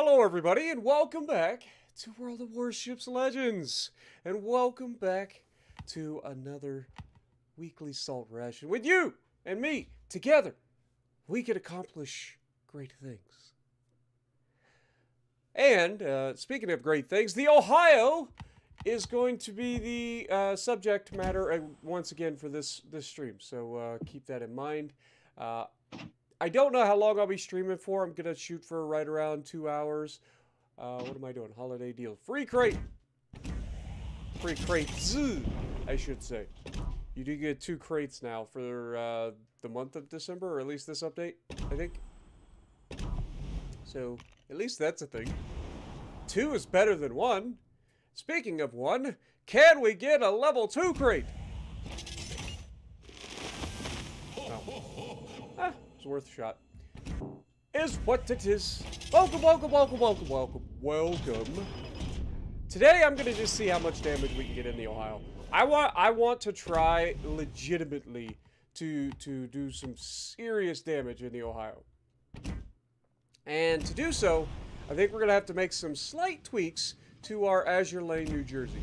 Hello everybody and welcome back to World of Warships Legends, and welcome back to another weekly salt ration. With you and me together, we can accomplish great things. And speaking of great things, the Ohio is going to be the subject matter once again for this stream, so keep that in mind. I don't know how long I'll be streaming for. I'm going to shoot for right around 2 hours. What am I doing? Holiday deal. Free crate. Free crates, I should say. You do get 2 crates now for the month of December, or at least this update, I think. So, at least that's a thing. 2 is better than 1. Speaking of 1, can we get a level 2 crate? Worth a shot is what it is. Welcome, welcome, welcome, welcome, welcome, welcome. Today I'm gonna just see how much damage we can get in the Ohio. I want to try legitimately to do some serious damage in the Ohio, and to do so I think we're gonna have to make some slight tweaks to our Azure Lane, New Jersey.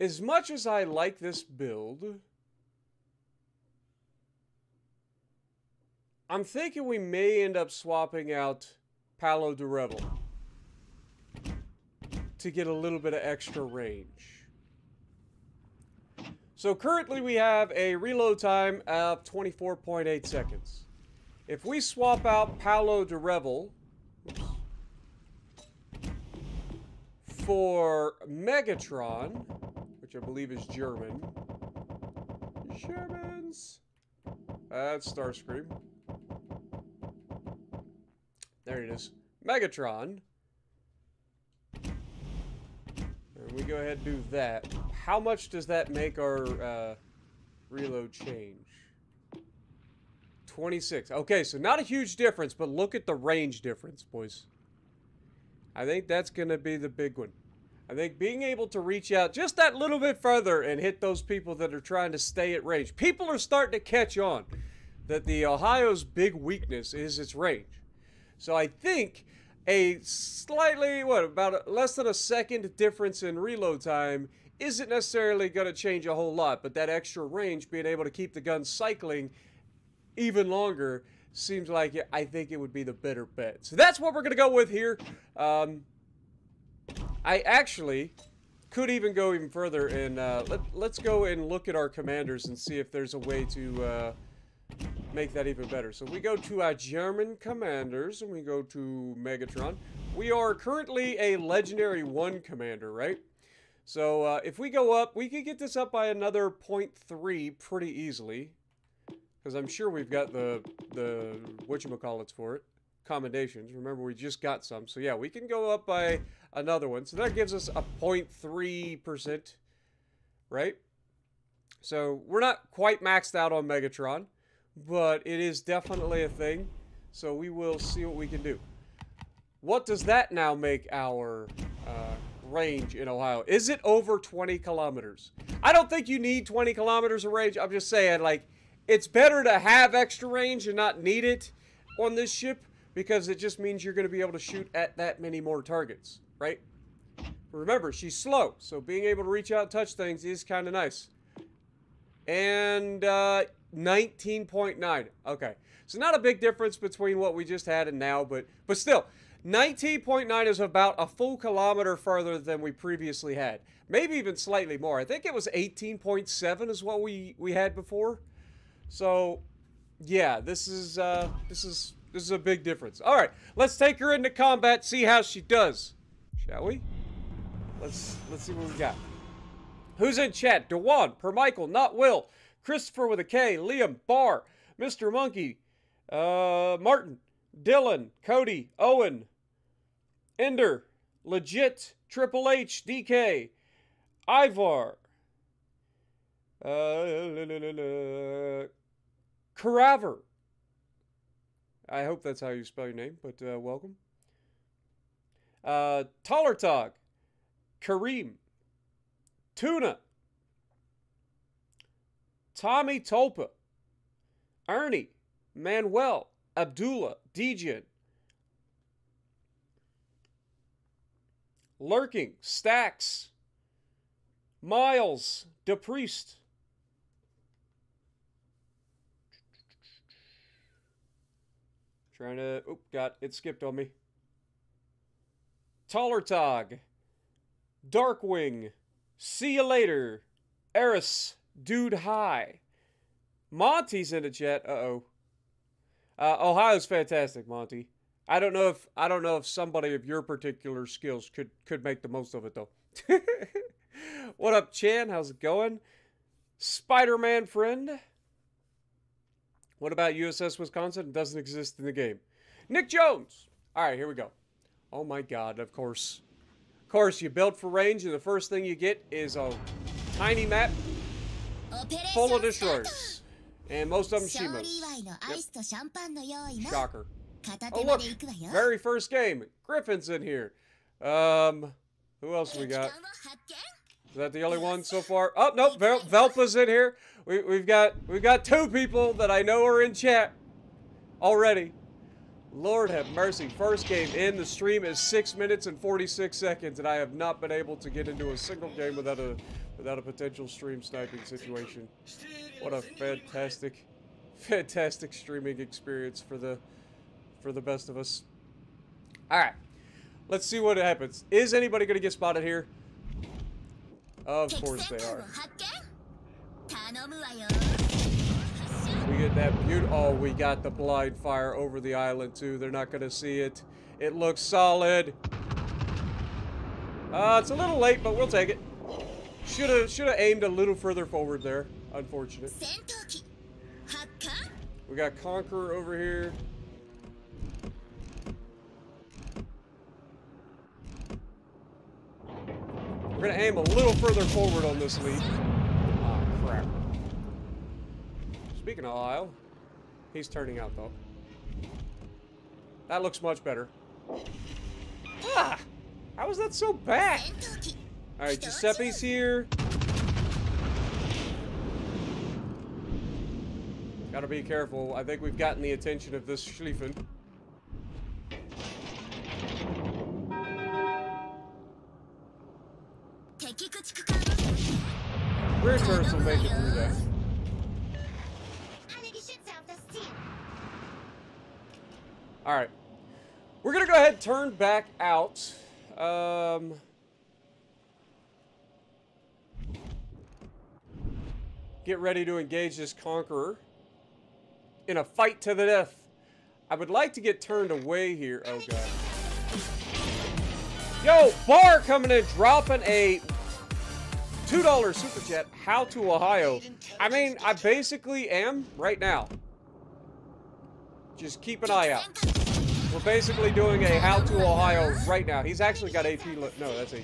As much as I like this build, I'm thinking we may end up swapping out Paolo de Revel to get a little bit of extra range. So currently we have a reload time of 24.8 seconds. If we swap out Paolo de Revel for Megatron, I believe is German. Germans. That's Starscream. There it is. Megatron. And we go ahead and do that. How much does that make our reload change? 26. Okay, so not a huge difference, but look at the range difference, boys. I think that's going to be the big one. I think being able to reach out just that little bit further and hit those people that are trying to stay at range. People are starting to catch on that the Ohio's big weakness is its range. So I think a slightly, about less than a second difference in reload time isn't necessarily going to change a whole lot, but that extra range, being able to keep the gun cycling even longer, seems like I think it would be the better bet. So that's what we're going to go with here. I actually could even go even further, and let's go and look at our commanders and see if there's a way to make that even better. So we go to our German commanders, and we go to Megatron. We are currently a Legendary 1 commander, right? So if we go up, we could get this up by another 0.3 pretty easily, because I'm sure we've got the whatchamacallits for it. Commendations. Remember, we just got some. So yeah, we can go up by another one. So that gives us a 0.3%, right? So we're not quite maxed out on Megatron, but it is definitely a thing. So we will see what we can do. What does that now make our range in Ohio? Is it over 20 kilometers? I don't think you need 20 kilometers of range. I'm just saying, like, it's better to have extra range and not need it on this ship, because it just means you're going to be able to shoot at that many more targets, right? Remember, she's slow, so being able to reach out and touch things is kind of nice. And 19.9. Okay, so not a big difference between what we just had and now, but still, 19.9 is about a full kilometer farther than we previously had. Maybe even slightly more. I think it was 18.7 is what we had before. So, yeah, this is a big difference. All right, let's take her into combat, see how she does, shall we? Let's see what we got. Who's in chat? Dewan, Permichael, Not Will, Christopher with a K, Liam, Barr, Mr. Monkey, Martin, Dylan, Cody, Owen, Ender, Legit, Triple H, DK, Ivar, Caraver. I hope that's how you spell your name, but welcome. Tollertog, Kareem, Tuna, Tommy Tolpa, Ernie, Manuel, Abdullah, Dejan, Lurking, Stacks, Miles, DePriest, trying to, oop, got it skipped on me. Tollertog, Darkwing, See You Later, Eris, Dude High. Monty's in the chat. Uh-oh. Ohio's fantastic, Monty. I don't know if somebody of your particular skills could make the most of it though. What up, Chan? How's it going? Spider-Man friend. What about USS Wisconsin? It doesn't exist in the game. Nick Jones. All right, here we go. Oh my God, of course. Of course, you build for range and the first thing you get is a tiny map full of destroyers. And most of them Shimos. Yep. Shocker. Oh look, very first game. Griffin's in here. Who else we got? Is that the only one so far? Oh nope, Velpa's in here. We've got two people that I know are in chat already. Lord have mercy. First game in. The stream is 6 minutes and 46 seconds, and I have not been able to get into a single game without a potential stream sniping situation. What a fantastic streaming experience for the best of us. All right, let's see what happens. Is anybody gonna get spotted here? Of course they are. We get that beautiful, oh, we got the blind fire over the island too. They're not gonna see it. It looks solid. It's a little late, but we'll take it. Should have aimed a little further forward there. Unfortunate. We got Conqueror over here. We're gonna aim a little further forward on this lead. Oh crap. Speaking of Ohio, he's turning out though. That looks much better. Ah! How is that so bad? Alright, Giuseppe's here. Gotta be careful. I think we've gotten the attention of this Schlieffen. Rear turrets will make it through that. Alright. We're going to go ahead and turn back out. Get ready to engage this Conqueror in a fight to the death. I would like to get turned away here. Oh, God. Yo, Bar coming in, dropping a $2 super chat. How to Ohio? I mean, I basically am right now. Just keep an eye out. We're basically doing a How to Ohio right now. He's actually got AP. No, that's AP.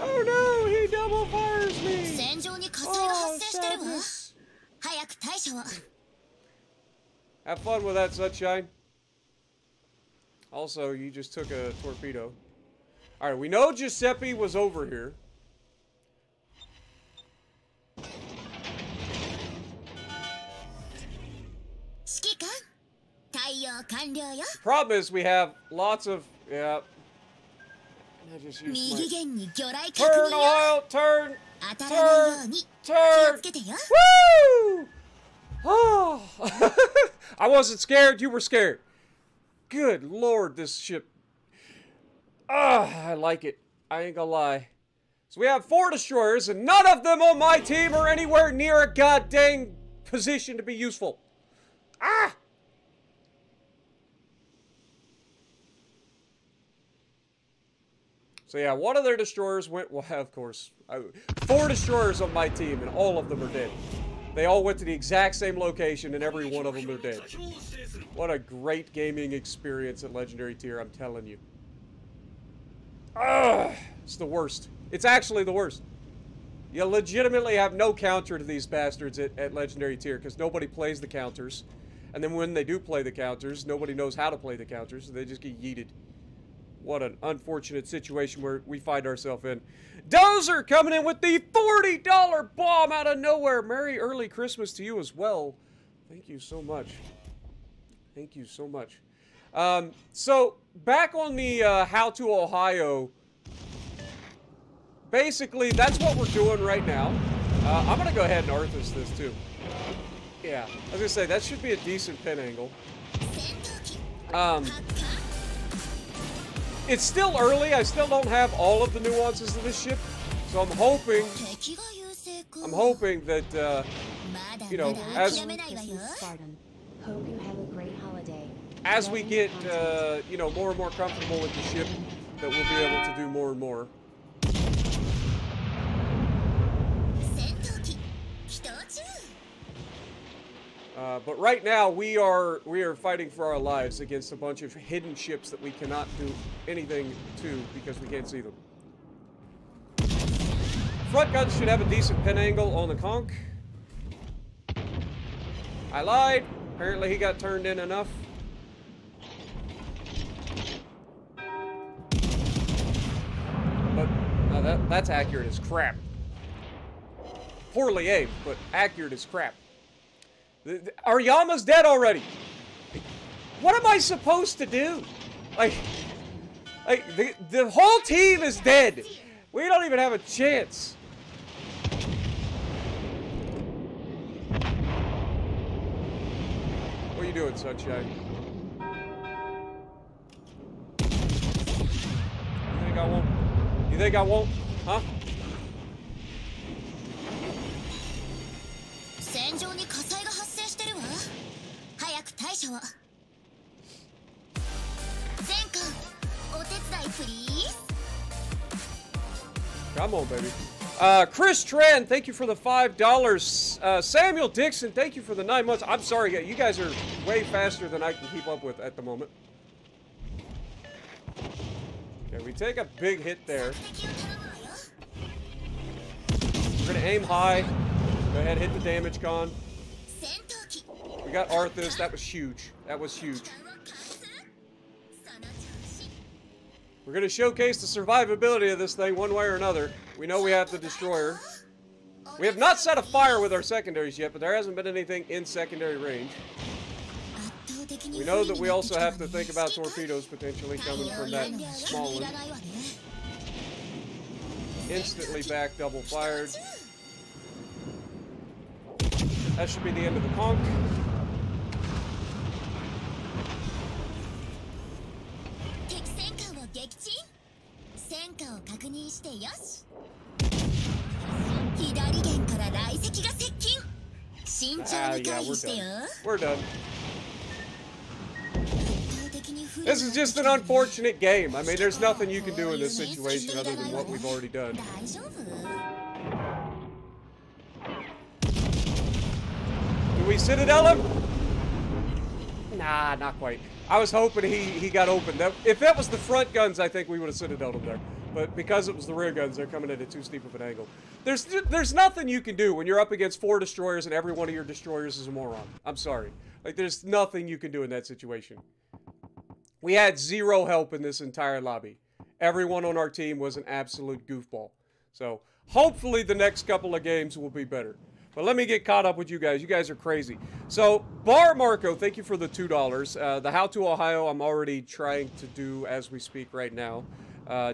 Oh no, he double fires me. Oh, sadness. Have fun with that, Sunshine. Also, you just took a torpedo. All right, we know Giuseppe was over here. Problem is we have lots of, yeah. I just used my... Turn, Ohio, turn, turn, turn. Woo! Oh. I wasn't scared, you were scared. Good Lord, this ship. I like it. I ain't gonna lie. So we have 4 destroyers, and none of them on my team are anywhere near a goddamn position to be useful. Ah! So yeah, one of their destroyers went, well, of course. 4 destroyers on my team, and all of them are dead. They all went to the exact same location, and every one of them are dead. What a great gaming experience at Legendary Tier, I'm telling you. Ugh, it's the worst. It's actually the worst. You legitimately have no counter to these bastards at Legendary Tier because nobody plays the counters. And then when they do play the counters, nobody knows how to play the counters, so they just get yeeted. What an unfortunate situation where we find ourselves in. Dozer coming in with the $40 bomb out of nowhere. Merry early Christmas to you as well. Thank you so much. Thank you so much. So back on the How to Ohio. Basically, that's what we're doing right now. I'm going to go ahead and Arthas this too. Yeah, I was going to say, that should be a decent pin angle. It's still early. I still don't have all of the nuances of this ship. So I'm hoping that, you know, as we get, you know, more and more comfortable with the ship, that we'll be able to do more and more. But right now we are fighting for our lives against a bunch of hidden ships that we cannot do anything to because we can't see them. Front guns should have a decent pin angle on the conch. I lied. Apparently he got turned in enough. But that's accurate as crap. Poorly aimed, but accurate as crap. Our Yama's dead already. What am I supposed to do? Like the whole team is dead. We don't even have a chance. What are you doing, Sunshine? You think I won't? You think I won't? Huh? Come on, baby. Chris Tran, thank you for the $5. Samuel Dixon, thank you for the 9 months. I'm sorry, you guys are way faster than I can keep up with at the moment. Okay, we take a big hit there. We're gonna aim high. Go ahead, hit the damage con. We got Arthas. That was huge. That was huge. We're going to showcase the survivability of this thing one way or another. We know we have the destroyer. We have not set a fire with our secondaries yet, but there hasn't been anything in secondary range. We know that we also have to think about torpedoes potentially coming from that small one. Instantly back, double fired. That should be the end of the conch. Yeah, we're done. We're done. This is just an unfortunate game. I mean, there's nothing you can do in this situation other than what we've already done. We Citadel him? Nah, not quite. I was hoping he got open. That, if it was the front guns, I think we would have Citadeled him there. But because it was the rear guns, they're coming in at too steep of an angle. There's nothing you can do when you're up against 4 destroyers and every one of your destroyers is a moron. I'm sorry. Like, there's nothing you can do in that situation. We had 0 help in this entire lobby. Everyone on our team was an absolute goofball. So, hopefully the next couple of games will be better. But let me get caught up with you guys. You guys are crazy. So, Bar Marco, thank you for the $2. The How to Ohio, I'm already trying to do as we speak right now.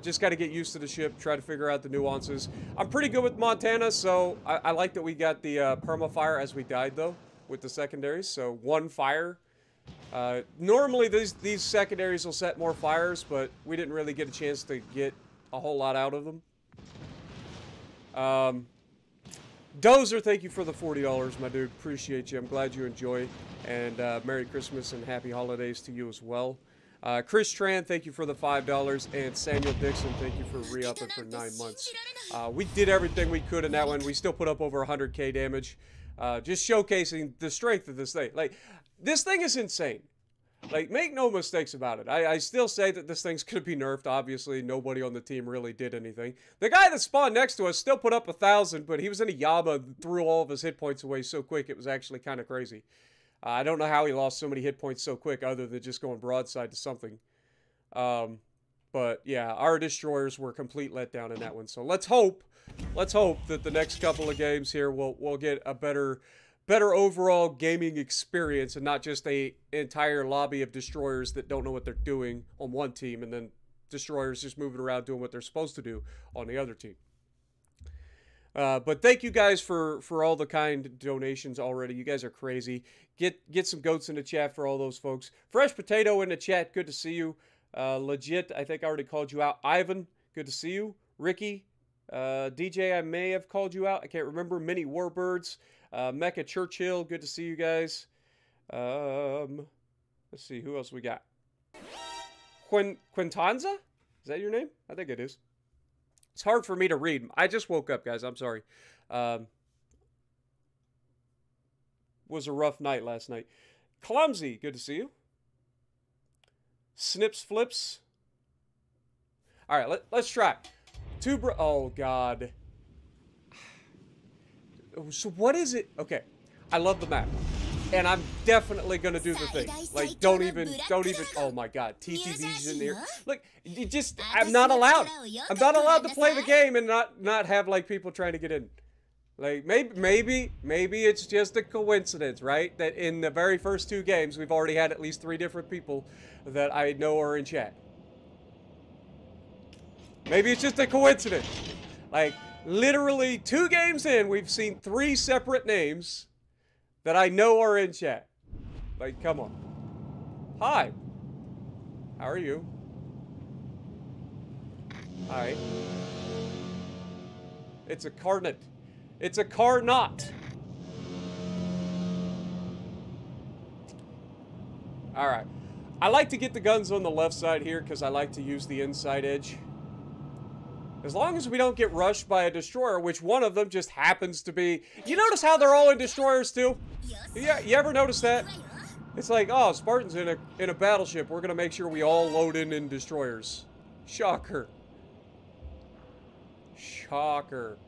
Just got to get used to the ship, try to figure out the nuances. I'm pretty good with Montana, so I like that we got the perma-fire as we died, though, with the secondaries. So, 1 fire. Normally, these secondaries will set more fires, but we didn't really get a chance to get a whole lot out of them. Dozer, thank you for the $40, my dude. Appreciate you. I'm glad you enjoy. And Merry Christmas and Happy Holidays to you as well. Chris Tran, thank you for the $5. And Samuel Dixon, thank you for re-upping for 9 months. We did everything we could in that one. We still put up over 100K damage. Just showcasing the strength of this thing. Like, this thing is insane. Like, make no mistakes about it. I still say that this thing's going to be nerfed. Obviously, nobody on the team really did anything. The guy that spawned next to us still put up 1,000, but he was in a Yama and threw all of his hit points away so quick it was actually kind of crazy. I don't know how he lost so many hit points so quick other than just going broadside to something. But yeah, our destroyers were a complete letdown in that one. So let's hope that the next couple of games here we'll get a better overall gaming experience and not just a entire lobby of destroyers that don't know what they're doing on one team and then destroyers just moving around doing what they're supposed to do on the other team. But thank you guys for all the kind donations already. You guys are crazy. Get some goats in the chat for all those folks. Fresh Potato in the chat, good to see you. Legit, I think I already called you out. Ivan, good to see you. Ricky, DJ, I may have called you out. I can't remember. Mini Warbirds. Mecca Churchill, good to see you guys. Let's see, who else we got? Quintanza? Is that your name? I think it is. It's hard for me to read. I just woke up, guys. I'm sorry. Was a rough night last night. Clumsy, good to see you. Snips Flips. All right, let's try. Oh, God. So what is it? Okay, I love the map. And I'm definitely gonna do the thing. Like, don't even. Oh my God, TTV's in there. Look, you just, I'm not allowed to play the game and not have like people trying to get in. Like, maybe it's just a coincidence, right? That in the very first two games, we've already had at least 3 different people that I know are in chat. Maybe it's just a coincidence. Like, literally 2 games in, we've seen 3 separate names that I know are in chat. Like, come on. Hi. How are you? Hi. It's a carnot. It's a carnot. All right. I like to get the guns on the left side here because I like to use the inside edge. As long as we don't get rushed by a destroyer, which one of them just happens to be... You notice how they're all in destroyers, too? Yeah, you ever notice that? It's like, oh, Spartan's in a battleship. We're going to make sure we all load in destroyers. Shocker. Shocker.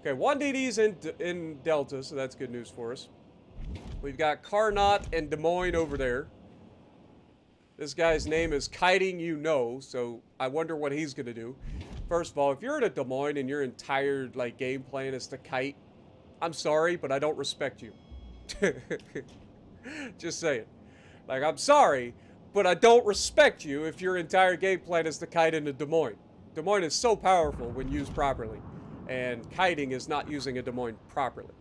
Okay, one DD's in Delta, so that's good news for us. We've got Carnot and Des Moines over there. This guy's name is Kiting You Know, so I wonder what he's going to do. First of all, if you're in a Des Moines and your entire, like, game plan is to kite, I'm sorry, but I don't respect you. Just saying. Like, I'm sorry, but I don't respect you if your entire game plan is to kite into Des Moines. Des Moines is so powerful when used properly, and kiting is not using a Des Moines properly.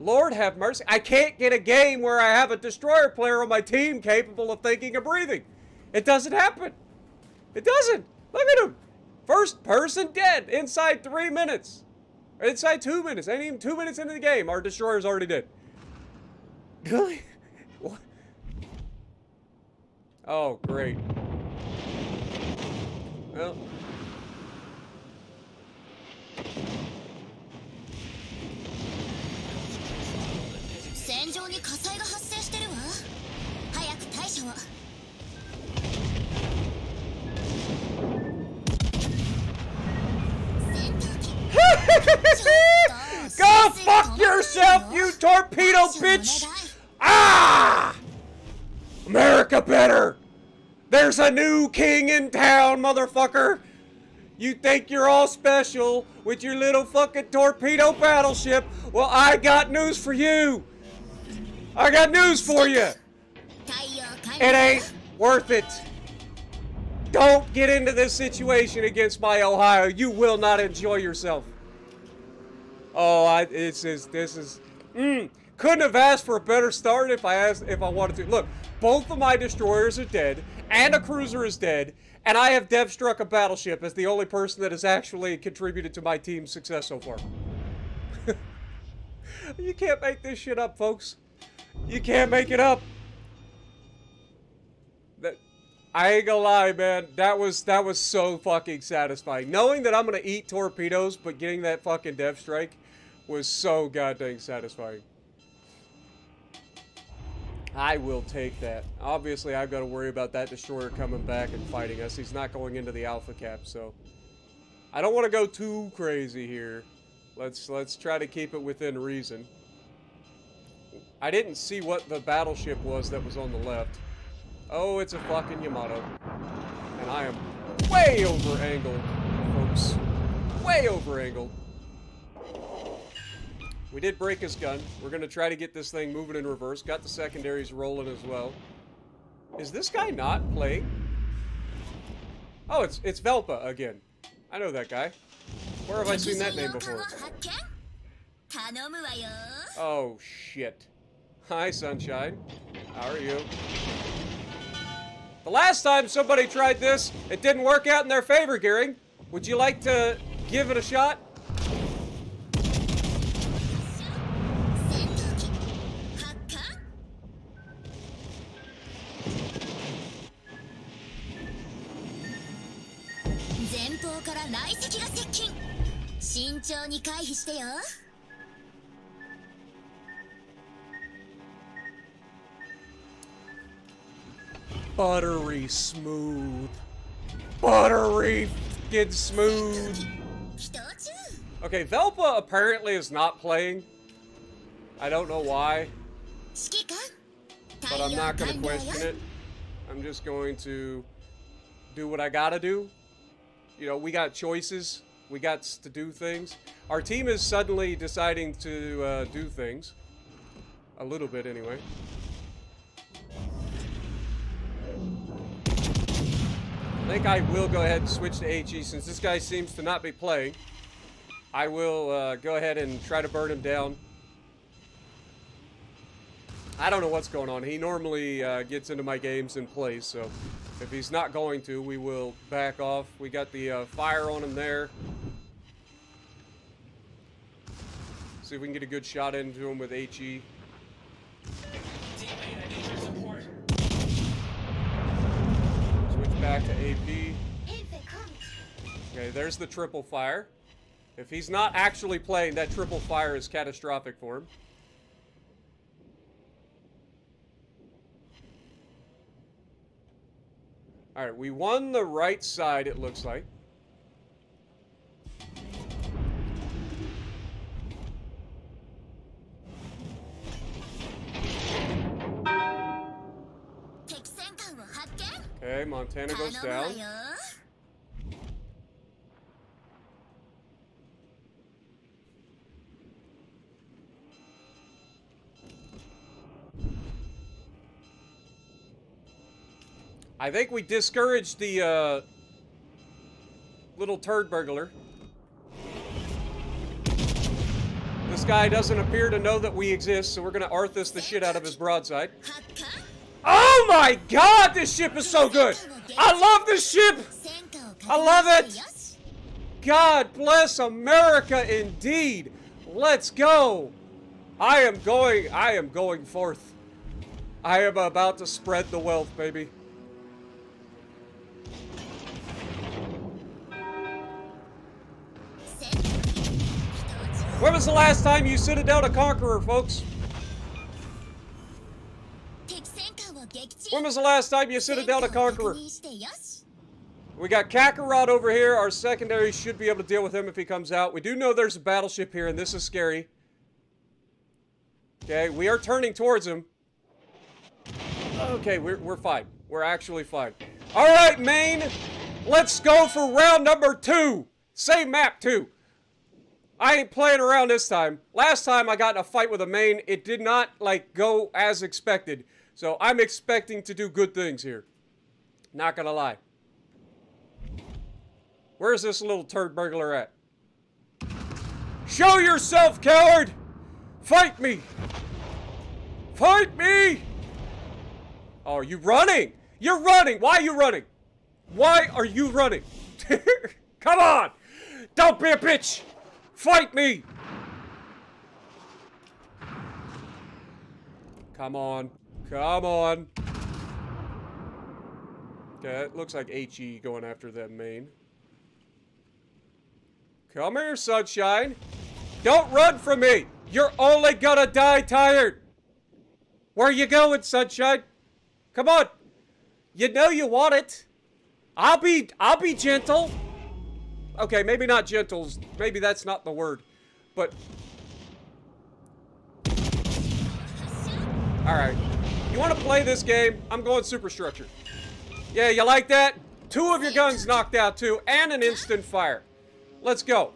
Lord have mercy. I can't get a game where I have a destroyer player on my team capable of thinking and breathing. It doesn't happen. It doesn't. Look at him. First person dead inside 3 minutes. Inside 2 minutes. Ain't even 2 minutes into the game. Our destroyer's already dead. Really? What? Oh, great. Well. Go fuck yourself, you torpedo bitch! Ah! America better! There's a new king in town, motherfucker! You think you're all special with your little fucking torpedo battleship? Well, I got news for you! I got news for you! It ain't worth it! Don't get into this situation against my Ohio. You will not enjoy yourself. Oh, couldn't have asked for a better start if I wanted to. Look, both of my destroyers are dead, and a cruiser is dead, and I have dev-struck a battleship as the only person that has actually contributed to my team's success so far. You can't make this shit up, folks. You can't make it up. I ain't gonna lie, man. That was so fucking satisfying. Knowing that I'm gonna eat torpedoes, but getting that fucking death strike was so goddamn satisfying. I will take that. Obviously, I've got to worry about that destroyer coming back and fighting us. He's not going into the alpha cap, so I don't want to go too crazy here. Let's try to keep it within reason. I didn't see what the battleship was that was on the left. Oh, it's a fucking Yamato. And I am way over angled, folks. Way over angled. We did break his gun. We're going to try to get this thing moving in reverse. Got the secondaries rolling as well. Is this guy not playing? Oh, it's Velpa again. I know that guy. Where have I seen that name before? Oh, shit. Hi, Sunshine. How are you? The last time somebody tried this, it didn't work out in their favor, Gearing. Would you like to give it a shot? Buttery smooth. Buttery fucking smooth. Okay, Velpa apparently is not playing. I don't know why. But I'm not going to question it. I'm just going to do what I got to do. You know, we got choices. We got to do things. Our team is suddenly deciding to do things. A little bit, anyway. I think I will go ahead and switch to HE since this guy seems to not be playing. I will go ahead and try to burn him down. I don't know what's going on. He normally gets into my games and plays, so if he's not going to, we will back off. We got the fire on him there. See if we can get a good shot into him with HE. Back to AP. Okay, there's the triple fire. If he's not actually playing, that triple fire is catastrophic for him. All right, we won the right side, it looks like. Okay, Montana goes down. I think we discouraged the little turd burglar. This guy doesn't appear to know that we exist, so we're gonna Arthas the shit out of his broadside. Oh my god, this ship is so good! I love this ship! I love it! God bless America indeed! Let's go! I am going forth. I am about to spread the wealth, baby. When was the last time you citadeled a conqueror, folks? When was the last time you citadeled a conqueror? We got Kakarot over here. Our secondary should be able to deal with him if he comes out. We do know there's a battleship here, and this is scary. Okay, we are turning towards him. Okay, we're fine. We're actually fine. All right, Maine. Let's go for round number 2. Same map, too. I ain't playing around this time. Last time I got in a fight with a Maine, it did not, like, go as expected. So I'm expecting to do good things here. Not gonna lie. Where's this little turd burglar at? Show yourself, coward! Fight me! Fight me! Oh, are you running? You're running! Why are you running? Why are you running? Come on! Don't be a bitch! Fight me! Come on. Come on. Okay, it looks like HE going after that main. Come here, Sunshine. Don't run from me. You're only gonna die tired. Where you going, Sunshine? Come on. You know you want it. I'll be gentle. Okay, maybe not gentles. Maybe that's not the word. But all right. You want to play this game? I'm going superstructure. Yeah, you like that? Two of your guns knocked out too, and an instant fire. Let's go.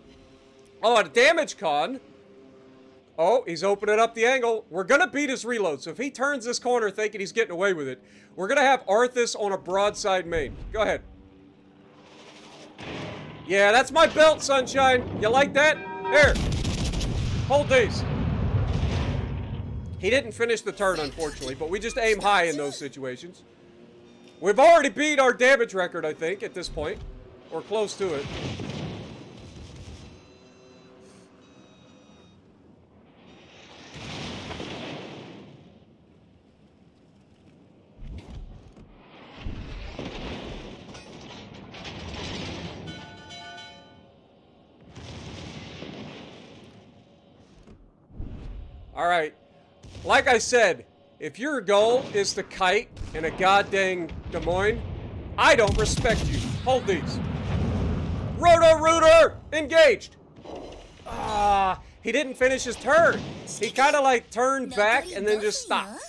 Oh, a damage con. Oh, he's opening up the angle. We're going to beat his reload. So if he turns this corner thinking he's getting away with it, we're going to have Arthas on a broadside main. Go ahead. Yeah, that's my belt, Sunshine. You like that? There. Hold these. He didn't finish the turn, unfortunately, but we just aim high in those situations. We've already beat our damage record, I think, at this point. Or close to it. All right, like I said, if your goal is to kite in a goddamn Des Moines, I don't respect you. Hold these. Roto-Rooter, engaged. Ah, he didn't finish his turn. He kind of like turned back and then just stopped.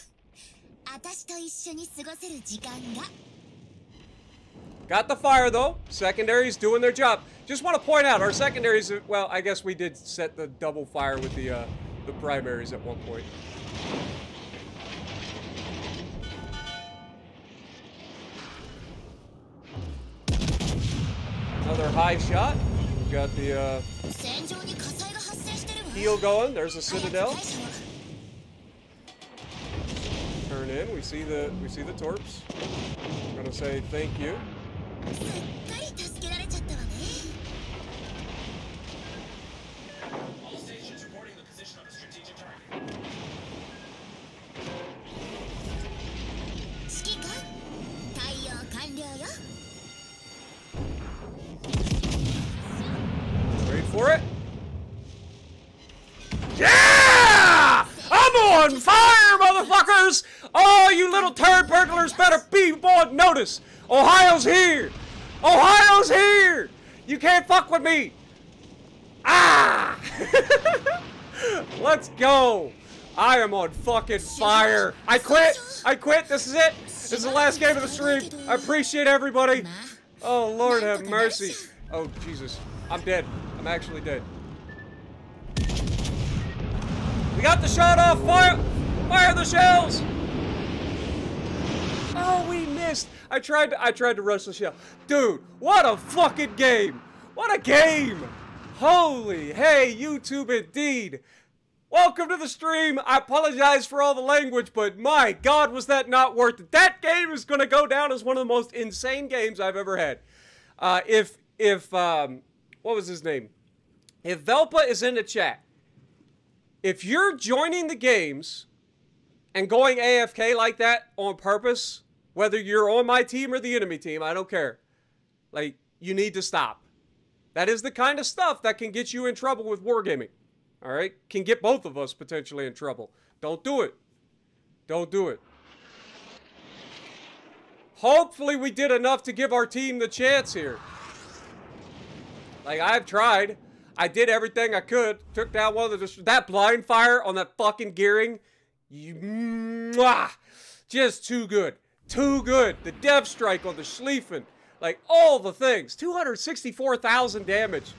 Got the fire though. Secondary's doing their job. Just want to point out, our secondaries, well, I guess we did set the double fire with the primaries at one point. Another high shot. We've got the heel going. There's a citadel. Turn in. We see the torps. I'm gonna say thank you. Wait for it. Yeah! I'm on fire, motherfuckers! Oh, you little turd burglars better be on notice! Ohio's here! Ohio's here! You can't fuck with me! Ah! Let's go! I am on fucking fire! I quit! I quit! This is it! This is the last game of the stream. I appreciate everybody. Oh, Lord have mercy. Oh, Jesus. I'm dead. I'm actually dead. We got the shot off. Fire! Fire the shells! Oh, we missed. I tried to rush the shell. Dude, what a fucking game. What a game. Holy hey, YouTube indeed. Welcome to the stream. I apologize for all the language, but my God, was that not worth it? That game is going to go down as one of the most insane games I've ever had. What was his name? If Velpa is in the chat, if you're joining the games and going AFK like that on purpose, whether you're on my team or the enemy team, I don't care. Like, you need to stop. That is the kind of stuff that can get you in trouble with wargaming. All right, can get both of us potentially in trouble. Don't do it. Don't do it. Hopefully we did enough to give our team the chance here. Like, I've tried. I did everything I could. Took down one of the... That blind fire on that fucking gearing. Just too good. Too good. The dev strike on the Schlieffen. Like, all the things. 264,000 damage.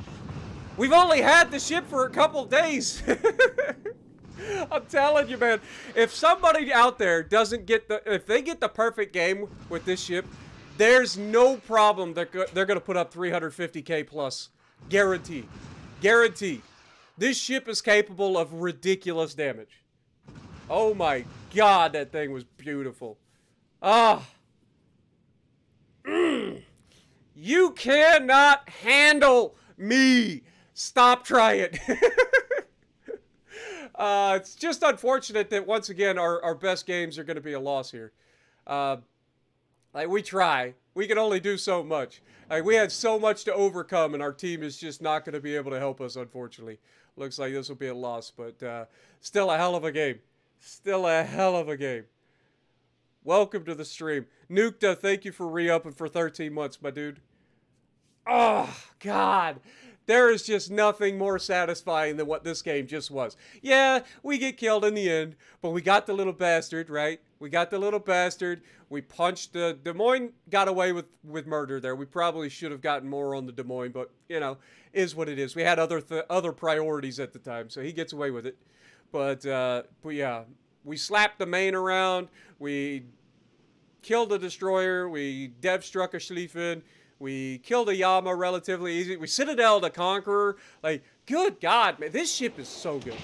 We've only had the ship for a couple days. I'm telling you, man. If somebody out there doesn't get the... If they get the perfect game with this ship, there's no problem they're going to put up 350k plus. Guaranteed. Guaranteed. This ship is capable of ridiculous damage. Oh my God, that thing was beautiful. Ah. You cannot handle me. Stop trying. It's just unfortunate that once again our best games are going to be a loss here. Like, we try, we can only do so much. Like, we had so much to overcome, and our team is just not going to be able to help us. Unfortunately, looks like this will be a loss, but still a hell of a game. Still a hell of a game. Welcome to the stream, Nukta. Thank you for re-upping for 13 months, my dude. Oh God. There is just nothing more satisfying than what this game just was. Yeah, we get killed in the end, but we got the little bastard, right? We got the little bastard. We punched the Des Moines, got away with murder there. We probably should have gotten more on the Des Moines, but, you know, is what it is. We had other priorities at the time, so he gets away with it. But yeah, we slapped the main around. We killed a destroyer. We dev struck a Schlieffen. We killed a Yama relatively easy. We citadeled a Conqueror. Like, good God, man, this ship is so good.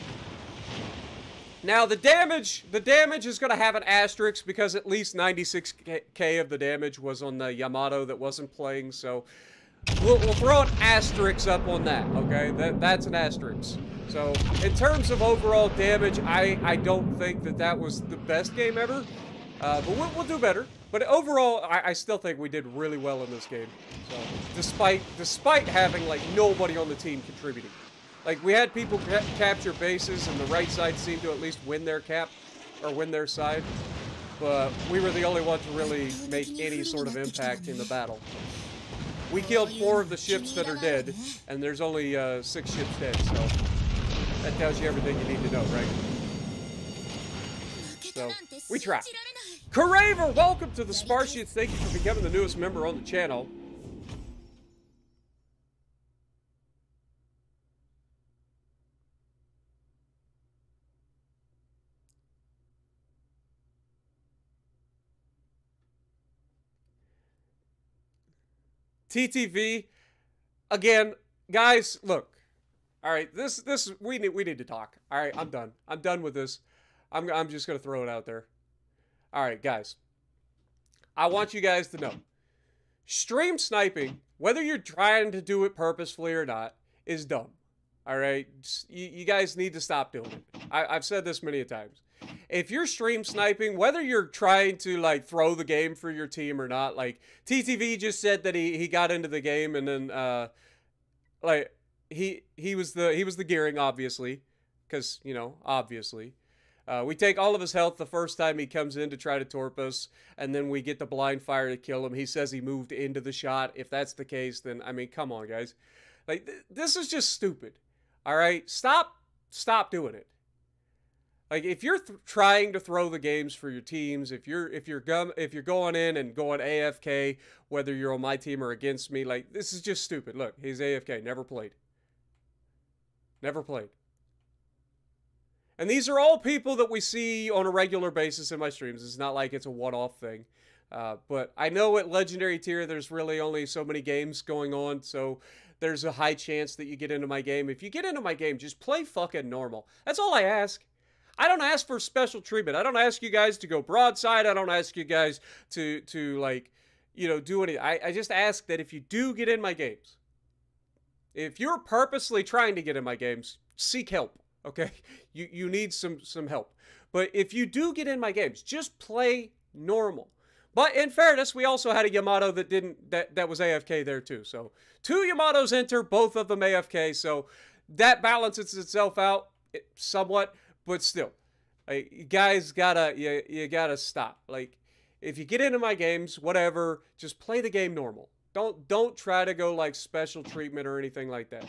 Now, the damage is going to have an asterisk because at least 96k of the damage was on the Yamato that wasn't playing, so we'll throw an asterisk up on that, okay? That's an asterisk. So, in terms of overall damage, I don't think that was the best game ever, but we'll do better. But overall, I still think we did really well in this game, so, despite having, like, nobody on the team contributing. Like, we had people capture bases, and the right side seemed to at least win their side. But we were the only one to really make any sort of impact in the battle. We killed 4 of the ships that are dead, and there's only 6 ships dead, so that tells you everything you need to know, right? So, we tried. Karaver, welcome to the Spartians. Thank you for becoming the newest member on the channel. TTV, again, guys, look, all right, this, we need to talk. All right, I'm done with this. I'm just going to throw it out there. All right, guys, I want you guys to know, stream sniping, whether you're trying to do it purposefully or not, is dumb. All right, you guys need to stop doing it. I've said this many times. If you're stream sniping, whether you're trying to, like, throw the game for your team or not, like, TTV just said that he got into the game and then, like, he was the gearing, obviously, because, you know, obviously. We take all of his health the first time he comes in to try to torp us, and then we get the blind fire to kill him. He says he moved into the shot. If that's the case, then, I mean, come on, guys. Like, this is just stupid, all right? Stop doing it. Like, if you're trying to throw the games for your teams, if you're going in and going AFK, whether you're on my team or against me, like, this is just stupid. Look, he's AFK, never played. Never played. And these are all people that we see on a regular basis in my streams. It's not like it's a one-off thing. But I know at Legendary Tier, there's really only so many games going on, so there's a high chance that you get into my game. If you get into my game, just play fucking normal. That's all I ask. I don't ask for special treatment. I don't ask you guys to go broadside. I don't ask you guys to like, you know, do anything. I just ask that if you do get in my games, if you're purposely trying to get in my games, seek help, okay? You need some help. But if you do get in my games, just play normal. But in fairness, we also had a Yamato that that was AFK there too. So 2 Yamatos enter, both of them AFK. So that balances itself out somewhat. But still, like, you guys gotta, you gotta stop. Like, if you get into my games, whatever, just play the game normal. Don't try to go, like, special treatment or anything like that.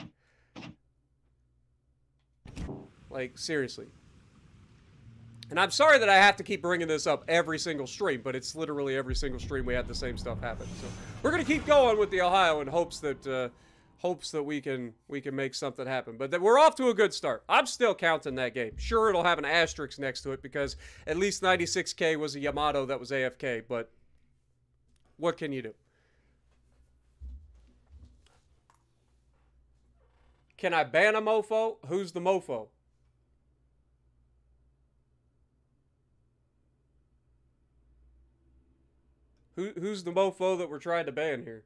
Like, seriously. And I'm sorry that I have to keep bringing this up every single stream, but it's literally every single stream we have the same stuff happen. So we're gonna keep going with the Ohio in hopes that we can make something happen. But we're off to a good start. I'm still counting that game. Sure, it'll have an asterisk next to it because at least 96k was a Yamato that was AFK, but what can you do? Can I ban a mofo? Who's the mofo? Who's the mofo that we're trying to ban here?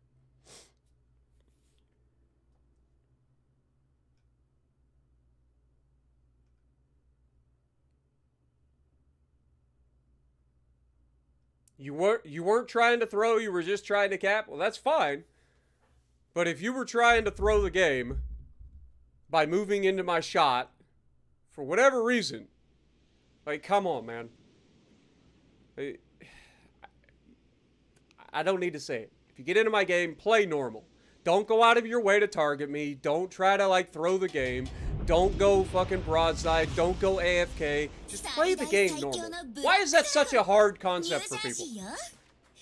You weren't trying to throw, you were just trying to cap. Well, that's fine. But if you were trying to throw the game by moving into my shot for whatever reason, like, come on, man. I don't need to say it. If you get into my game, play normal. Don't go out of your way to target me. Don't try to, like, throw the game. Don't go fucking broadside. Don't go AFK. Just play the game normal. Why is that such a hard concept for people?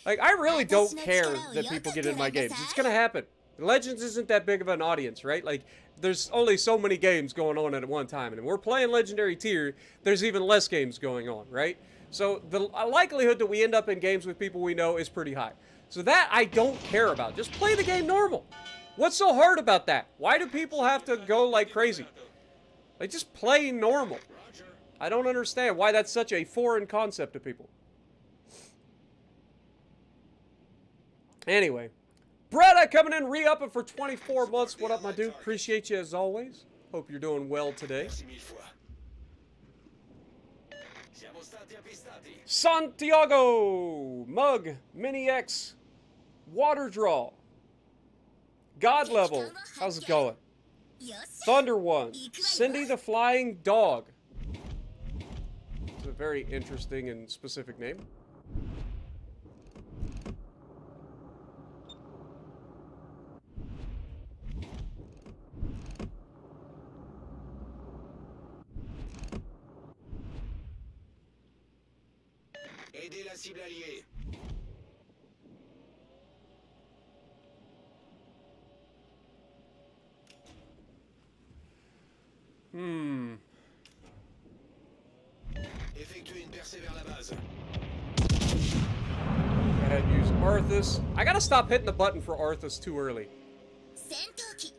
Like, I really don't care that people get in my games. It's gonna happen. Legends isn't that big of an audience, right? Like, there's only so many games going on at one time. And if we're playing Legendary Tier, there's even less games going on, right? So the likelihood that we end up in games with people we know is pretty high. So that I don't care about. Just play the game normal. What's so hard about that? Why do people have to go like crazy? Like, just play normal. I don't understand why that's such a foreign concept to people. Anyway. Bretta coming in, re-upping for 24 months. What up, my dude? Appreciate you as always. Hope you're doing well today. Santiago, Mug, Mini X, Water Draw, God Level. How's it going? Thunder One, Cindy the Flying Dog. It's a very interesting and specific name. Ahead, use Arthas. I gotta stop hitting the button for Arthas too early.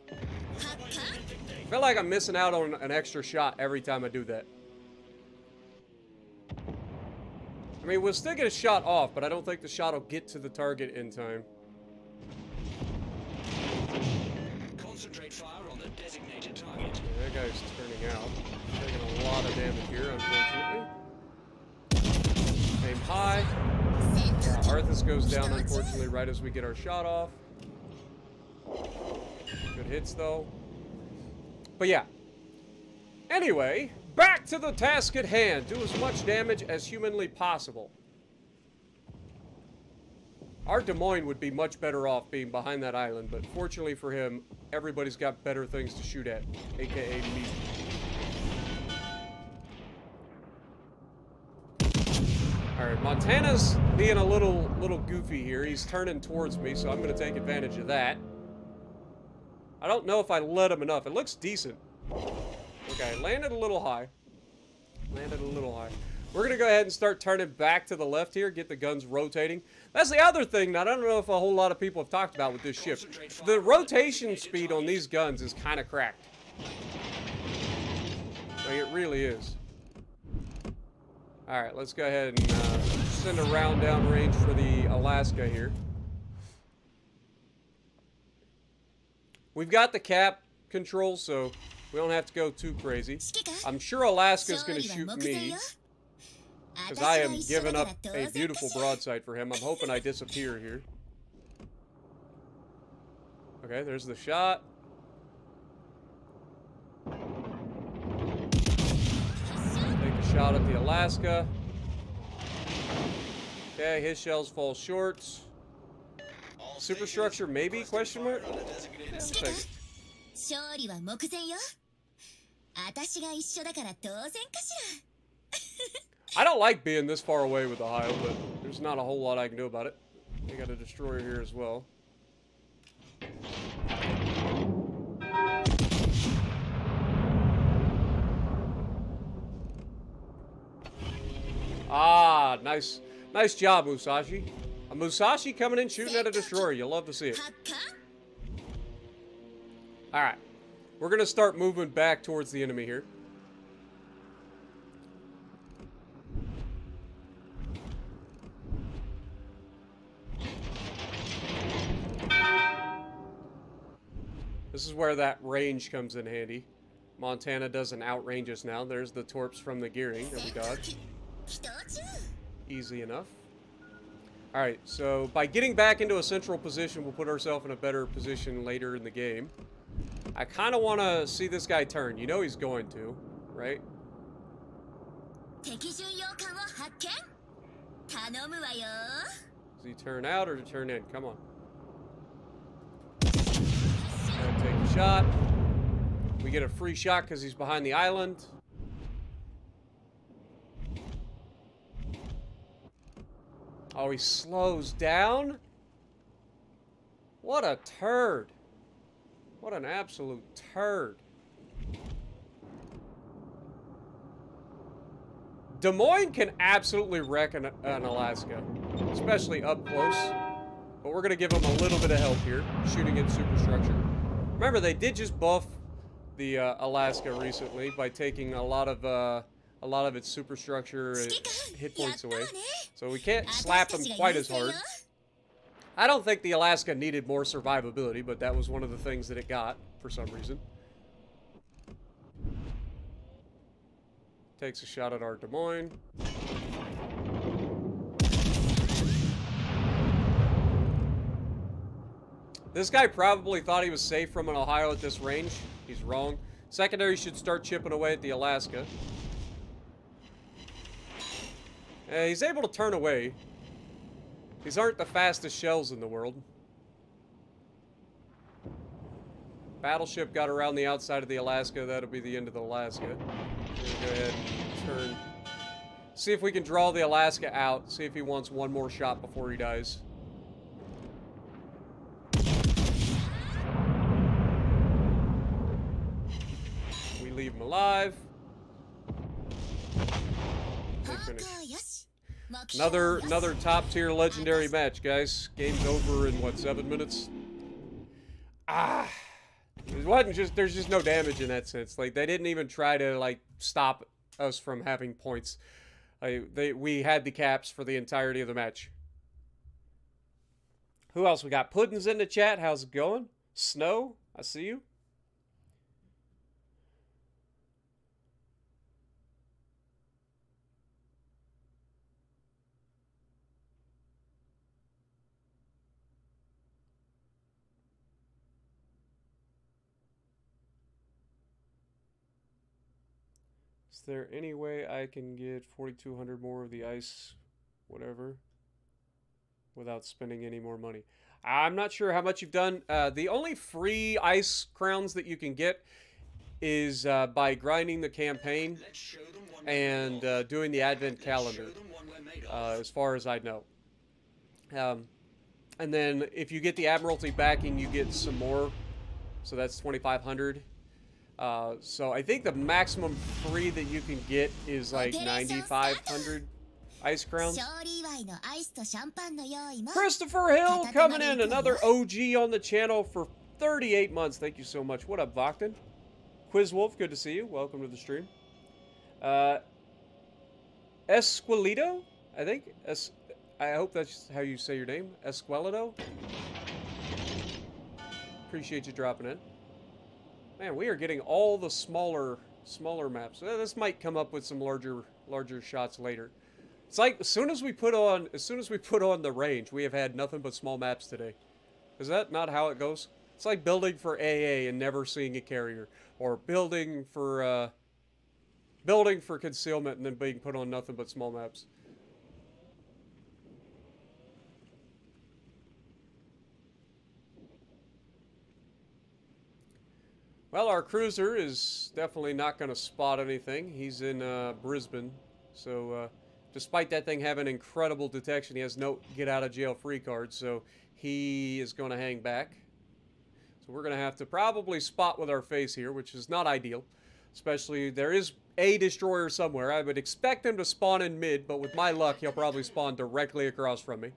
I feel like I'm missing out on an extra shot every time I do that. I mean, we'll still get a shot off, but I don't think the shot will get to the target in time. Concentrate fire on the designated target. Okay, that guy's turning out. Taking a lot of damage here, unfortunately. Aim high. Arthas goes down, unfortunately, right as we get our shot off. Good hits, though. But yeah. Anyway. Back to the task at hand. Do as much damage as humanly possible. Our Des Moines would be much better off being behind that island, but fortunately for him, everybody's got better things to shoot at, aka me. Alright, Montana's being a little goofy here. He's turning towards me, so I'm going to take advantage of that. I don't know if I led him enough. It looks decent. Okay, landed a little high. Landed a little high. We're going to go ahead and start turning back to the left here, get the guns rotating. That's the other thing that I don't know if a whole lot of people have talked about with this ship. The rotation speed on these guns is kind of cracked. Like, it really is. Alright, let's go ahead and send a round down range for the Alaska here. We've got the cap control, so... we don't have to go too crazy. I'm sure Alaska's going to shoot me, because I am giving up a beautiful broadside for him. I'm hoping I disappear here. Okay, there's the shot. Take a shot at the Alaska. Okay, his shells fall short. Superstructure maybe, question mark? I don't like being this far away with Ohio, but there's not a whole lot I can do about it. They got a destroyer here as well. Ah, nice. Nice job, Musashi. A Musashi coming in shooting at a destroyer. You'll love to see it. Alright. We're going to start moving back towards the enemy here. This is where that range comes in handy. Montana doesn't outrange us now. There's the torps from the gearing that we dodged. Easy enough. Alright, so by getting back into a central position, we'll put ourselves in a better position later in the game. I kind of want to see this guy turn. You know he's going to, right? Does he turn out or turn in? Come on. Take a shot. We get a free shot because he's behind the island. Oh, he slows down? What a turd. What an absolute turd. Des Moines can absolutely wreck an Alaska, especially up close. But we're going to give them a little bit of help here, shooting at superstructure. Remember, they did just buff the Alaska recently by taking a lot of its superstructure hit points away. So we can't slap them quite as hard. I don't think the Alaska needed more survivability, but that was one of the things that it got for some reason. Takes a shot at our Des Moines. This guy probably thought he was safe from an Ohio at this range. He's wrong. Secondary should start chipping away at the Alaska. And he's able to turn away. These aren't the fastest shells in the world. Battleship got around the outside of the Alaska. That'll be the end of the Alaska. We're gonna go ahead and turn. See if we can draw the Alaska out. See if he wants one more shot before he dies. We leave him alive. They finish. Another top tier legendary match, guys. Game's over in what, 7 minutes? Ah, it wasn't just, there's just no damage in that sense. Like, they didn't even try to like stop us from having points. We had the caps for the entirety of the match. Who else we got? Puddin's in the chat. How's it going? Snow, I see you. Is there any way I can get 4,200 more of the ice, whatever, without spending any more money? I'm not sure how much you've done. The only free ice crowns that you can get is by grinding the campaign and doing the advent calendar, as far as I know. And then if you get the Admiralty backing, you get some more. So that's 2,500. So I think the maximum free that you can get is like 9,500 ice crowns. Christopher Hill coming in, another OG on the channel for 38 months. Thank you so much. What up, Voktan? QuizWolf, good to see you. Welcome to the stream. Esquelito, I think. I hope that's how you say your name. Esquelito. Appreciate you dropping in. Man, we are getting all the smaller maps. This might come up with some larger shots later. It's like as soon as we put on the range, we have had nothing but small maps today. Is that not how it goes? It's like building for AA and never seeing a carrier, or building for concealment and then being put on nothing but small maps. Well, our cruiser is definitely not going to spot anything. He's in Brisbane. So, despite that thing having incredible detection, he has no get-out-of-jail-free card. So, he is going to hang back. So, we're going to have to probably spot with our face here, which is not ideal. Especially, there is a destroyer somewhere. I would expect him to spawn in mid, but with my luck, he'll probably spawn directly across from me.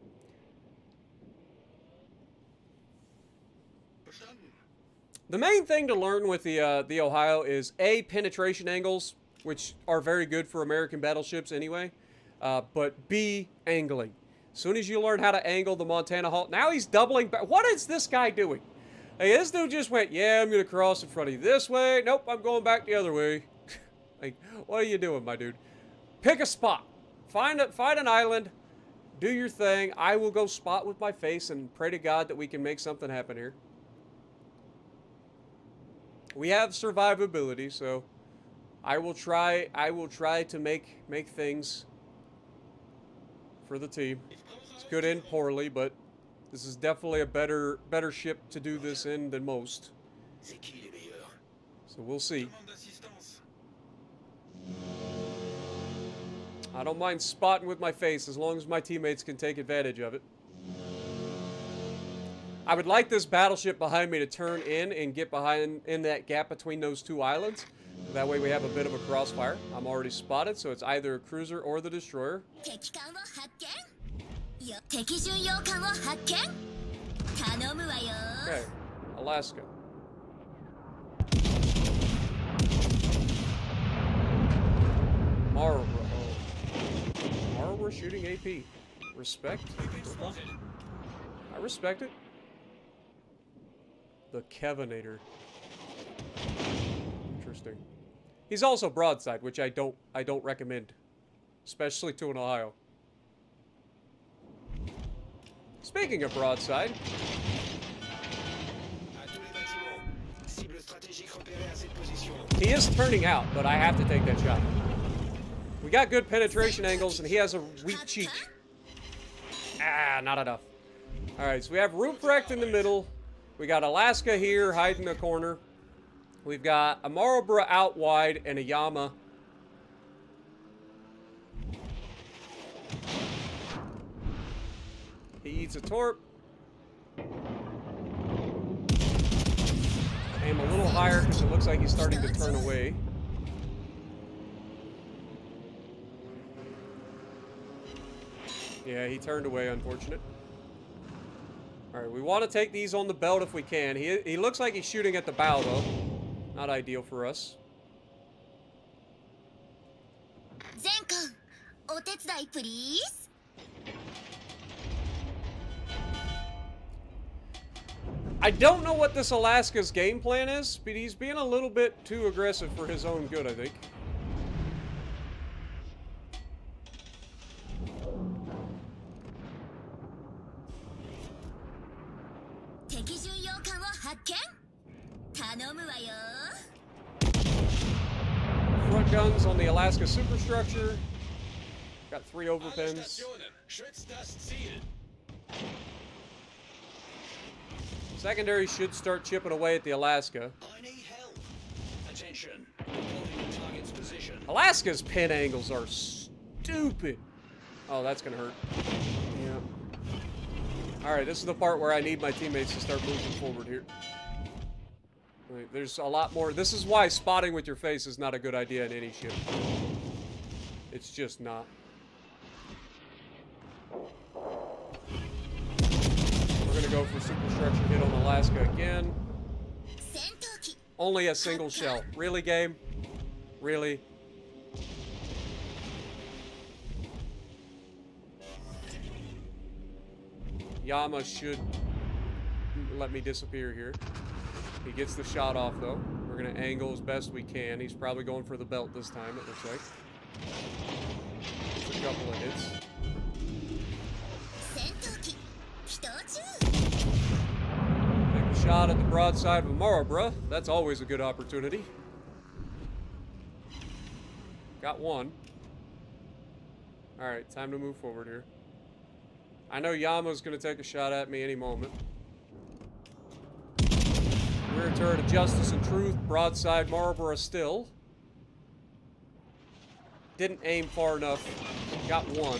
The main thing to learn with the Ohio is A, penetration angles, which are very good for American battleships anyway, but B, angling. As soon as you learn how to angle the Montana hull, now he's doubling back. What is this guy doing? Hey, this dude just went, yeah, I'm going to cross in front of you this way. Nope, I'm going back the other way. Like, what are you doing, my dude? Pick a spot. Find an island. Do your thing. I will go spot with my face and pray to God that we can make something happen here. We have survivability, so I will try to make things for the team. It's good and poorly, but this is definitely a better ship to do this in than most. So So we'll see. I don't mind spotting with my face as long as my teammates can take advantage of it. I would like this battleship behind me to turn in and get behind in that gap between those two islands. That way we have a bit of a crossfire. I'm already spotted, so it's either a cruiser or the destroyer. Okay, Alaska. Marlborough. Marlborough shooting AP. Respect. I respect it. The Kevinator. Interesting. He's also broadside, which I don't recommend, especially to an Ohio. Speaking of broadside. He is turning out, but I have to take that shot. We got good penetration angles, and he has a weak cheek. Ah, not enough. All right, so we have Ruprecht in the middle. We got Alaska here, hiding the corner. We've got a Marlborough out wide and a Yama. He eats a torp. Aim a little higher because it looks like he's starting to turn away. Yeah, he turned away, unfortunate. All right, we want to take these on the belt if we can. He looks like he's shooting at the bow, though. Not ideal for us. Zen-kun, otetsudai, please. I don't know what this Alaska's game plan is, but he's being a little bit too aggressive for his own good, I think. Front guns on the Alaska superstructure. Got 3 overpins. Secondary should start chipping away at the Alaska. I need help. Attention. Target's position. Alaska's pin angles are stupid. Oh, that's gonna hurt. Yeah. All right, this is the part where I need my teammates to start moving forward here. Right, there's a lot more. This is why spotting with your face is not a good idea in any ship. It's just not. We're going to go for superstructure hit on Alaska again. Only a single shell. Really, game? Really? Yama should let me disappear here. He gets the shot off, though. We're going to angle as best we can. He's probably going for the belt this time, it looks like. Just a couple of hits. Shot at the broadside of Marlborough. That's always a good opportunity. Got one. All right, time to move forward here. I know Yama's going to take a shot at me any moment. Rear turret of Justice and Truth. Broadside Marlborough still. Didn't aim far enough. Got one.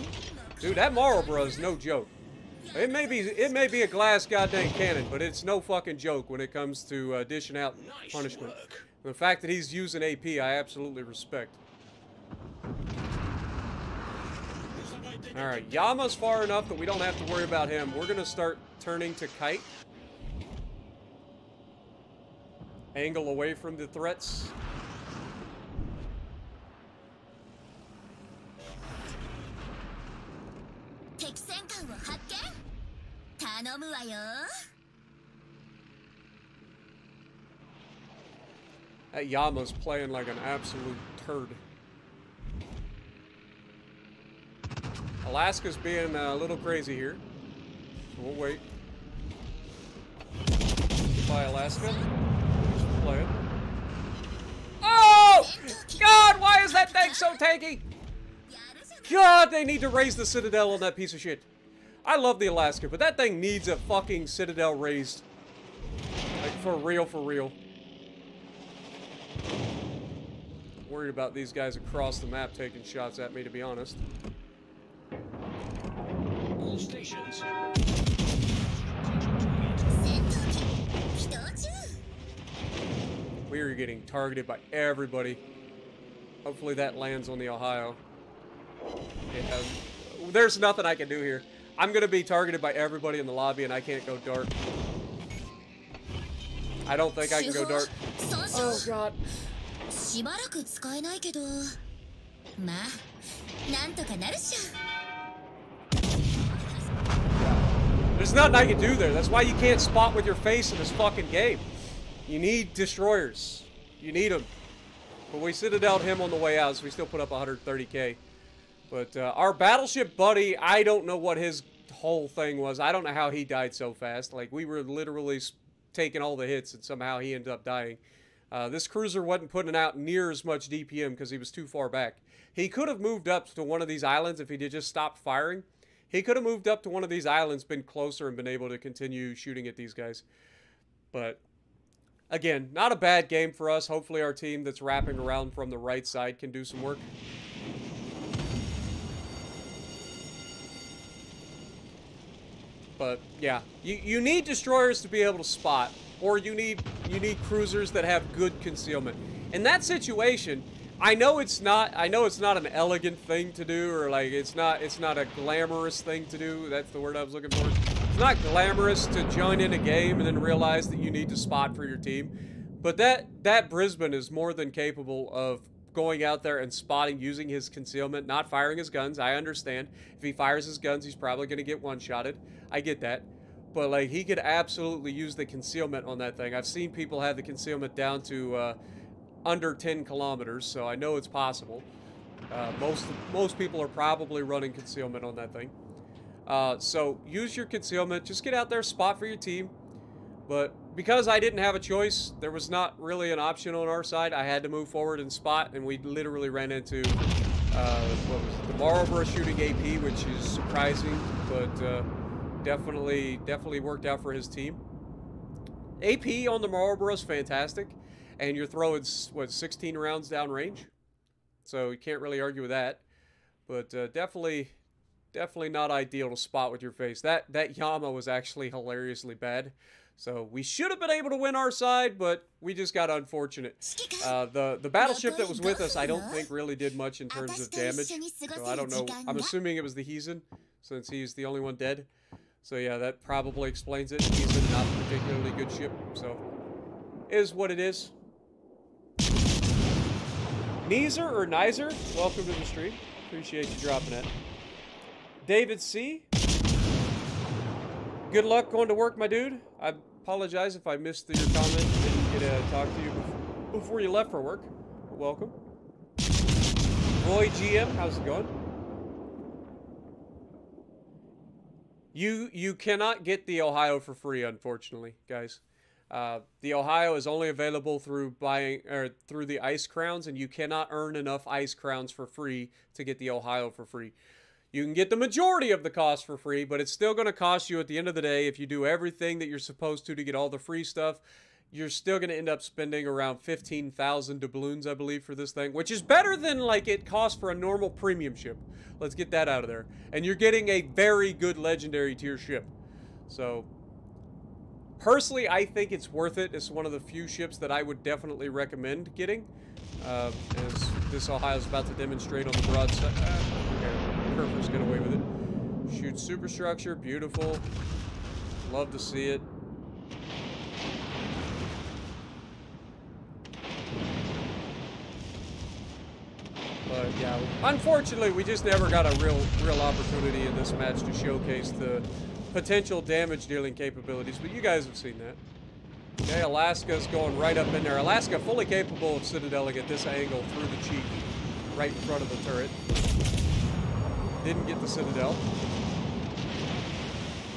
Dude, that Marlborough is no joke. It may be a glass goddamn cannon, but it's no fucking joke when it comes to dishing out punishment. The fact that he's using AP, I absolutely respect. All right, Yama's far enough that we don't have to worry about him. We're gonna start turning to kite. Angle away from the threats. That Yama's playing like an absolute turd. Alaska's being a little crazy here. We'll wait. Goodbye, Alaska. Just play it. Oh! God, why is that thing so tanky? God, they need to raise the Citadel on that piece of shit. I love the Alaska, but that thing needs a fucking Citadel raised. Like, for real, for real. Worried about these guys across the map taking shots at me, to be honest. All stations. We are getting targeted by everybody. Hopefully that lands on the Ohio. Yeah, there's nothing I can do here. I'm going to be targeted by everybody in the lobby, and I can't go dark. I don't think I can go dark. Oh, God. There's nothing I can do there. That's why you can't spot with your face in this fucking game. You need destroyers. You need them. But we citadeled him on the way out, so we still put up 130k. But our battleship buddy, I don't know what his whole thing was. I don't know how he died so fast. Like, we were literally taking all the hits, and somehow he ended up dying. This cruiser wasn't putting out near as much DPM because he was too far back. He could have moved up to one of these islands if he did just stop firing. He could have moved up to one of these islands, been closer, and been able to continue shooting at these guys. But again, not a bad game for us. Hopefully our team that's wrapping around from the right side can do some work. But yeah, you need destroyers to be able to spot, or you need cruisers that have good concealment. In that situation, I know it's not an elegant thing to do, or like it's not a glamorous thing to do. That's the word I was looking for. It's not glamorous to join in a game and then realize that you need to spot for your team. But that Brisbane is more than capable of going out there and spotting using his concealment, not firing his guns. I understand. If he fires his guns, he's probably going to get one-shotted. I get that. But, like, he could absolutely use the concealment on that thing. I've seen people have the concealment down to under 10 kilometers, so I know it's possible. Most people are probably running concealment on that thing. So use your concealment. Just get out there, spot for your team. But because I didn't have a choice, there was not really an option on our side. I had to move forward and spot, and we literally ran into what was it, the Marlborough shooting AP, which is surprising, but definitely worked out for his team. AP on the Marlborough is fantastic, and you're throwing, what, 16 rounds downrange? So you can't really argue with that, but definitely not ideal to spot with your face. That Yama was actually hilariously bad. So we should have been able to win our side, but we just got unfortunate. The battleship that was with us, I don't think really did much in terms of damage. So I don't know. I'm assuming it was the Hizen, since he's the only one dead. So yeah, that probably explains it. Hizen, not a particularly good ship, so is what it is. Neezer or Nizer, welcome to the stream. Appreciate you dropping it. David C. Good luck going to work, my dude. I apologize if I missed your comment. Didn't get to talk to you before you left for work. Welcome. Roy GM, how's it going? You cannot get the Ohio for free, unfortunately, guys. The Ohio is only available through buying or through the ice crowns, and you cannot earn enough ice crowns for free to get the Ohio for free. You can get the majority of the cost for free, but it's still going to cost you at the end of the day. If you do everything that you're supposed to get all the free stuff, you're still going to end up spending around 15,000 doubloons, I believe, for this thing, which is better than like it costs for a normal premium ship. Let's get that out of there. And you're getting a very good legendary tier ship. So personally, I think it's worth it. It's one of the few ships that I would definitely recommend getting, as this Ohio's about to demonstrate on the broad side. Purpose, get away with it. Shoot superstructure, beautiful. Love to see it. But yeah, unfortunately, we just never got a real opportunity in this match to showcase the potential damage dealing capabilities. But you guys have seen that. Okay, Alaska's going right up in there. Alaska fully capable of citadeling at this angle through the cheek, right in front of the turret. Didn't get the citadel.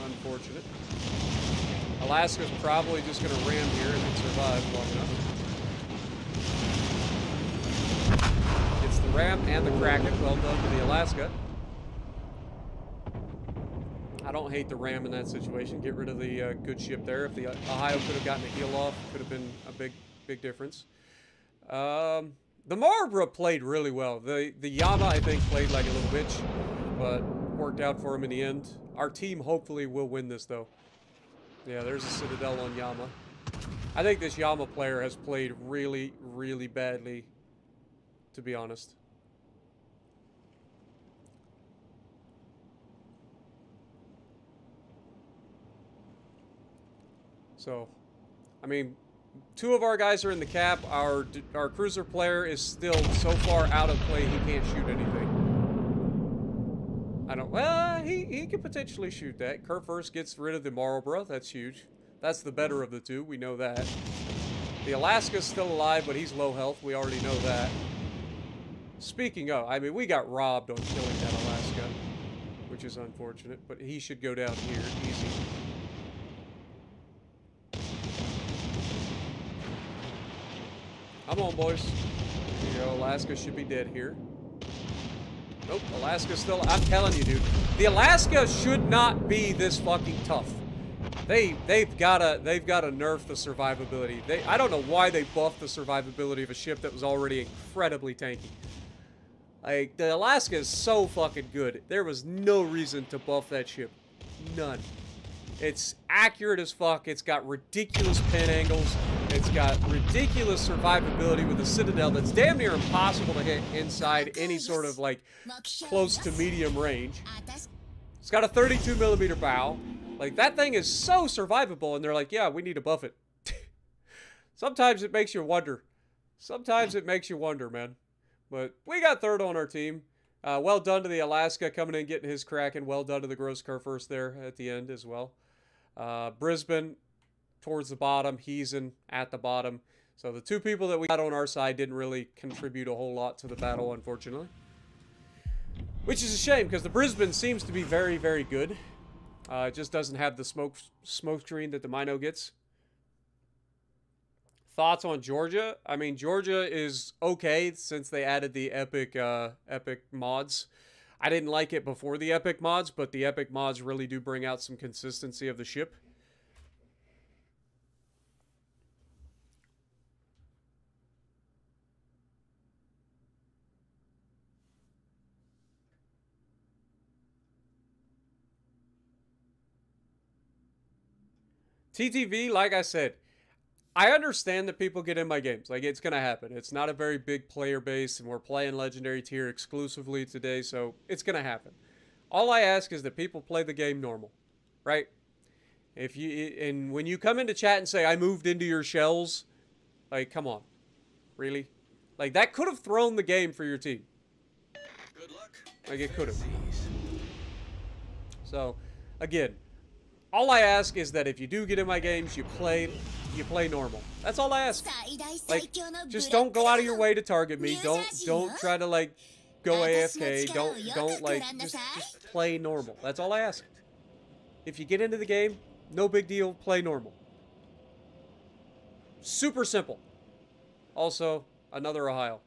Unfortunate. Alaska's probably just going to ram here if it survives long enough. It's the ram and the Kraken. Well done to the Alaska. I don't hate the ram in that situation. Get rid of the good ship there. If the Ohio could have gotten a heel off, could have been a big difference. The Marlborough played really well. The Yama, I think, played like a little bitch, but worked out for him in the end. Our team hopefully will win this, though. Yeah, there's a Citadel on Yama. I think this Yama player has played really, really badly, to be honest. So, I mean, two of our guys are in the cap. Our cruiser player is still so far out of play he can't shoot anything. I don't... Well, he could potentially shoot that. Kerr first gets rid of the Marlborough. That's huge. That's the better of the two. We know that. The Alaska's still alive, but he's low health. We already know that. Speaking of, I mean, we got robbed on killing that Alaska, which is unfortunate, but he should go down here easy. Come on, boys. Here you go. Alaska should be dead here. Nope, Alaska's still... I'm telling you, dude. The Alaska should not be this fucking tough. They've gotta nerf the survivability. I don't know why they buffed the survivability of a ship that was already incredibly tanky. Like, the Alaska is so fucking good. There was no reason to buff that ship. None. It's accurate as fuck. It's got ridiculous pin angles. It's got ridiculous survivability with a Citadel that's damn near impossible to hit inside any sort of, like, close to medium range. It's got a 32mm bow. Like, that thing is so survivable, and they're like, yeah, we need to buff it. Sometimes it makes you wonder. Sometimes it makes you wonder, man. But we got third on our team. Well done to the Alaska coming in, getting his crack, and well done to the Gross Kerr first there at the end as well. Brisbane... towards the bottom, he's in at the bottom. So the two people that we got on our side didn't really contribute a whole lot to the battle, unfortunately. Which is a shame, because the Brisbane seems to be very, very good. It just doesn't have the smoke screen that the Mino gets. Thoughts on Georgia? I mean, Georgia is okay since they added the epic mods. I didn't like it before the epic mods, but the epic mods really do bring out some consistency of the ship. TTV, like I said, I understand that people get in my games. Like, it's going to happen. It's not a very big player base, and we're playing Legendary Tier exclusively today, so it's going to happen. All I ask is that people play the game normal, right? If you and when you come into chat and say, I moved into your shells, like, come on. Really? Like, that could have thrown the game for your team. Good luck. Like, it could have. So, again... all I ask is that if you do get in my games, you play normal. That's all I ask. Like, just don't go out of your way to target me. Don't try to, like, go AFK. Don't like, just play normal. That's all I ask. If you get into the game, no big deal. Play normal. Super simple. Also, another Ohio.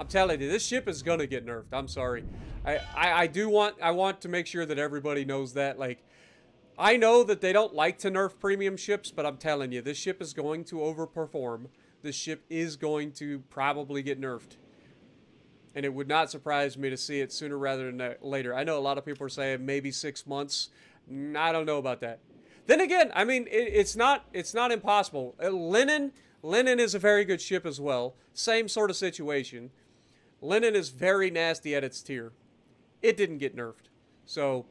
I'm telling you, this ship is gonna get nerfed. I'm sorry. I want to make sure that everybody knows that. Like, I know that they don't like to nerf premium ships, but I'm telling you, this ship is going to overperform. This ship is going to probably get nerfed. And it would not surprise me to see it sooner rather than later. I know a lot of people are saying maybe 6 months. I don't know about that. Then again, I mean, it's not impossible. Linen is a very good ship as well. Same sort of situation. Linen is very nasty at its tier. It didn't get nerfed. So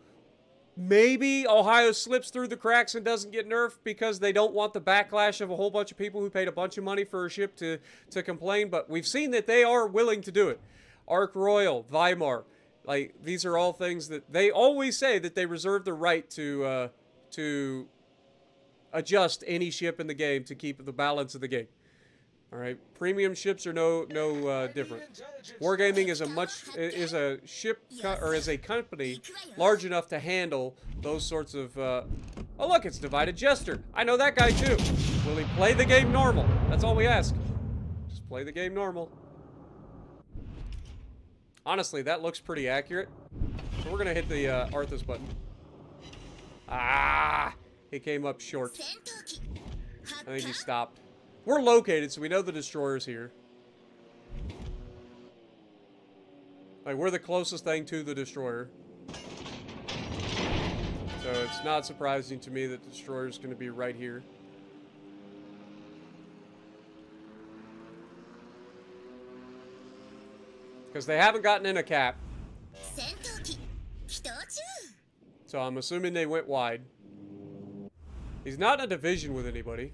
maybe Ohio slips through the cracks and doesn't get nerfed because they don't want the backlash of a whole bunch of people who paid a bunch of money for a ship to complain. But we've seen that they are willing to do it. Ark Royal, Weimar, like, these are all things that they always say that they reserve the right to adjust any ship in the game to keep the balance of the game. All right, premium ships are no different. Wargaming is a company large enough to handle those sorts of. Oh look, it's Divided Jester. I know that guy too. Will he play the game normal? That's all we ask. Just play the game normal. Honestly, that looks pretty accurate. So we're gonna hit the Arthas button. Ah, he came up short. I think he stopped. We're located, so we know the destroyer's here. Like, we're the closest thing to the destroyer. So it's not surprising to me that the destroyer's going to be right here. Because they haven't gotten in a cap. So I'm assuming they went wide. He's not in a division with anybody,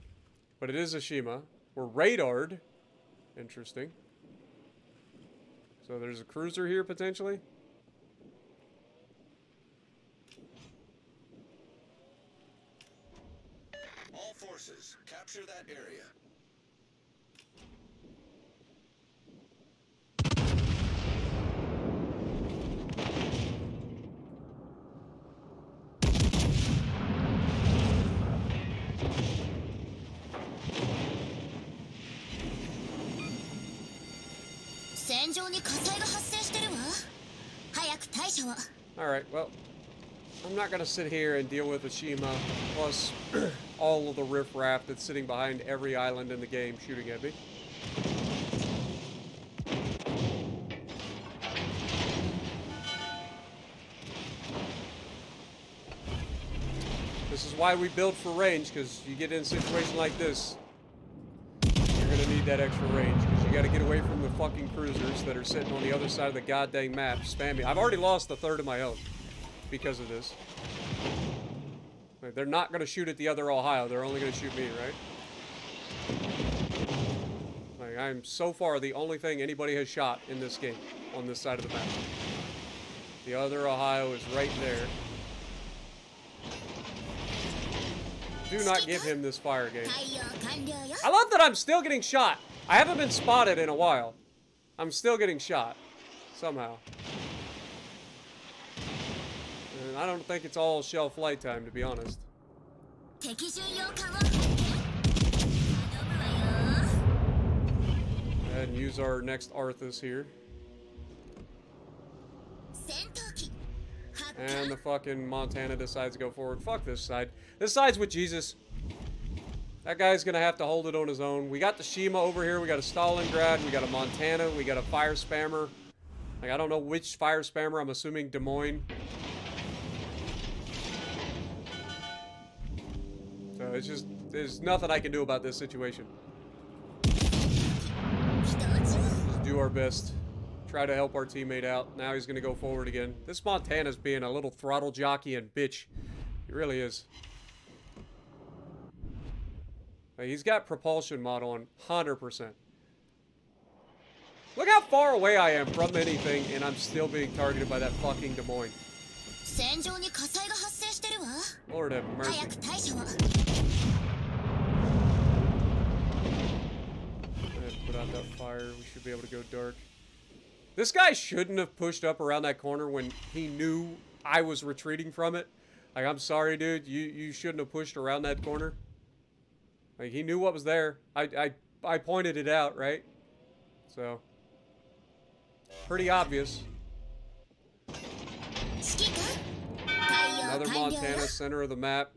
but it is a Shima. We're radared. Interesting. So there's a cruiser here, potentially. All forces, capture that area. Alright, well, I'm not going to sit here and deal with Ashima, plus all of the riffraff that's sitting behind every island in the game shooting at me. This is why we build for range, because you get in a situation like this, you're going to need that extra range. You gotta get away from the fucking cruisers that are sitting on the other side of the goddamn map, spamming. I've already lost a third of my health because of this. Like, they're not gonna shoot at the other Ohio. They're only gonna shoot me, right? Like, I'm so far the only thing anybody has shot in this game on this side of the map. The other Ohio is right there. Do not give him this fire game. I love that I'm still getting shot. I haven't been spotted in a while. I'm still getting shot. Somehow. And I don't think it's all shelf light time, to be honest. And use our next Arthas here. And the fucking Montana decides to go forward. Fuck this side. This side's with Jesus. That guy's going to have to hold it on his own. We got the Shima over here. We got a Stalingrad. We got a Montana. We got a Fire Spammer. Like, I don't know which Fire Spammer. I'm assuming Des Moines. So it's just, there's nothing I can do about this situation. Just do our best. Try to help our teammate out. Now he's going to go forward again. This Montana's being a little throttle jockey and bitch. He really is. He's got propulsion mod on 100%. Look how far away I am from anything, and I'm still being targeted by that fucking Des Moines. Lord have mercy. Put out that fire. We should be able to go dark. This guy shouldn't have pushed up around that corner when he knew I was retreating from it. Like, I'm sorry, dude. You shouldn't have pushed around that corner. Like, he knew what was there. I pointed it out, right? So, pretty obvious. Another Montana, center of the map.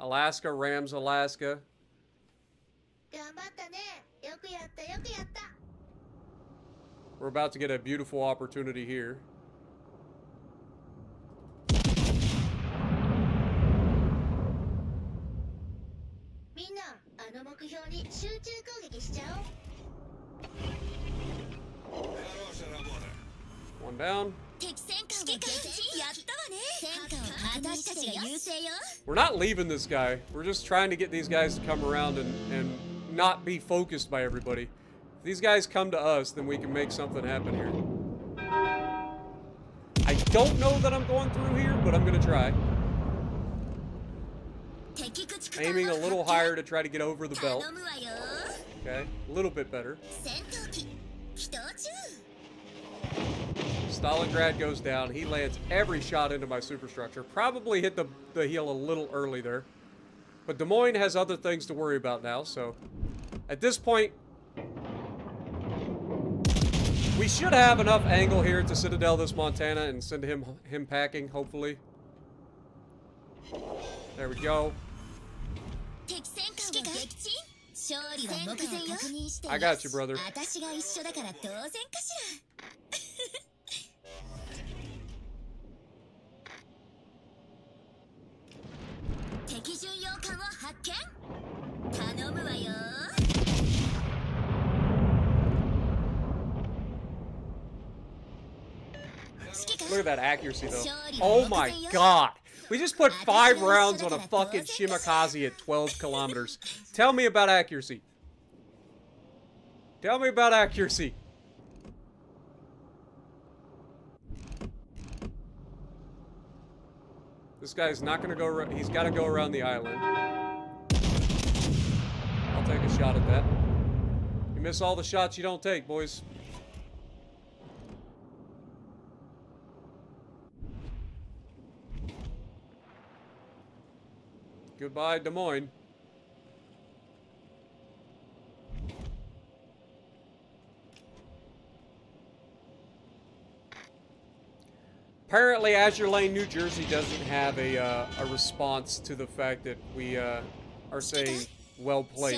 Alaska rams Alaska. We're about to get a beautiful opportunity here. One down. We're not leaving this guy. We're just trying to get these guys to come around and not be focused by everybody. If these guys come to us, then we can make something happen here. I don't know that I'm going through here, but I'm going to try. Aiming a little higher to try to get over the belt. Okay, a little bit better. Stalingrad goes down. He lands every shot into my superstructure. Probably hit the heel a little early there. But Des Moines has other things to worry about now, so at this point, we should have enough angle here to Citadel this Montana and send him packing, hopefully. There we go. I got you, brother. Look at that accuracy, though. Oh my god. We just put 5 rounds on a fucking Shimakaze at 12 kilometers. Tell me about accuracy. Tell me about accuracy. This guy's not going to go around. He's got to go around the island. I'll take a shot at that. You miss all the shots you don't take, boys. Goodbye, Des Moines. Apparently, Azure Lane, New Jersey doesn't have a response to the fact that we are saying, well played.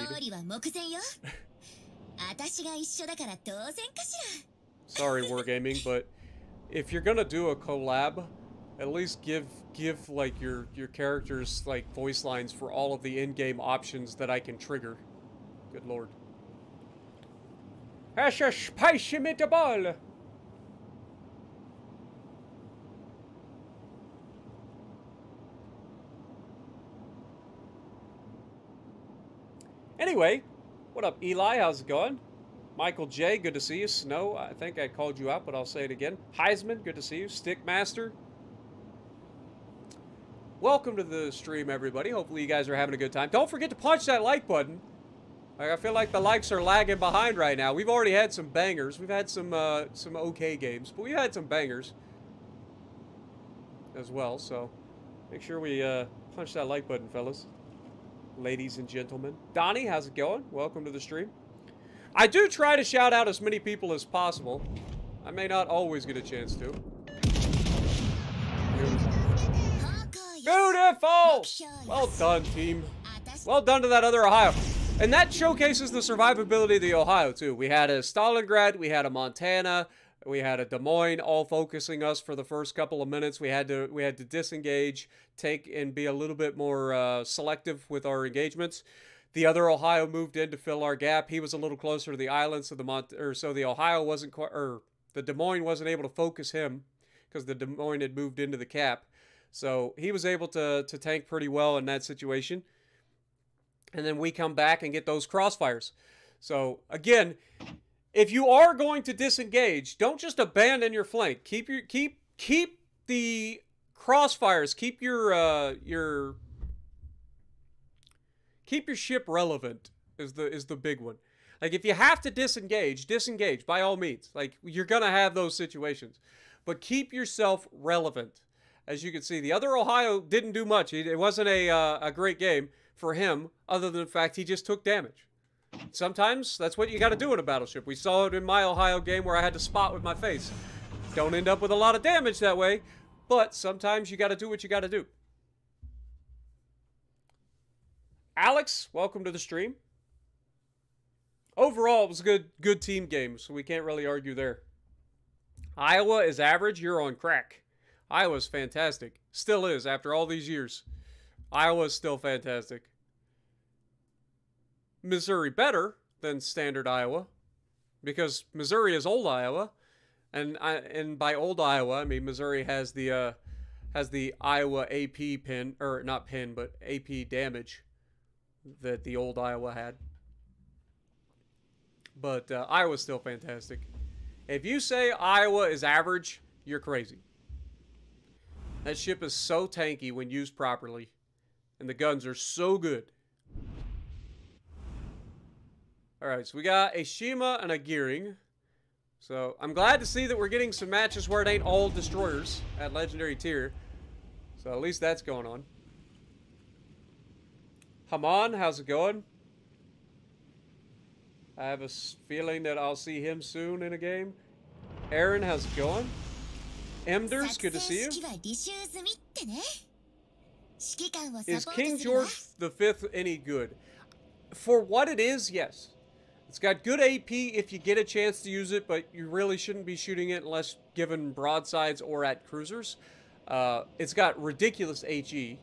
Sorry, Wargaming, but if you're gonna do a collab, at least give like your characters like voice lines for all of the in-game options that I can trigger. Good lord. That's a spicy meatball. Anyway, what up, Eli? How's it going? Michael J, good to see you. Snow, I think I called you out, but I'll say it again. Heisman, good to see you. Stickmaster. Welcome to the stream, everybody. Hopefully you guys are having a good time. Don't forget to punch that like button. I feel like the likes are lagging behind right now. We've already had some bangers. We've had some okay games, but we've had some bangers as well. So make sure we punch that like button, fellas. Ladies and gentlemen. Donnie, how's it going? Welcome to the stream. I do try to shout out as many people as possible. I may not always get a chance to. Beautiful! Well done, team. Well done to that other Ohio. And that showcases the survivability of the Ohio, too. We had a Stalingrad, we had a Montana, we had a Des Moines, all focusing us for the first couple of minutes. We had to disengage, take, and be a little bit more selective with our engagements. The other Ohio moved in to fill our gap. He was a little closer to the island, so the Ohio wasn't quite, or the Des Moines wasn't able to focus him because the Des Moines had moved into the cap. So he was able to tank pretty well in that situation. And then we come back and get those crossfires. So, again, if you are going to disengage, don't just abandon your flank. Keep the crossfires. Keep your ship relevant is the big one. Like, if you have to disengage, disengage by all means. Like, you're going to have those situations. But keep yourself relevant. As you can see, the other Ohio didn't do much. It wasn't a great game for him, other than the fact he just took damage. Sometimes that's what you got to do in a battleship. We saw it in my Ohio game where I had to spot with my face. Don't end up with a lot of damage that way, but sometimes you got to do what you got to do. Alex, welcome to the stream. Overall, it was a good team game, so we can't really argue there. Iowa is average. You're on crack. Iowa's fantastic. Still is after all these years. Iowa's still fantastic. Missouri better than standard Iowa because Missouri is old Iowa, and by old Iowa I mean Missouri has the Iowa AP pin, or not pin, but AP damage that the old Iowa had. But Iowa's still fantastic. If you say Iowa is average, you're crazy. That ship is so tanky when used properly, and the guns are so good. Alright, so we got a Shima and a Gearing. So, I'm glad to see that we're getting some matches where it ain't all destroyers at Legendary Tier. So, at least that's going on. Haman, how's it going? I have a feeling that I'll see him soon in a game. Aaron, how's it going? Emders, good to see you. Is King George V any good? For what it is, yes. It's got good AP if you get a chance to use it, but you really shouldn't be shooting it unless given broadsides or at cruisers. It's got ridiculous HE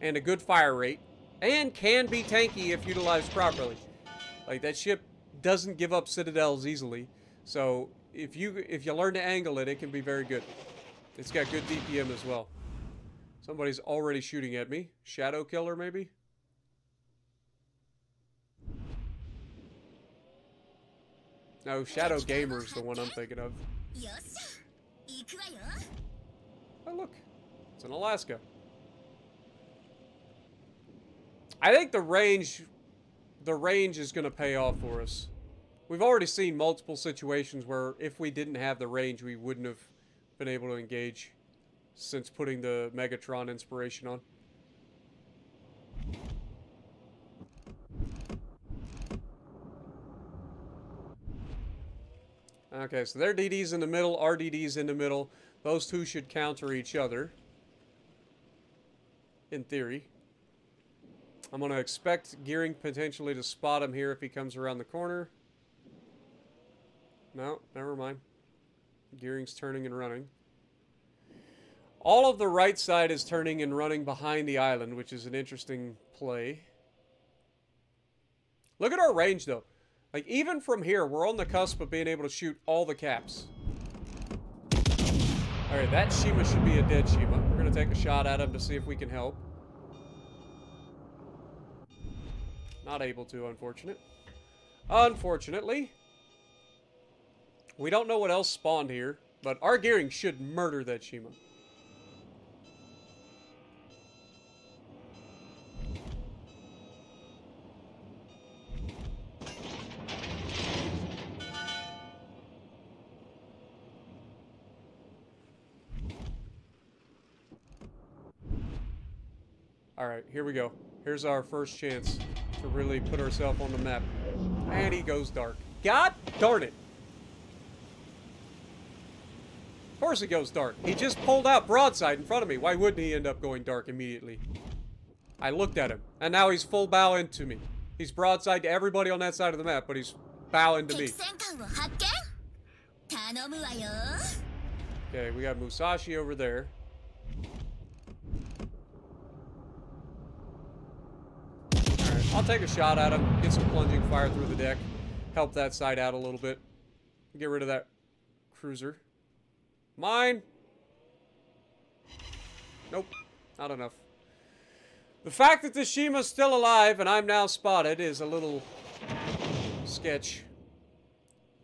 and a good fire rate, and can be tanky if utilized properly. Like, that ship doesn't give up citadels easily, so if you learn to angle it, it can be very good. It's got good DPM as well. Somebody's already shooting at me. Shadow Killer, maybe? No, Shadow Gamer's the one I'm thinking of. Oh, look. It's in Alaska. I think the range is going to pay off for us. We've already seen multiple situations where if we didn't have the range, we wouldn't have been able to engage since putting the Megatron inspiration on. Okay, so their DD's in the middle, our DD's in the middle. Those two should counter each other, in theory. I'm going to expect Gearing potentially to spot him here if he comes around the corner. No, never mind. Gearing's turning and running. All of the right side is turning and running behind the island, which is an interesting play. Look at our range, though. Like, even from here, we're on the cusp of being able to shoot all the caps. All right, that Shima should be a dead Shima. We're going to take a shot at him to see if we can help. Not able to, unfortunately. We don't know what else spawned here, but our Gearing should murder that Shima. Alright, here we go. Here's our first chance to really put ourselves on the map. And he goes dark. God darn it! Of course he goes dark. He just pulled out broadside in front of me. Why wouldn't he end up going dark immediately? I looked at him, and now he's full bow into me. He's broadside to everybody on that side of the map, but he's bowing to me. Okay, we got Musashi over there. I'll take a shot at him, get some plunging fire through the deck, help that side out a little bit, get rid of that cruiser. Mine! Nope, not enough. The fact that the Shima's still alive and I'm now spotted is a little sketch.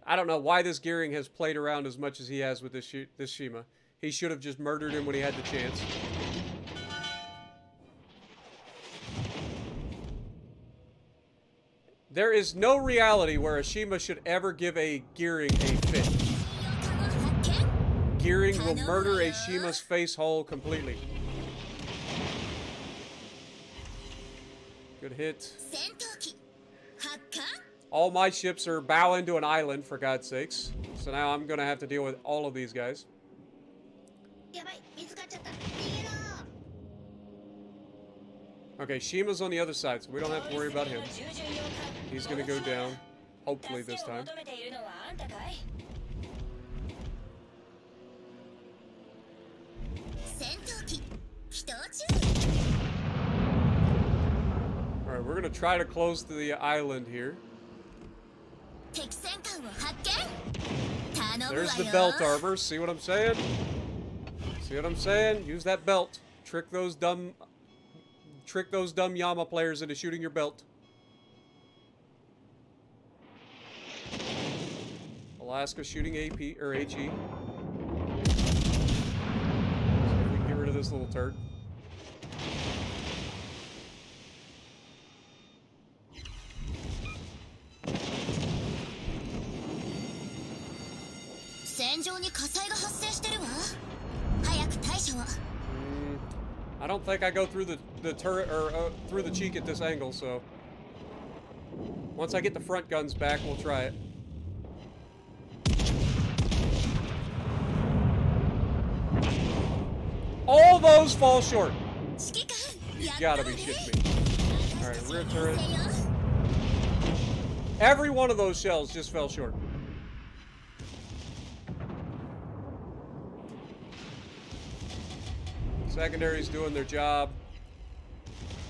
I don't know why this Gearing has played around as much as he has with this Shima. He should have just murdered him when he had the chance. There is no reality where a Shima should ever give a Gearing a fit. Gearing will murder a Shima's face hole completely. Good hit. All my ships are bowing to an island, for God's sakes. So now I'm going to have to deal with all of these guys. Okay, Shima's on the other side, so we don't have to worry about him. He's gonna go down, hopefully this time. Alright, we're gonna try to close to the island here. There's the belt arbor, see what I'm saying? See what I'm saying? Use that belt. Trick those dumb Yama players into shooting your belt. Alaska shooting AP, or HE. So we can get rid of this little turd. I don't think I go through the turret or through the cheek at this angle, so once I get the front guns back, we'll try it. All those fall short. You gotta be shitting me. All right, rear turret. Every one of those shells just fell short. Secondary's doing their job.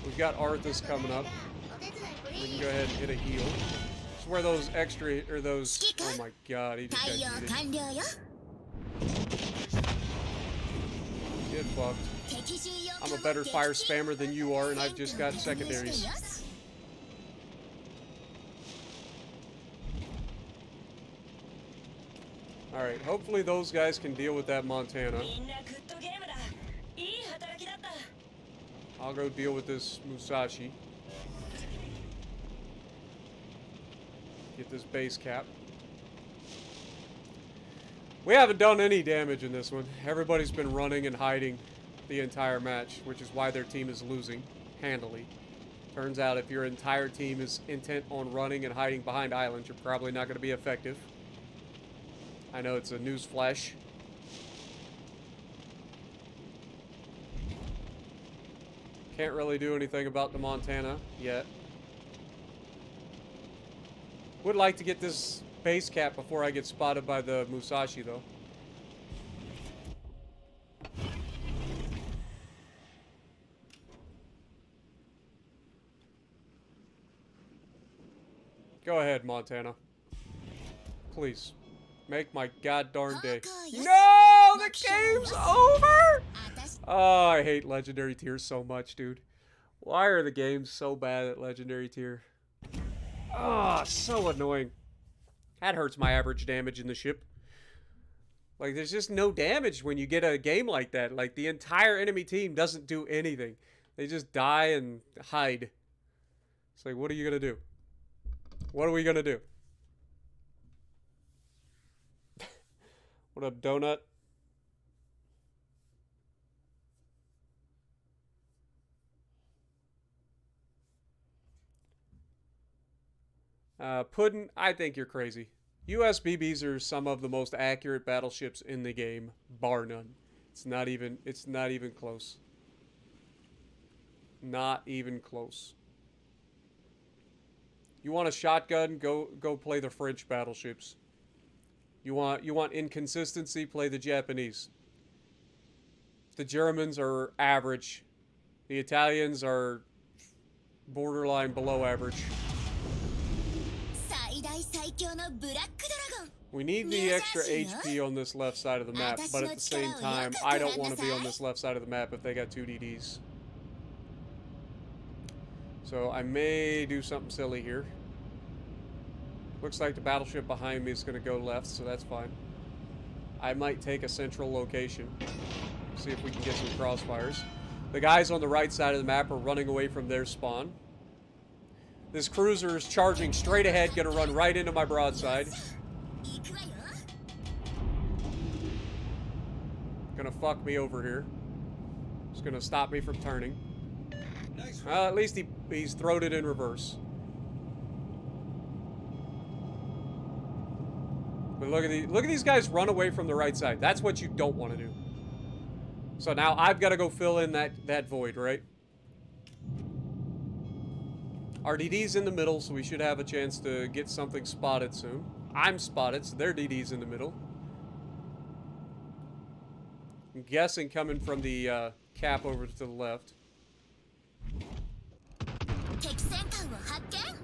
We've got Arthas coming up. We can go ahead and hit a heal. It's where those extra, or those, oh my god, he just got cheated. Get fucked. I'm a better fire spammer than you are, and I've just got secondaries. Alright, hopefully those guys can deal with that Montana. I'll go deal with this Musashi. Get this base cap. We haven't done any damage in this one. Everybody's been running and hiding the entire match, which is why their team is losing handily. Turns out if your entire team is intent on running and hiding behind islands, you're probably not going to be effective. I know it's a news flash. Can't really do anything about the Montana yet. Would like to get this base cap before I get spotted by the Musashi, though. Go ahead, Montana. Please. Make my god darn day. No! The game's over! Oh, I hate Legendary Tier so much, dude. Why are the games so bad at Legendary Tier? Oh, so annoying. That hurts my average damage in the ship. Like, there's just no damage when you get a game like that. Like, the entire enemy team doesn't do anything. They just die and hide. It's like, what are you gonna do? What are we gonna do? What up, Donut? Puddin, I think you're crazy. USBBs are some of the most accurate battleships in the game, bar none. It's not even close. Not even close. You want a shotgun? Go play the French battleships. You want inconsistency? Play the Japanese. The Germans are average. The Italians are borderline below average. We need the extra HP on this left side of the map, but at the same time, I don't want to be on this left side of the map if they got 2 DDs. So I may do something silly here. Looks like the battleship behind me is going to go left, so that's fine. I might take a central location. See if we can get some crossfires. The guys on the right side of the map are running away from their spawn. This cruiser is charging straight ahead, gonna run right into my broadside. Gonna fuck me over here. It's gonna stop me from turning. Well, at least he's thrown it in reverse. But look at these guys run away from the right side. That's what you don't want to do. So now I've got to go fill in that void, right? Our DD's in the middle, so we should have a chance to get something spotted soon. I'm spotted, so their DD's in the middle. I'm guessing coming from the cap over to the left.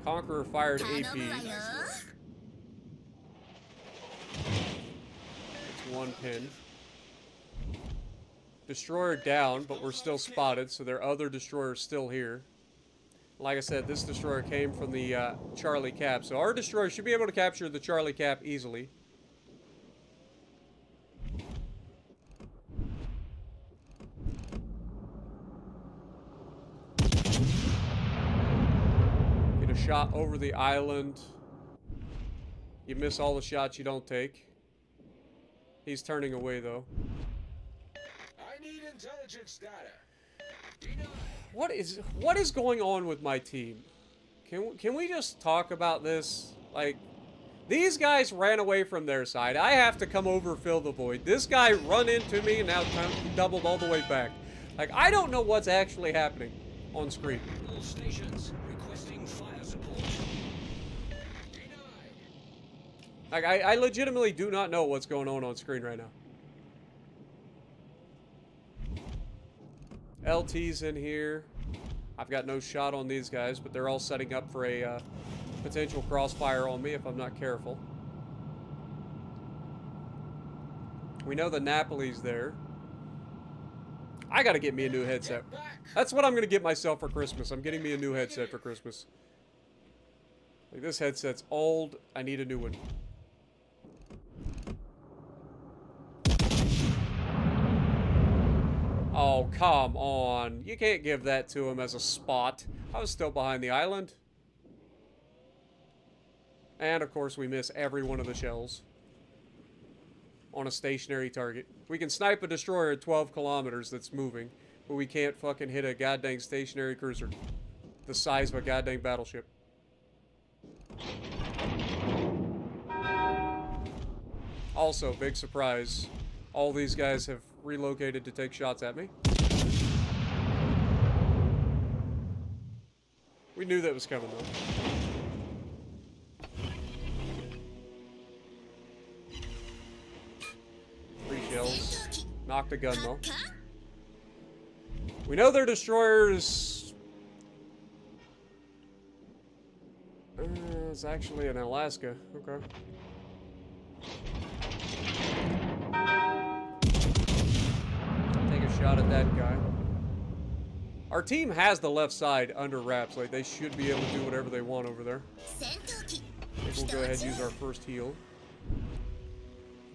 Conqueror fired AP. It's one pin. Destroyer down, but we're still spotted, so their other destroyer's still here. Like I said, this destroyer came from the Charlie Cap, so our destroyer should be able to capture the Charlie Cap easily. Get a shot over the island. You miss all the shots you don't take. He's turning away, though. I need intelligence data. Denied. What is going on with my team? Can we just talk about this? Like, these guys ran away from their side. I have to come over, fill the void. This guy run into me and now doubled all the way back. Like, I don't know what's actually happening on screen. All stations requesting fire support. Like, I legitimately do not know what's going on screen right now. LT's in here. I've got no shot on these guys, but they're all setting up for a potential crossfire on me if I'm not careful. We know the Napoli's there. I gotta get me a new headset. That's what I'm gonna get myself for Christmas. I'm getting me a new headset for Christmas. Like, this headset's old. I need a new one. Oh, come on. You can't give that to him as a spot. I was still behind the island. And, of course, we miss every one of the shells on a stationary target. We can snipe a destroyer at 12 kilometers that's moving, but we can't fucking hit a goddamn stationary cruiser the size of a goddamn battleship. Also, big surprise, all these guys have relocated to take shots at me. We knew that was coming, though. Three shells. Knocked a gun, though. We know they're destroyers. It's actually in Alaska. Okay. Take a shot at that guy. Our team has the left side under wraps. Like, they should be able to do whatever they want over there. We'll go ahead and use our first heal.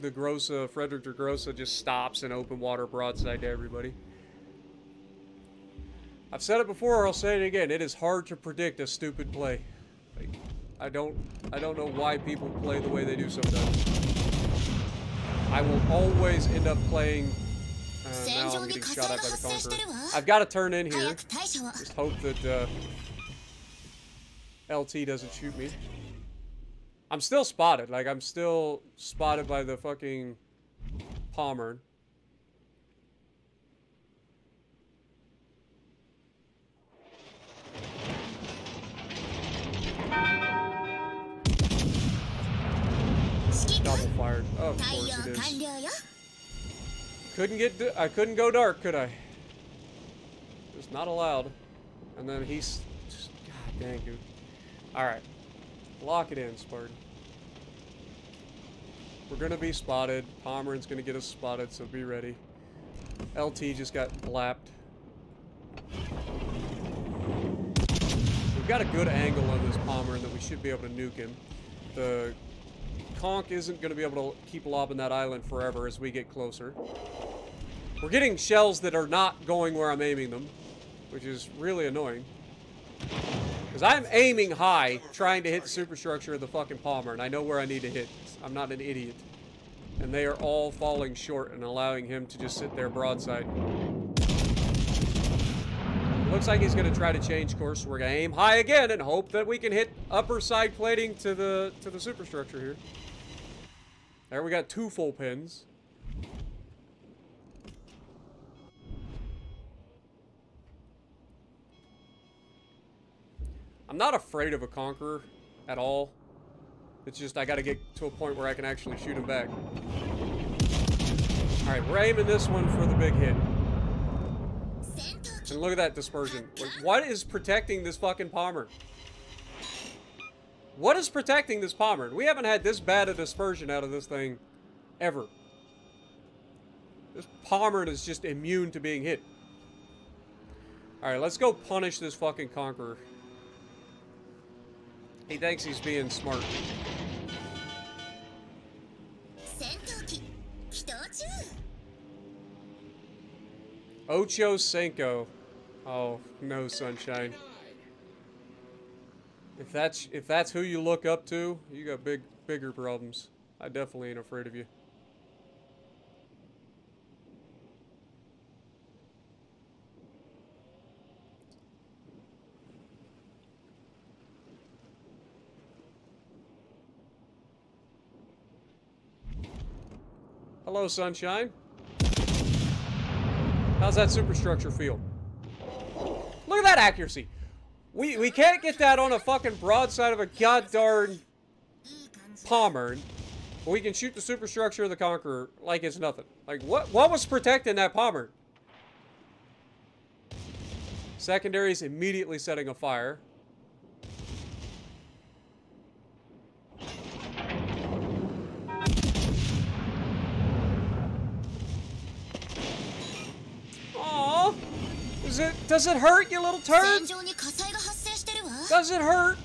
The Grossa, Frederick de Grossa, just stops in open water broadside to everybody. I've said it before, I'll say it again. It is hard to predict a stupid play. Like, I don't know why people play the way they do sometimes. I will always end up playing. Now I'm getting shot at by the Conqueror. I've got to turn in here. Just hope that LT doesn't shoot me. I'm still spotted. Like, I'm still spotted by the fucking Palmer. Double fired. Oh, of course it is. I couldn't go dark, could I? It was not allowed. And then he's just, god dang, dude. All right, lock it in, Spartan. We're gonna be spotted. Pomeran's gonna get us spotted, so be ready. LT just got blapped. We've got a good angle on this Pomeran that we should be able to nuke him. The Conk isn't going to be able to keep lobbing that island forever as we get closer. We're getting shells that are not going where I'm aiming them, which is really annoying. Because I'm aiming high, trying to hit the superstructure of the fucking Palmer, and I know where I need to hit. I'm not an idiot. And they are all falling short and allowing him to just sit there broadside. Looks like he's going to try to change course. We're going to aim high again and hope that we can hit upper side plating to the superstructure here. There, we got two full pins. I'm not afraid of a Conqueror at all. It's just I got to get to a point where I can actually shoot him back. All right, we're aiming this one for the big hit. And look at that dispersion. Like, what is protecting this fucking Palmer? What is protecting this Palmer? We haven't had this bad a dispersion out of this thing ever. This Palmer is just immune to being hit. Alright, let's go punish this fucking Conqueror. He thinks he's being smart. Ocho Senko. Oh, no, sunshine. If that's who you look up to, you got bigger problems. I definitely ain't afraid of you. Hello, sunshine. How's that superstructure feel? Look at that accuracy. We can't get that on a fucking broadside of a god darn Palmer. We can shoot the superstructure of the Conqueror like it's nothing. Like, what was protecting that Palmer? Secondary's immediately setting a fire. Aww. Does it hurt, you little turd? Does it hurt?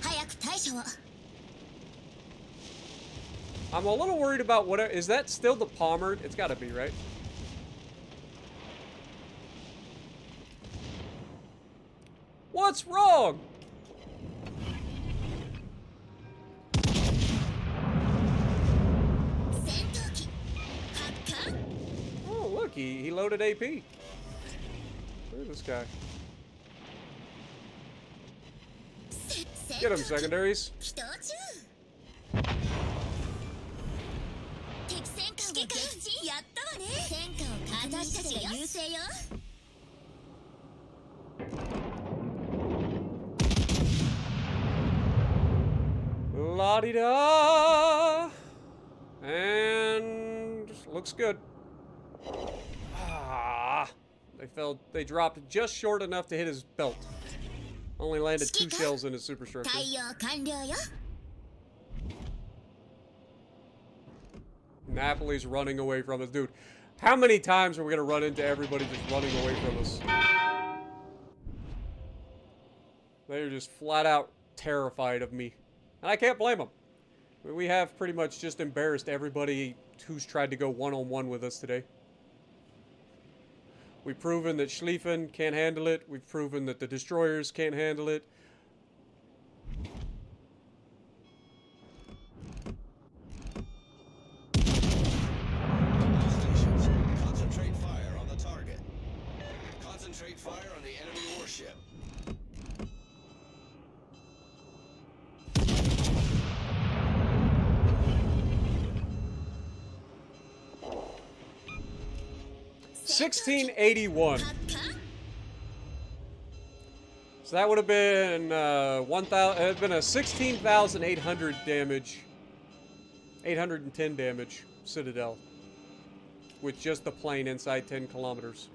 I'm a little worried about what... Is that still the Palmer? It's gotta be, right? What's wrong? Oh, look, he loaded AP. Look at this guy. Get him, secondaries. La-di-da! And looks good. Ah, they dropped just short enough to hit his belt. Only landed 2 shells in his superstructure. Napoli's running away from us. Dude, how many times are we going to run into everybody just running away from us? They're just flat out terrified of me. And I can't blame them. We have pretty much just embarrassed everybody who's tried to go one-on-one with us today. We've proven that Schlieffen can't handle it. We've proven that the destroyers can't handle it. $1681. So that would have been 1,000. It had been a 16,800 damage, 810 damage citadel, with just the plane inside 10 kilometers.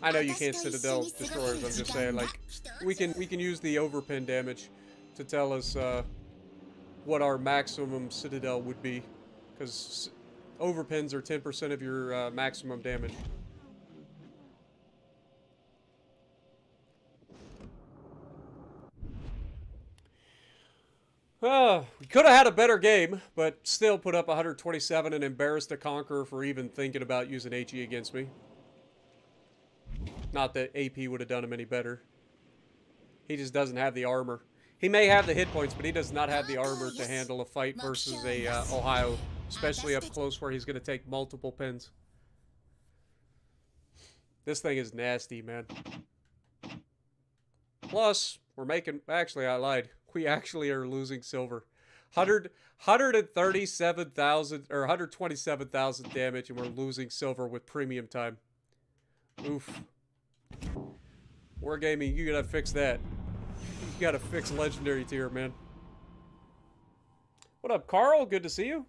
I know you can't citadel destroyers. I'm just saying, like, we can use the overpin damage to tell us what our maximum citadel would be, because overpins are 10% of your maximum damage. We could have had a better game, but still put up 127 and embarrassed the Conqueror for even thinking about using HE against me. Not that AP would have done him any better. He just doesn't have the armor. He may have the hit points, but he does not have the armor to handle a fight versus a Ohio, especially up close where he's going to take multiple pins. This thing is nasty, man. Plus, we're making... Actually, I lied. We actually are losing silver. 137,000 or 127,000 damage, and we're losing silver with premium time. Oof. Wargaming, you gotta fix that. You gotta fix Legendary Tier, man. What up, Carl? Good to see you.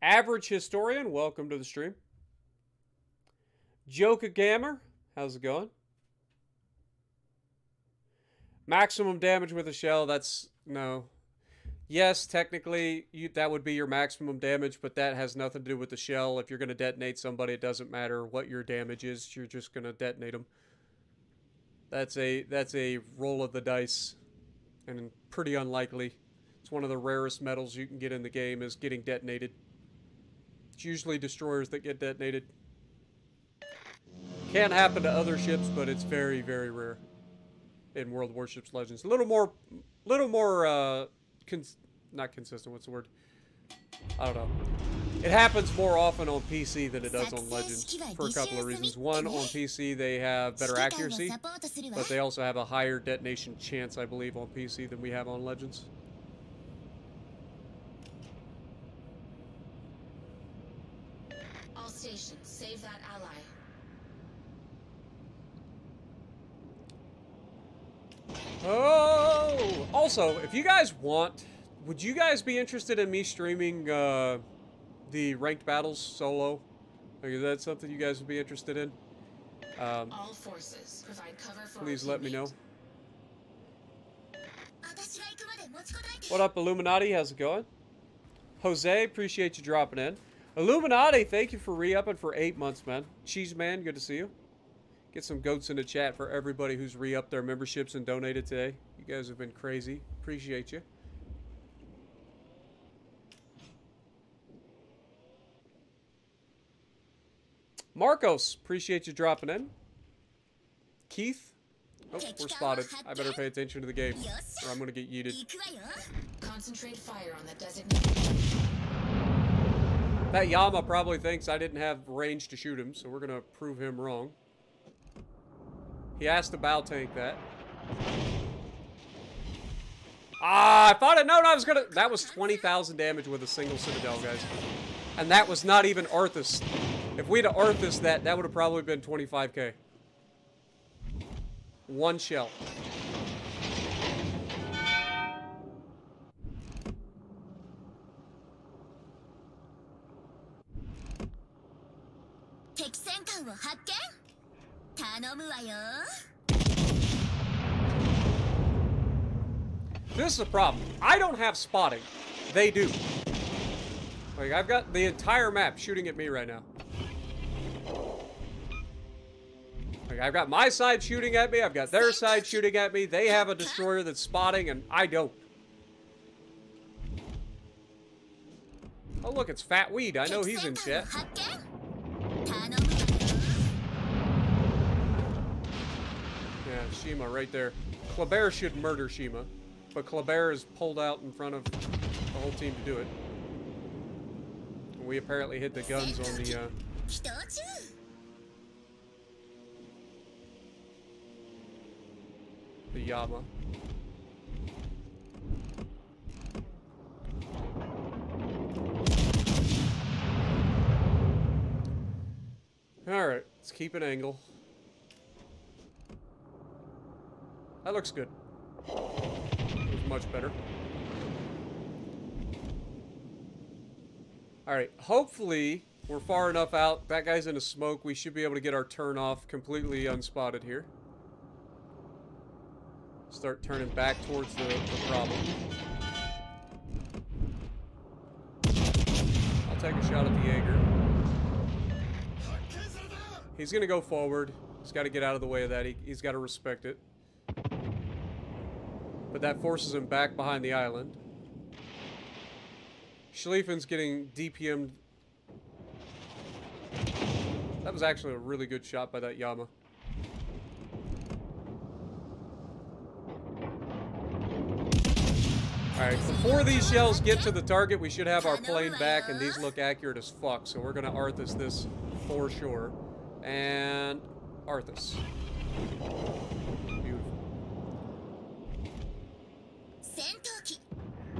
Average Historian, welcome to the stream. Joka Gamer, how's it going? Maximum damage with a shell, that's... No. Yes, technically, that would be your maximum damage, but that has nothing to do with the shell. If you're going to detonate somebody, it doesn't matter what your damage is. You're just going to detonate them. That's a roll of the dice, and pretty unlikely. It's one of the rarest medals you can get in the game is getting detonated. It's usually destroyers that get detonated. Can happen to other ships, but it's very, very rare in World of Warships Legends. A little more... not consistent, what's the word? I don't know. It happens more often on PC than it does on Legends for a couple of reasons. One, on PC they have better accuracy, but they also have a higher detonation chance, I believe, on PC than we have on Legends. All stations. ally. Oh! Also, if you guys want, would you guys be interested in me streaming the ranked battles solo? Is that something you guys would be interested in? All forces provide cover for please let me know. What up, Illuminati? How's it going? Jose, appreciate you dropping in. Illuminati, thank you for re-upping for 8 months, man. Cheese Man, good to see you. Get some goats in the chat for everybody who's re-upped their memberships and donated today. You guys have been crazy. Appreciate you. Marcos, appreciate you dropping in. Keith. Oh, we're spotted. I better pay attention to the game, or I'm gonna get yeeted. Concentrate fire on the designation. That Yama probably thinks I didn't have range to shoot him, so we're gonna prove him wrong. He has to bow tank that. Ah, I thought I'd known I was gonna... That was 20,000 damage with a single Citadel, guys. And that was not even Arthas. If we'd have Arthas that, that would have probably been 25k. One shell. This is a problem. I don't have spotting. They do. Like, I've got the entire map shooting at me right now. I've got my side shooting at me. I've got their side shooting at me. They have a destroyer that's spotting, and I don't. Oh, look, it's Fat Weed. I know he's in chat. Yeah, Shima right there. Kleber should murder Shima, but Kleber is pulled out in front of the whole team to do it. We apparently hit the guns on the... the Yama. Alright, let's keep an angle. That looks good. Looks much better. Alright, hopefully we're far enough out. That guy's in a smoke. We should be able to get our turn off completely unspotted here. Start turning back towards the problem. I'll take a shot at the Jaeger. He's going to go forward. He's got to get out of the way of that. He's got to respect it. But that forces him back behind the island. Schlieffen's getting DPM'd. That was actually a really good shot by that Yama. Alright, before these shells get to the target, we should have our plane back, and these look accurate as fuck, so we're gonna Arthas this for sure. And... Arthas. Beautiful.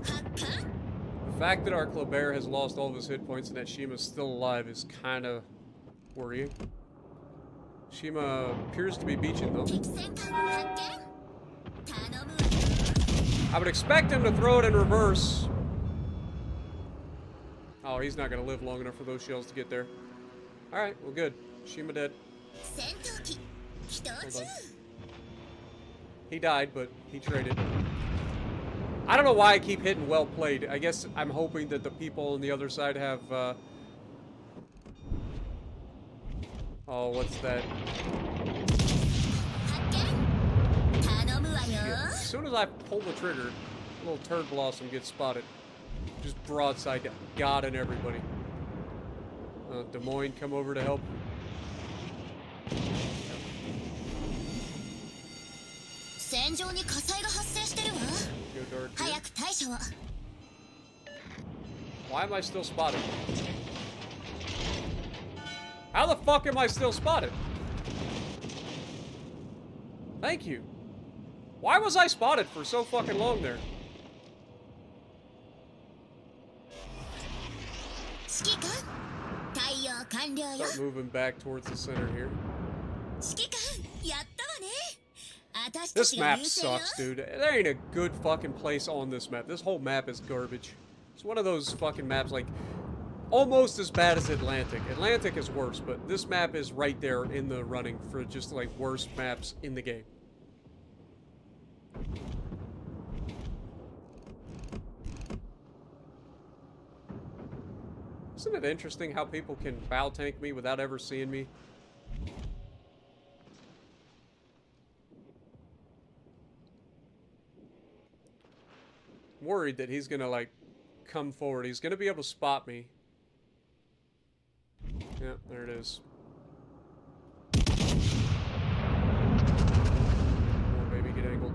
The fact that our Kleber has lost all of his hit points and that Shima's still alive is kind of worrying. Shima appears to be beaching though. I would expect him to throw it in reverse. Oh, he's not going to live long enough for those shells to get there. All right, well, good. Shima dead. He died, but he traded. I don't know why I keep hitting well played. I guess I'm hoping that the people on the other side have... Oh, what's that? Yeah. As soon as I pull the trigger, little turd blossom gets spotted. Just broadside to God and everybody. Des Moines come over to help. Why am I still spotted? How the fuck am I still spotted? Thank you. Why was I spotted for so fucking long there? Start moving back towards the center here. This map sucks, dude. There ain't a good fucking place on this map. This whole map is garbage. It's one of those fucking maps, like, almost as bad as Atlantic. Atlantic is worse, but this map is right there in the running for just, like, worst maps in the game. Isn't it interesting how people can bow tank me without ever seeing me? I'm worried that he's gonna, like, come forward. He's gonna be able to spot me. Yeah, there it is. Come on, baby, get angled.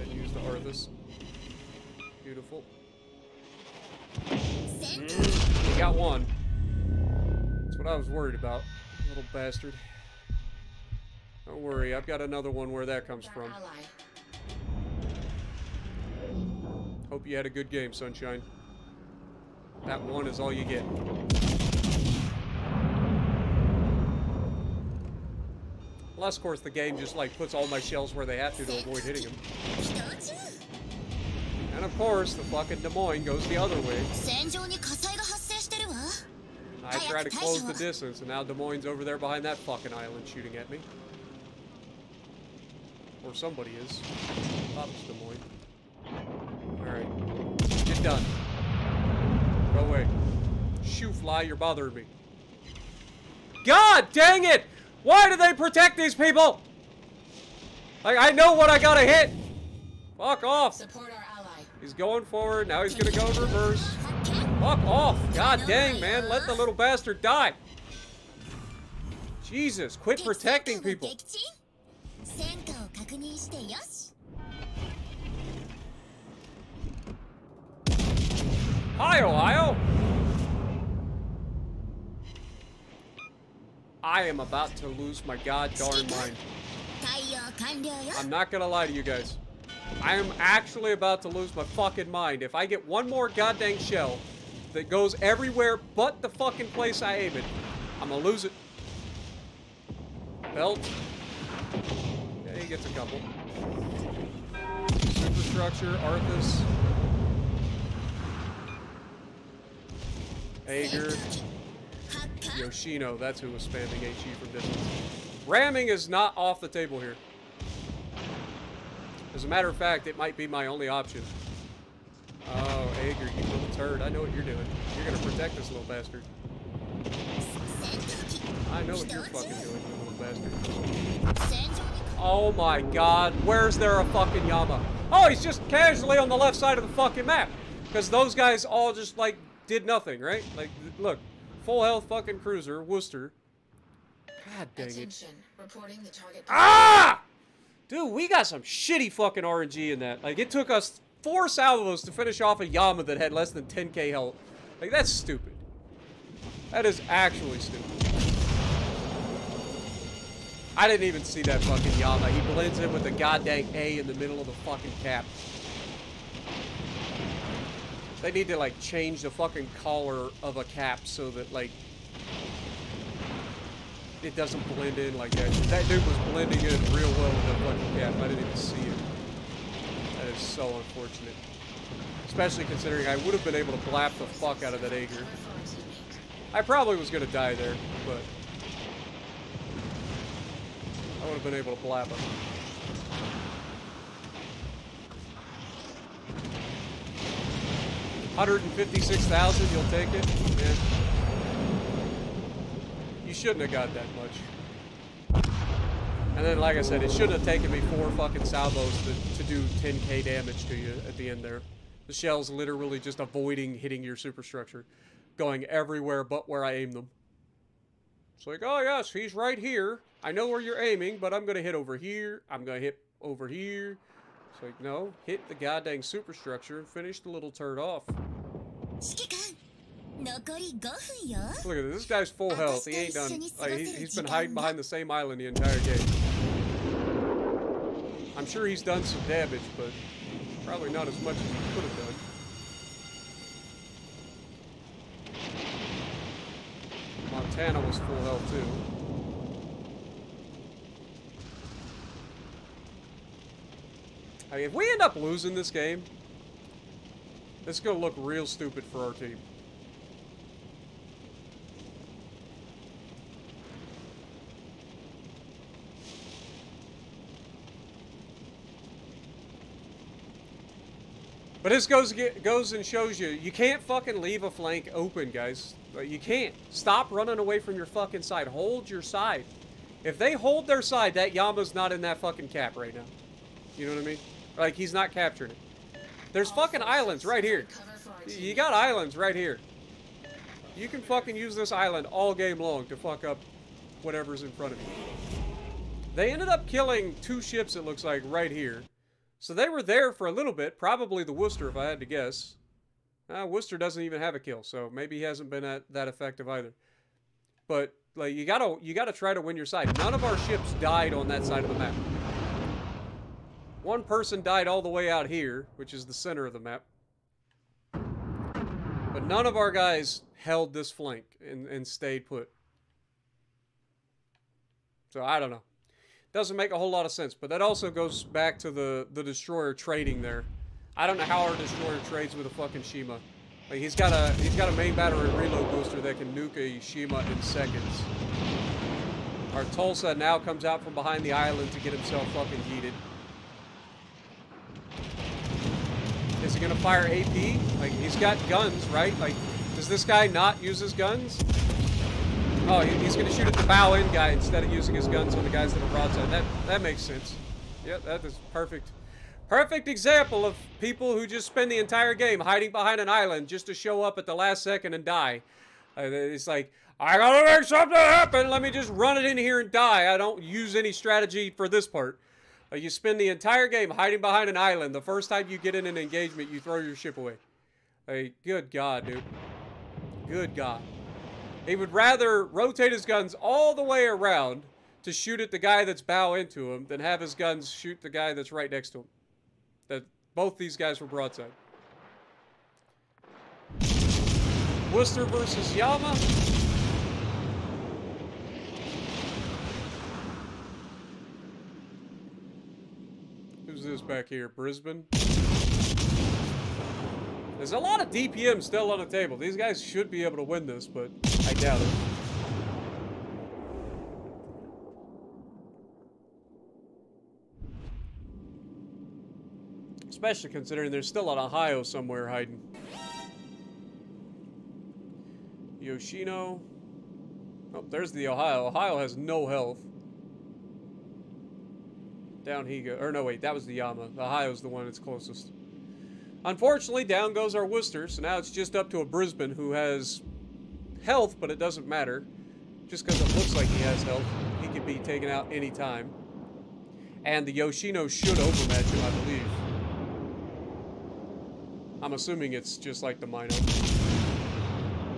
And use the harvest. Beautiful. He got one. That's what I was worried about. Little bastard. Don't worry, I've got another one where that comes from. Hope you had a good game, Sunshine. That one is all you get. Unless, of course, the game just, like, puts all my shells where they have to avoid hitting them. And, of course, the fucking Des Moines goes the other way. I try to close the distance, and now Des Moines over there behind that fucking island shooting at me. Or somebody is. I thought it was Des Moines. Alright. Get done. Go away. Shoo, fly, you're bothering me. God dang it! Why do they protect these people? Like, I know what I gotta hit! Fuck off! Support our ally. He's going forward, now he's gonna go in reverse. Fuck off! God dang, man, let the little bastard die! Jesus, quit protecting people! Hi, Ohio! I am about to lose my god darn mind. I'm not gonna lie to you guys. I am actually about to lose my fucking mind. If I get one more goddamn shell that goes everywhere but the fucking place I aim it, I'm gonna lose it. Belt. Yeah, he gets a couple. Superstructure, Arthas. Azure, Yoshino, that's who was spamming HE from distance. Ramming is not off the table here. As a matter of fact, it might be my only option. Oh, Azure, you little turd, I know what you're doing. You're gonna protect this little bastard. I know what you're fucking doing, you little bastard. Oh my god, where's there a fucking Yama? Oh, he's just casually on the left side of the fucking map. Because those guys all just, like, did nothing, right? Like, look, full health fucking cruiser, Worcester. God dang it. Reporting the target. Ah! Dude, we got some shitty fucking RNG in that. Like, it took us 4 salvos to finish off a Yama that had less than 10k health. Like, that's stupid. That is actually stupid. I didn't even see that fucking Yama. He blends in with the goddamn A in the middle of the fucking cap. They need to, like, change the fucking collar of a cap so that, like, it doesn't blend in like that. That dude was blending in real well with that fucking cap. I didn't even see it. That is so unfortunate. Especially considering I would have been able to blap the fuck out of that Ager. I probably was going to die there, but I would have been able to blap him. $156,000, you'll take it? Man. You shouldn't have got that much. And then, like I said, it shouldn't have taken me 4 fucking salvos to do 10k damage to you at the end there. The shell's literally just avoiding hitting your superstructure. Going everywhere but where I aim them. It's like, oh yes, he's right here. I know where you're aiming, but I'm going to hit over here. I'm going to hit over here. It's like, no, hit the goddamn superstructure and finish the little turd off. Look at this. This guy's full health. He ain't done. Like, he's been hiding behind the same island the entire game. I'm sure he's done some damage, but probably not as much as he could have done. Montana was full health too. I mean, if we end up losing this game, it's going to look real stupid for our team. But this goes and shows you, you can't fucking leave a flank open, guys. You can't. Stop running away from your fucking side. Hold your side. If they hold their side, that Yama's not in that fucking cap right now. You know what I mean? Like, he's not capturing it. There's fucking islands right here. You got islands right here. You can fucking use this island all game long to fuck up whatever's in front of you. They ended up killing two ships, it looks like, right here. So they were there for a little bit, probably the Worcester if I had to guess. Worcester doesn't even have a kill, so maybe he hasn't been that effective either. But like, you gotta try to win your side. None of our ships died on that side of the map. One person died all the way out here, which is the center of the map. But none of our guys held this flank and stayed put. So I don't know. Doesn't make a whole lot of sense, but that also goes back to the destroyer trading there. I don't know how our destroyer trades with a fucking Shima. Like, he's got a main battery reload booster that can nuke a Shima in seconds. Our Tulsa now comes out from behind the island to get himself fucking heated. Is he gonna fire AP? Like, he's got guns, right? Like, does this guy not use his guns? Oh, he's going to shoot at the bow-in guy instead of using his guns on the guys that are broadside. That makes sense. Yep, that is perfect. Perfect example of people who just spend the entire game hiding behind an island just to show up at the last second and die. It's like, I gotta make something happen. Let me just run it in here and die. I don't use any strategy for this part. You spend the entire game hiding behind an island. The first time you get in an engagement, you throw your ship away. Hey, good God, dude. Good God. He would rather rotate his guns all the way around to shoot at the guy that's bow into him than have his guns shoot the guy that's right next to him. That both these guys were broadside. Worcester versus Yama. Who's this back here? Brisbane? There's a lot of DPM still on the table. These guys should be able to win this, but I doubt it. Especially considering they're still on Ohio somewhere hiding. Yoshino. Oh, there's the Ohio. Ohio has no health. Down he goes. Or no, wait, that was the Yama. Ohio's the one that's closest. Unfortunately, down goes our Worcester, so now it's just up to a Brisbane who has health, but it doesn't matter. Just because it looks like he has health, he could be taken out any time. And the Yoshino should overmatch him, I believe. I'm assuming it's just like the Mino.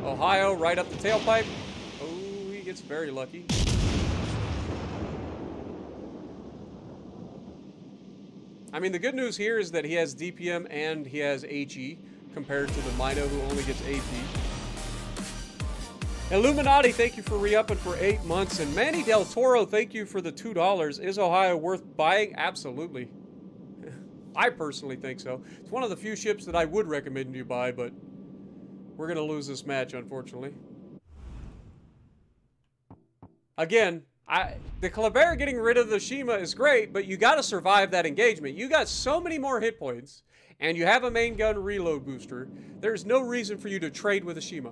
Ohio, right up the tailpipe. Oh, he gets very lucky. I mean, the good news here is that he has DPM and he has HE compared to the Mino who only gets AP. Illuminati, thank you for re-upping for 8 months. And Manny Del Toro, thank you for the $2. Is Ohio worth buying? Absolutely. I personally think so. It's one of the few ships that I would recommend you buy, but we're going to lose this match, unfortunately. Again, the Kleber getting rid of the Shima is great, but you got to survive that engagement. You got so many more hit points, and you have a main gun reload booster. There's no reason for you to trade with a Shima.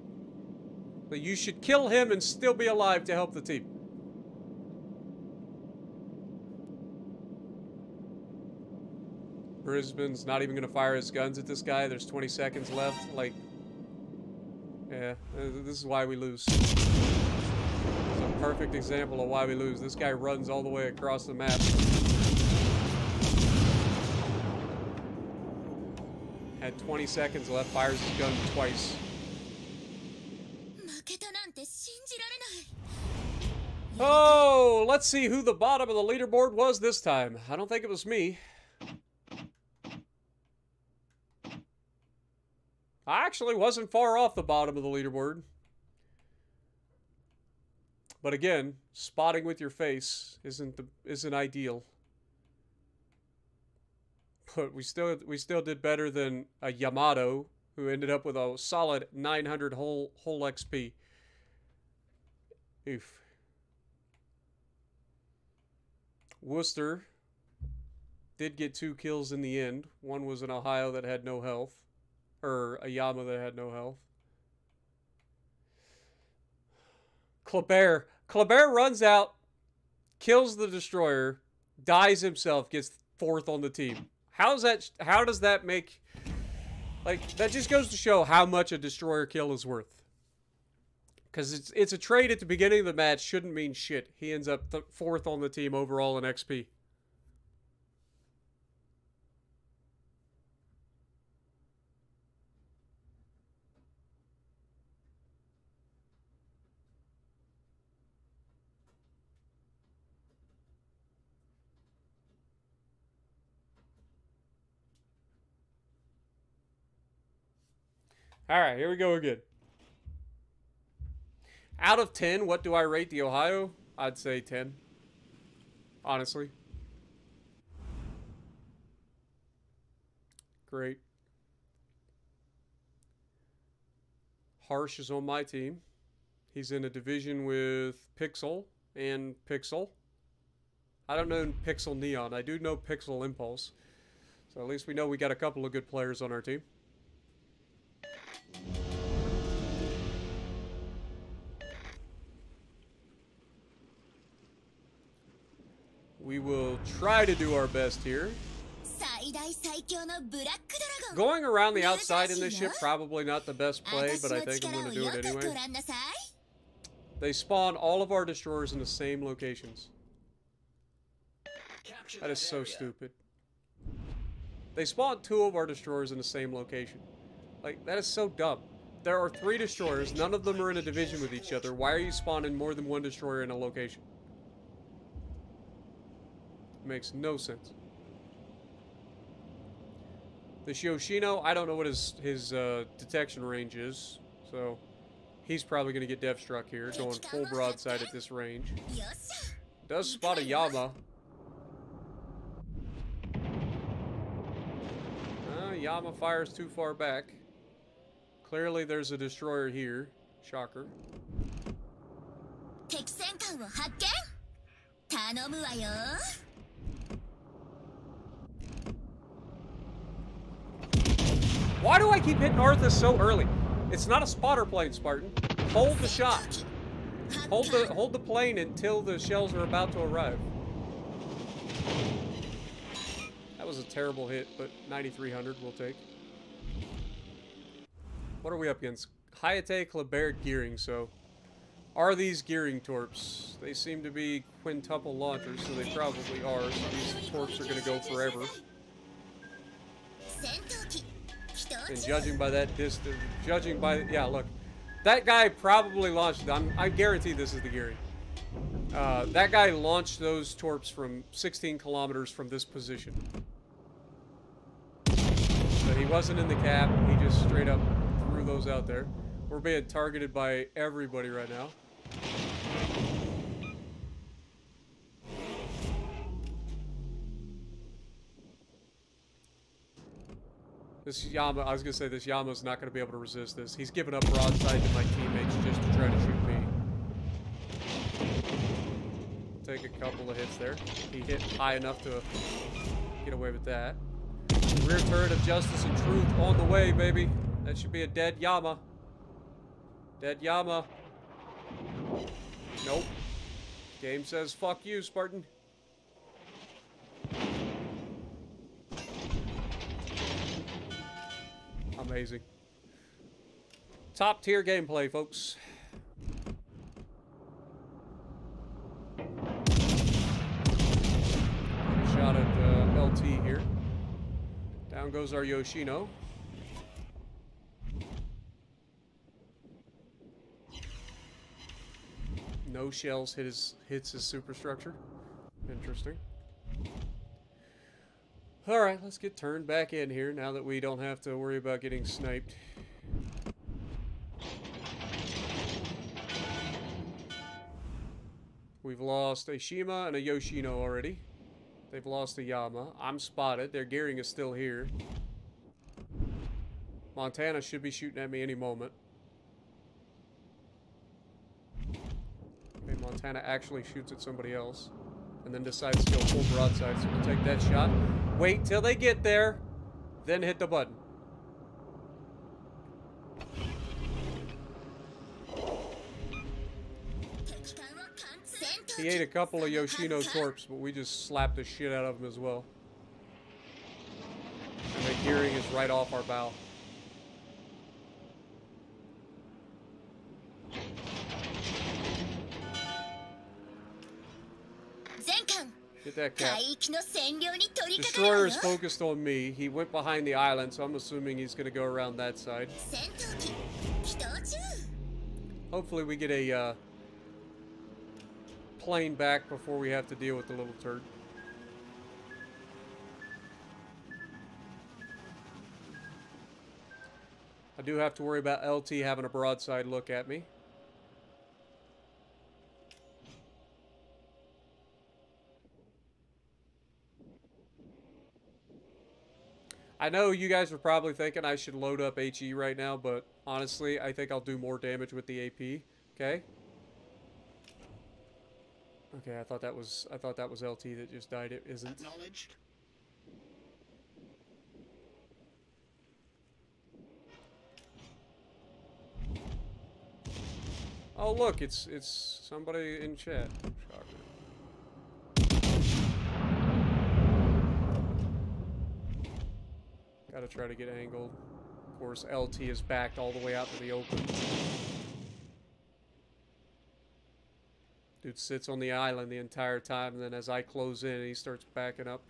But you should kill him and still be alive to help the team. Brisbane's not even going to fire his guns at this guy. There's 20 seconds left. Like, yeah, this is why we lose. Perfect example of why we lose. This guy runs all the way across the map. Had 20 seconds left, fires his gun twice. Oh, let's see who the bottom of the leaderboard was this time. I don't think it was me. I actually wasn't far off the bottom of the leaderboard. But again, spotting with your face isn't ideal. But we still did better than a Yamato, who ended up with a solid 900 whole XP. Oof. Worcester did get 2 kills in the end. One was an Ohio that had no health, or a Yama that had no health. Kleber runs out, kills the destroyer, dies himself, gets 4th on the team. How does that make... Like, that just goes to show how much a destroyer kill is worth. Because it's a trade at the beginning of the match, shouldn't mean shit. He ends up 4th on the team overall in XP. All right, here we go again. Out of 10, what do I rate the Ohio? I'd say 10. Honestly. Great. Harsh is on my team. He's in a division with Pixel and Pixel. I don't know Pixel Neon. I do know Pixel Impulse. So at least we know we got a couple of good players on our team. We will try to do our best here. Going around the outside in this ship, probably not the best play, but I think I'm going to do it anyway. They spawn all of our destroyers in the same locations. That is so stupid. They spawned 2 of our destroyers in the same location. Like, that is so dumb. There are 3 destroyers. None of them are in a division with each other. Why are you spawning more than 1 destroyer in a location? Makes no sense. This Yoshino, I don't know what his detection range is, so he's probably going to get death struck here, going full broadside at this range. Does spot a Yama. Yama fires too far back. Clearly there's a destroyer here. Shocker. Why do I keep hitting Arthas so early? It's not a spotter plane, Spartan. Hold the shot. Hold the plane until the shells are about to arrive. That was a terrible hit, but 9,300 we'll take. What are we up against? Hayate, Kleber, Gearing, so... Are these Gearing torps? They seem to be quintuple launchers, so they probably are. So these torps are going to go forever. And judging by that distance, yeah, look, that guy probably launched, I guarantee this is the Gearing. That guy launched those torps from 16 kilometers from this position. So he wasn't in the cap, he just straight up threw those out there. We're being targeted by everybody right now. This Yama, I was going to say, this Yama's not going to be able to resist this. He's giving up broadside to my teammates just to try to shoot me. Take a couple of hits there. He hit high enough to get away with that. Rear turret of justice and truth on the way, baby. That should be a dead Yama. Dead Yama. Nope. Game says, fuck you, Spartan. Amazing. Top tier gameplay, folks. Shot at LT here. Down goes our Yoshino. No shells hits his superstructure. Interesting. All right, let's get turned back in here now that we don't have to worry about getting sniped. We've lost a Shima and a Yoshino already. They've lost a Yama. I'm spotted. Their Gearing is still here. Montana should be shooting at me any moment. Okay, Montana actually shoots at somebody else and then decides to go full broadside, so we'll take that shot. Wait till they get there, then hit the button. He ate a couple of Yoshino corpse, but we just slapped the shit out of him as well. And the Gearing is right off our bow. Get that cat. Destroyer is focused on me. He went behind the island, so I'm assuming he's going to go around that side. Hopefully we get a... plane back before we have to deal with the little turd. I do have to worry about LT having a broadside look at me. I know you guys are probably thinking I should load up HE right now, but honestly, I think I'll do more damage with the AP. Okay? Okay, I thought that was LT that just died. It isn't. Acknowledged. Oh look, it's somebody in chat. Shocker. Gotta try to get angled. Of course, LT is backed all the way out to the open. Dude sits on the island the entire time, and then as I close in, he starts backing up.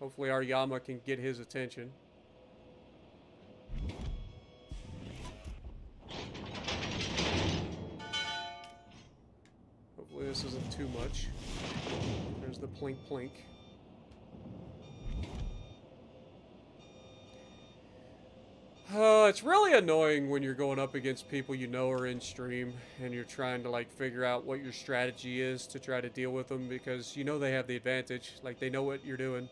Hopefully our Yama can get his attention. Hopefully this isn't too much. There's the plink plink. It's really annoying when you're going up against people you know are in stream and you're trying to like figure out what your strategy is to try to deal with them, because you know they have the advantage. Like, they know what you're doing.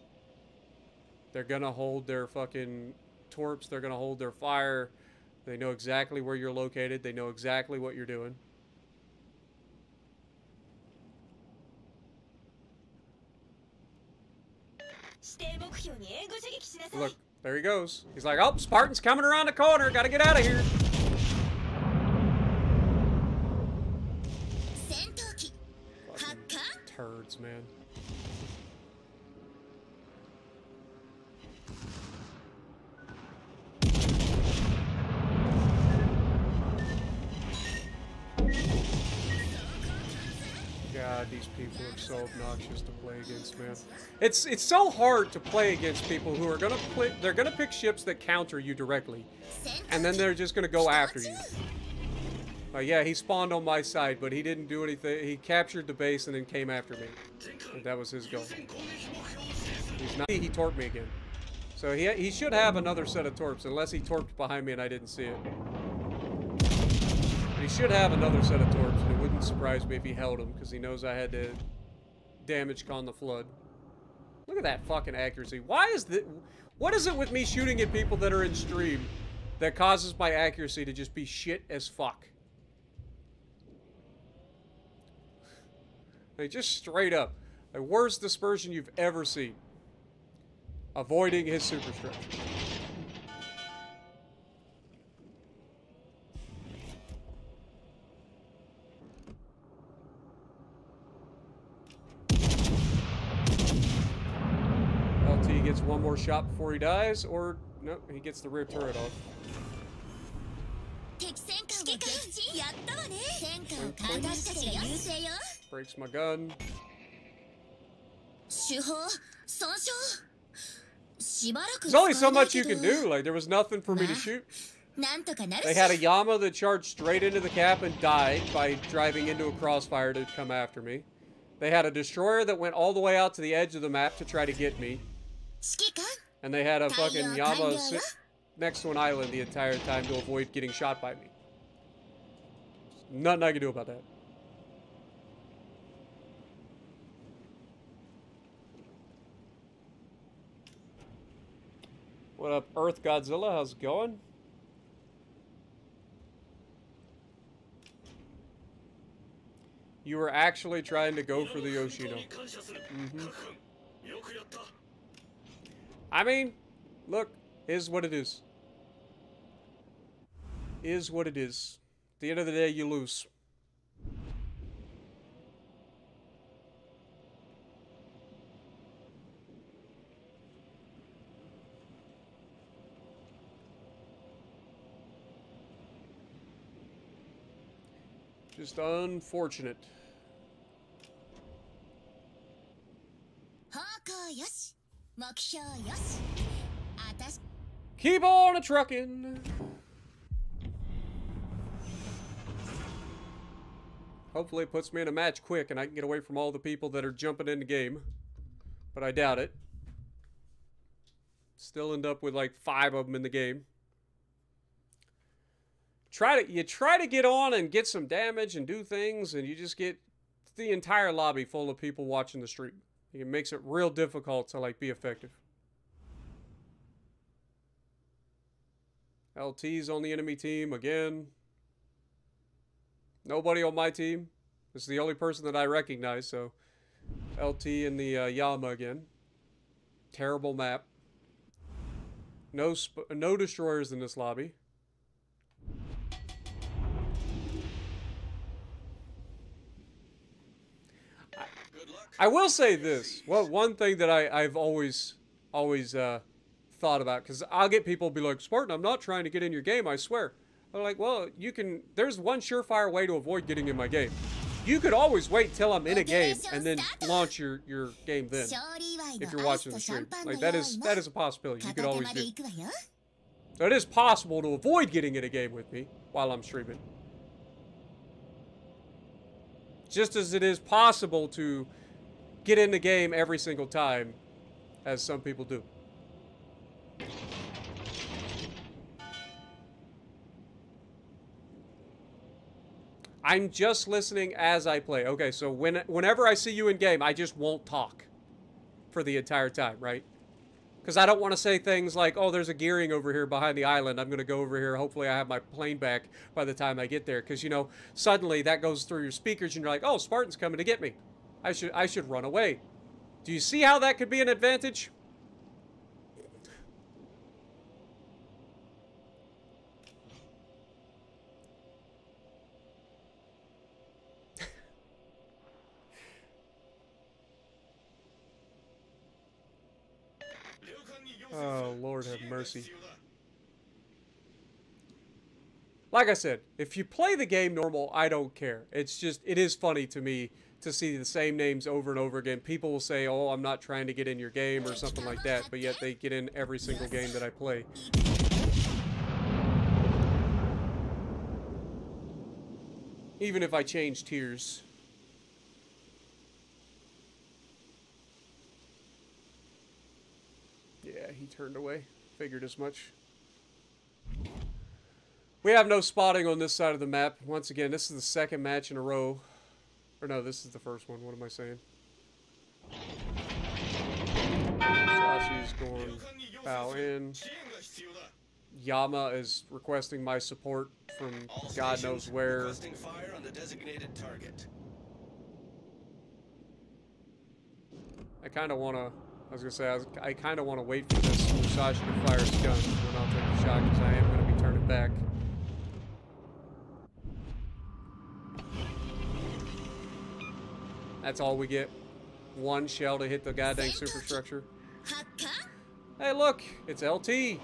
They're gonna hold their fucking torps. They're gonna hold their fire. They know exactly where you're located. They know exactly what you're doing. Look. There he goes. He's like, oh, Spartan's coming around the corner. Gotta get out of here. Fucking turds, man. God, these people are so obnoxious to play against, man. It's so hard to play against people who are gonna play. They're gonna pick ships that counter you directly, and then they're just gonna go after you. Yeah, he spawned on my side, but he didn't do anything. He captured the base and then came after me. And that was his goal. He torped me again. So he should have another set of torps, unless he torped behind me and I didn't see it. He should have another set of torps, and it wouldn't surprise me if he held him, because he knows I had to damage con the flood. Look at that fucking accuracy. Why is that? What is it with me shooting at people that are in stream that causes my accuracy to just be shit as fuck? Like, just straight up. The worst dispersion you've ever seen. Avoiding his superstructure. Gets one more shot before he dies, or no, he gets the rear turret off. Breaks my gun. There's only so much you can do. Like, there was nothing for me to shoot. They had a Yama that charged straight into the cap and died by driving into a crossfire to come after me. They had a destroyer that went all the way out to the edge of the map to try to get me. And they had a fucking Yama sit next to an island the entire time to avoid getting shot by me. Nothing I can do about that. What up, Earth Godzilla? How's it going? You were actually trying to go for the Yoshino. I mean, look, is what it is. Is what it is. At the end of the day, you lose. Just unfortunate. Keep on a truckin'. Hopefully it puts me in a match quick and I can get away from all the people that are jumping in the game. But I doubt it. Still end up with like 5 of them in the game. You try to get on and get some damage and do things, and you just get the entire lobby full of people watching the stream. It makes it real difficult to like be effective. LT's on the enemy team again. Nobody on my team. This is the only person that I recognize. So LT in the Yama again. Terrible map. No destroyers in this lobby. I will say this. Well, one thing that I've always thought about, because I'll get people be like, Spartan, I'm not trying to get in your game, I swear. I'm like, well, you can, there's one surefire way to avoid getting in my game. You could always wait till I'm in a game and then launch your game then, if you're watching the stream. Like, that is a possibility. You could always do. So it is possible to avoid getting in a game with me while I'm streaming. Just as it is possible to get in the game every single time, as some people do. I'm just listening as I play. Okay, so whenever I see you in game, I just won't talk for the entire time, right? Because I don't want to say things like, oh, there's a gearing over here behind the island. I'm going to go over here. Hopefully I have my plane back by the time I get there. Because, you know, suddenly that goes through your speakers and you're like, oh, Spartan's coming to get me. I should run away. Do you see how that could be an advantage? Oh, Lord have mercy. Like I said, if you play the game normal, I don't care. It's just, it is funny to me to see the same names over and over again. People will say, oh, I'm not trying to get in your game or something like that, but yet they get in every single game that I play. Even if I change tiers. Yeah, he turned away. Figured as much. We have no spotting on this side of the map. Once again, this is the second match in a row. Or no, this is the first one. What am I saying? Sashi's going bow in. Yama is requesting my support from God knows where. Requesting fire on the designated target. I kind of want to... I was going to say, I kind of want to wait for this Musashi to fire his gun, and I'll take a shot because I am going to be turning back. That's all we get. One shell to hit the goddamn superstructure. Hey, look, it's LT.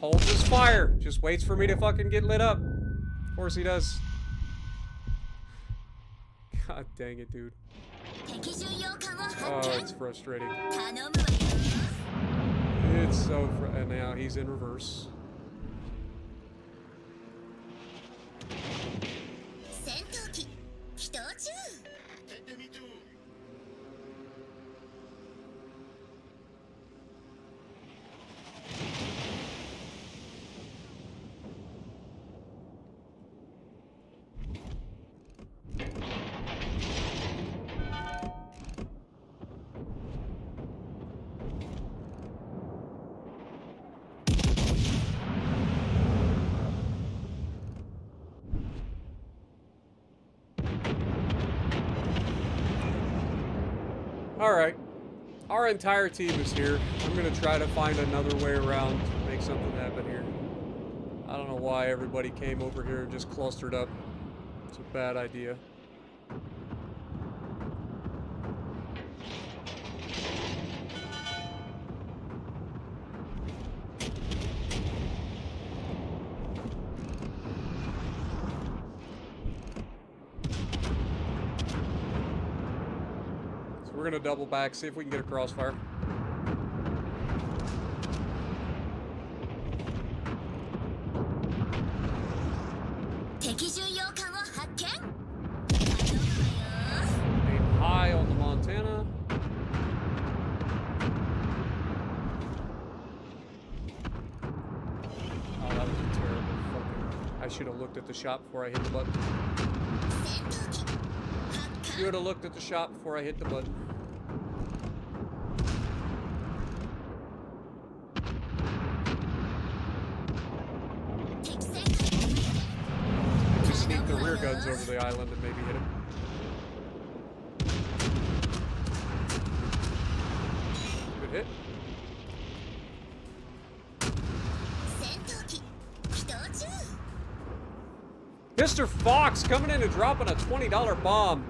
Holds his fire. Just waits for me to fucking get lit up. Of course he does. God dang it, dude. Oh, it's frustrating. It's so frustrating. And now he's in reverse. Alright. Our entire team is here. I'm going to try to find another way around to make something happen here. I don't know why everybody came over here and just clustered up. It's a bad idea. We're gonna double back, see if we can get a crossfire. Aim high on the Montana. Oh, that was a terrible fucking... I should have looked at the shop before I hit the button. You would have looked at the shop before I hit the button. Over the island and maybe hit him. Good hit. Mr. Fox coming in and dropping a $20 bomb.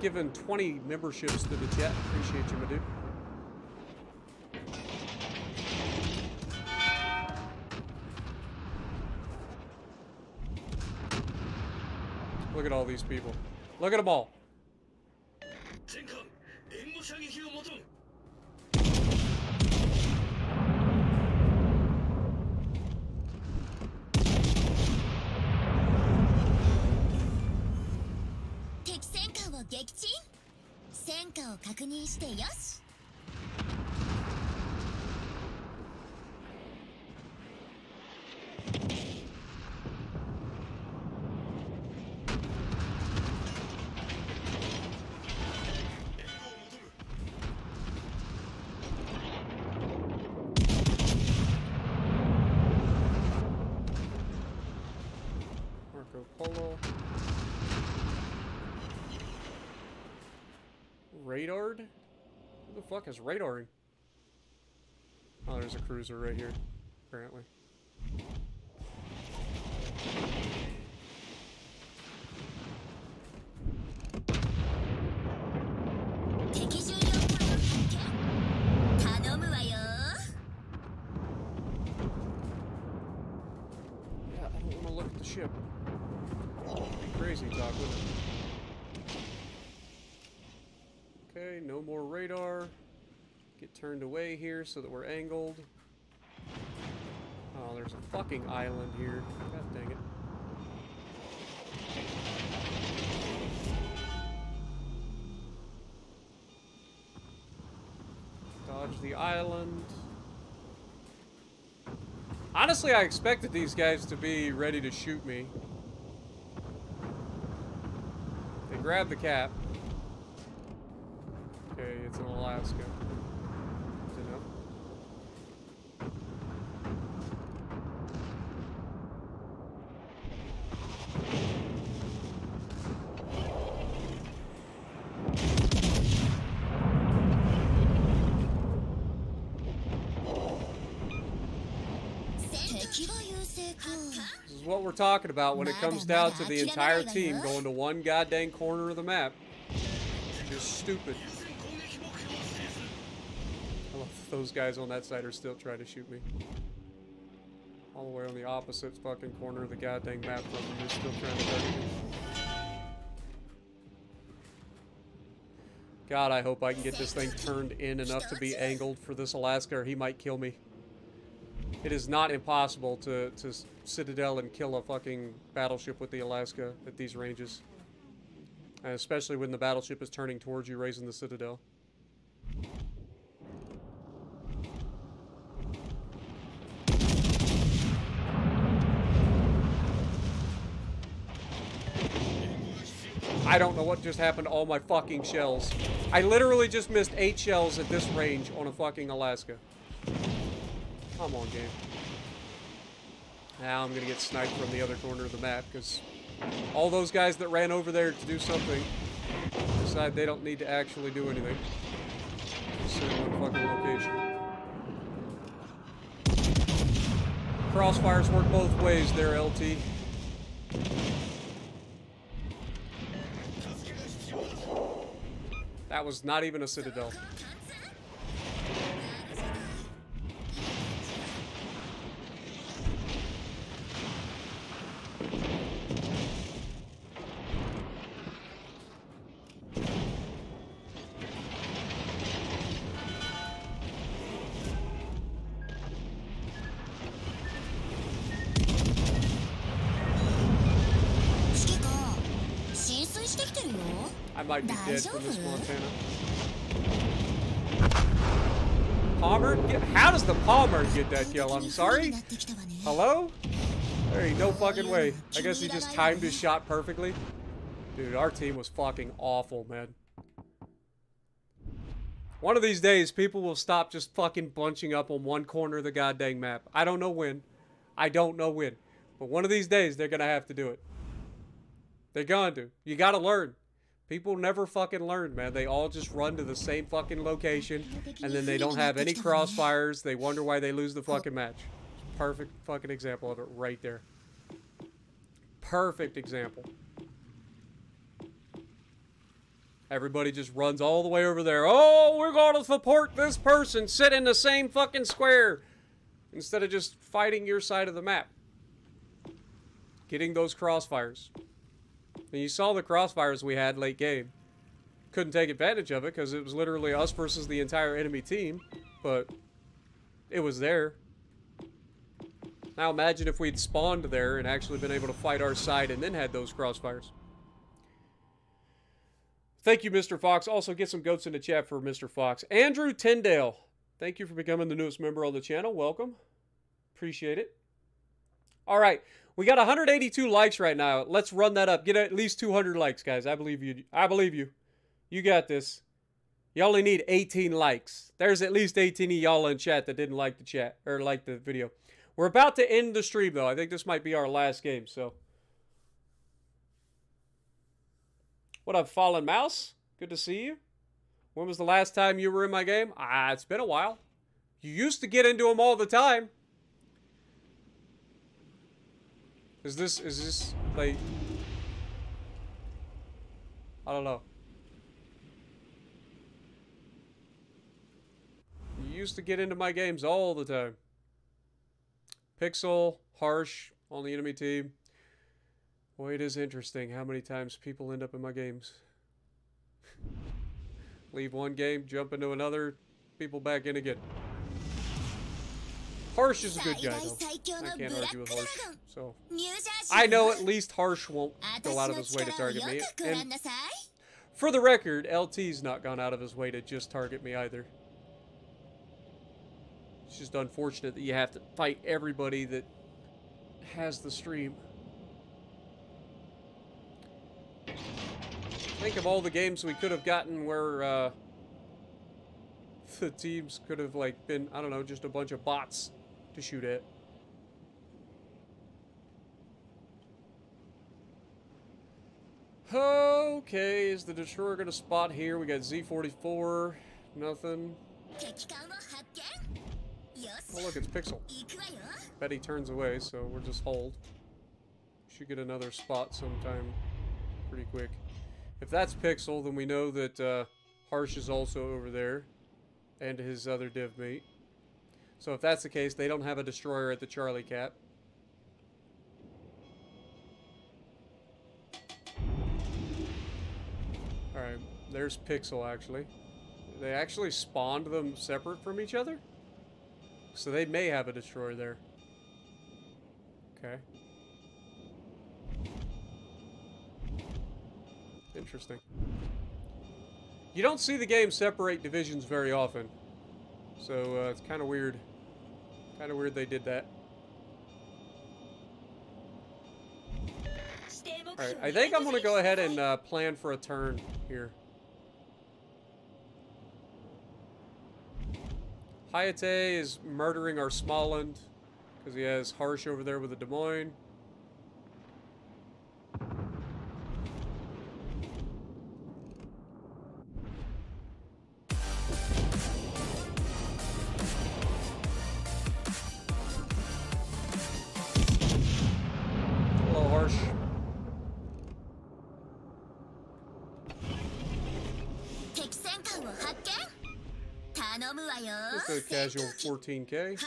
Giving 20 memberships to the chat. Appreciate you, my dude. Look at all these people. Look at them all. Polo. Radared? Who the fuck is radaring? Oh, there's a cruiser right here, apparently. Yeah, I don't want to look at the ship. Crazy talk with it. Okay, no more radar. Get turned away here so that we're angled. Oh, there's a fucking island here. God dang it. Dodge the island. Honestly, I expected these guys to be ready to shoot me. Grab the cap. Okay, it's in Alaska. Good to know. What we're talking about when it comes down to the entire team going to one goddamn corner of the map. Just stupid. I love that those guys on that side are still trying to shoot me. All the way on the opposite fucking corner of the goddamn map from me. They're still trying to target me. God, I hope I can get this thing turned in enough to be angled for this Alaska or he might kill me. It is not impossible to citadel and kill a fucking battleship with the Alaska at these ranges. And especially when the battleship is turning towards you, raising the citadel. I don't know what just happened to all my fucking shells. I literally just missed 8 shells at this range on a fucking Alaska. Come on, game. Now I'm going to get sniped from the other corner of the map because all those guys that ran over there to do something decide they don't need to actually do anything. Same fucking location. Crossfires work both ways there, LT. That was not even a citadel. I might be dead from this Montana. Palmer? How does the Palmer get that kill? I'm sorry? Hello? There ain't no fucking way. I guess he just timed his shot perfectly. Dude, our team was fucking awful, man. One of these days, people will stop just fucking bunching up on one corner of the goddamn map. I don't know when. I don't know when. But one of these days, they're gonna have to do it. They're gonna do. You gotta learn. People never fucking learn, man. They all just run to the same fucking location, and then they don't have any crossfires. They wonder why they lose the fucking match. Perfect fucking example of it right there. Perfect example. Everybody just runs all the way over there. Oh, we're going to support this person. Sit in the same fucking square. Instead of just fighting your side of the map. Getting those crossfires. And you saw the crossfires we had late game. Couldn't take advantage of it because it was literally us versus the entire enemy team. But it was there. Now imagine if we'd spawned there and actually been able to fight our side and then had those crossfires. Thank you, Mr. Fox. Also, get some goats in the chat for Mr. Fox. Andrew Tyndale. Thank you for becoming the newest member on the channel. Welcome. Appreciate it. All right. We got 182 likes right now. Let's run that up. Get at least 200 likes, guys. I believe you. I believe you. You got this. You only need 18 likes. There's at least 18 of y'all in chat that didn't like the chat or like the video. We're about to end the stream, though. I think this might be our last game, so. What up, Fallen Mouse? Good to see you. When was the last time you were in my game? It's been a while. You used to get into them all the time. Is this, like, I don't know. You used to get into my games all the time. Pixel, Harsh, on the enemy team. Boy, it is interesting how many times people end up in my games. Leave one game, jump into another, people back in again. Harsh is a good guy, though. I can't argue with Harsh, so. I know at least Harsh won't go out of his way to target me. And for the record, LT's not gone out of his way to just target me either. It's just unfortunate that you have to fight everybody that has the stream. Think of all the games we could have gotten where the teams could have, like, been, I don't know, just a bunch of bots to shoot at. Okay, is the destroyer gonna spot here? We got Z44, nothing. Oh look, it's Pixel. Bet he turns away, so we'll just hold. Should get another spot sometime pretty quick. If that's Pixel, then we know that Harsh is also over there and his other div mate. So if that's the case, they don't have a destroyer at the Charlie Cap. Alright, there's Pixel, actually. They actually spawned them separate from each other? So they may have a destroyer there. Okay. Interesting. You don't see the game separate divisions very often. So it's kind of weird. Kind of weird they did that. Alright, I think I'm going to go ahead and plan for a turn here. Hayate is murdering our Smallland because he has Harsh over there with the Des Moines. Just a casual 14K.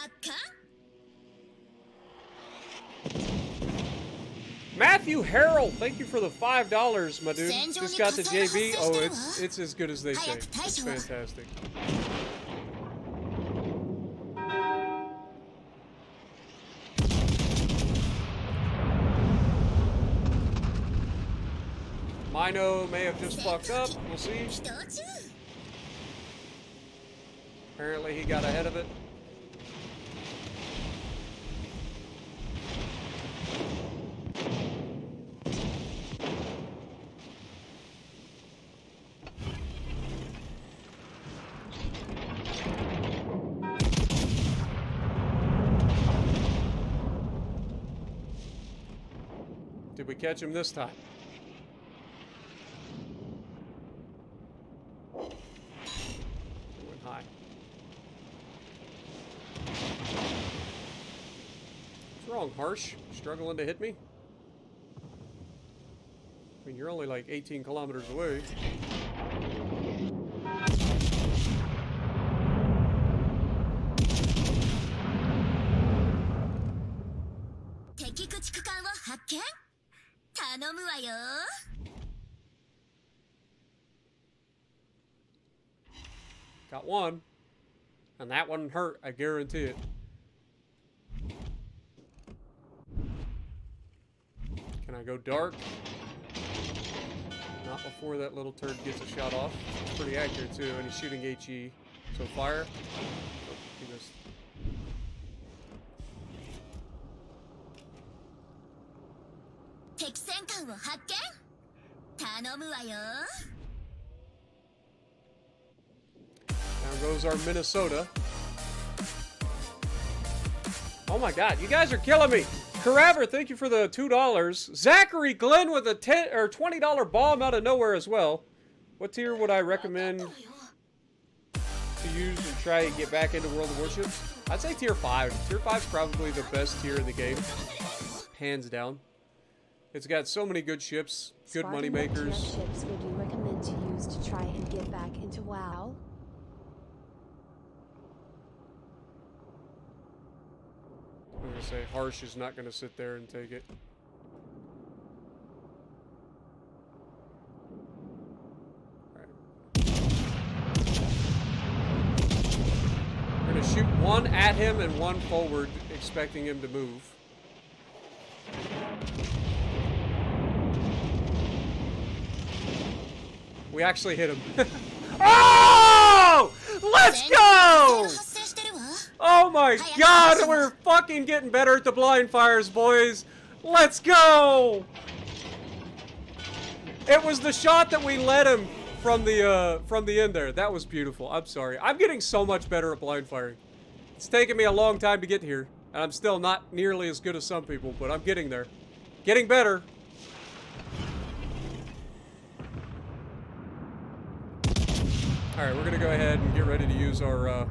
Matthew Harrell, thank you for the $5, my dude. Just got the JB. Oh, it's as good as they say. It's fantastic. Mino may have just fucked up. We'll see. Apparently he got ahead of it. Did we catch him this time? Harsh, struggling to hit me. I mean, you're only like 18 kilometers away. Got one, and that one hurt, I guarantee it. Can I go dark? Not before that little turd gets a shot off. It's pretty accurate too, and he's shooting HE. So fire. Oh, he missed. Down goes our Minnesota. Oh my god, you guys are killing me! Karaver, thank you for the $2. Zachary Glenn with a $20 bomb out of nowhere as well. What tier would I recommend to use and try and get back into World of Warships? I'd say tier 5. Tier 5 is probably the best tier in the game. Hands down. It's got so many good ships, good money makers. What ships would you recommend to use to try and get back into WoW? I'm gonna say Harsh is not gonna sit there and take it. All right. We're gonna shoot one at him and one forward, expecting him to move. We actually hit him. Oh! Let's go! Oh my god, we're fucking getting better at the blind fires, boys. Let's go! It was the shot that we led him from the end there. That was beautiful. I'm sorry. I'm getting so much better at blind firing. It's taken me a long time to get here, and I'm still not nearly as good as some people, but I'm getting there. Getting better. Alright, we're gonna go ahead and get ready to use our,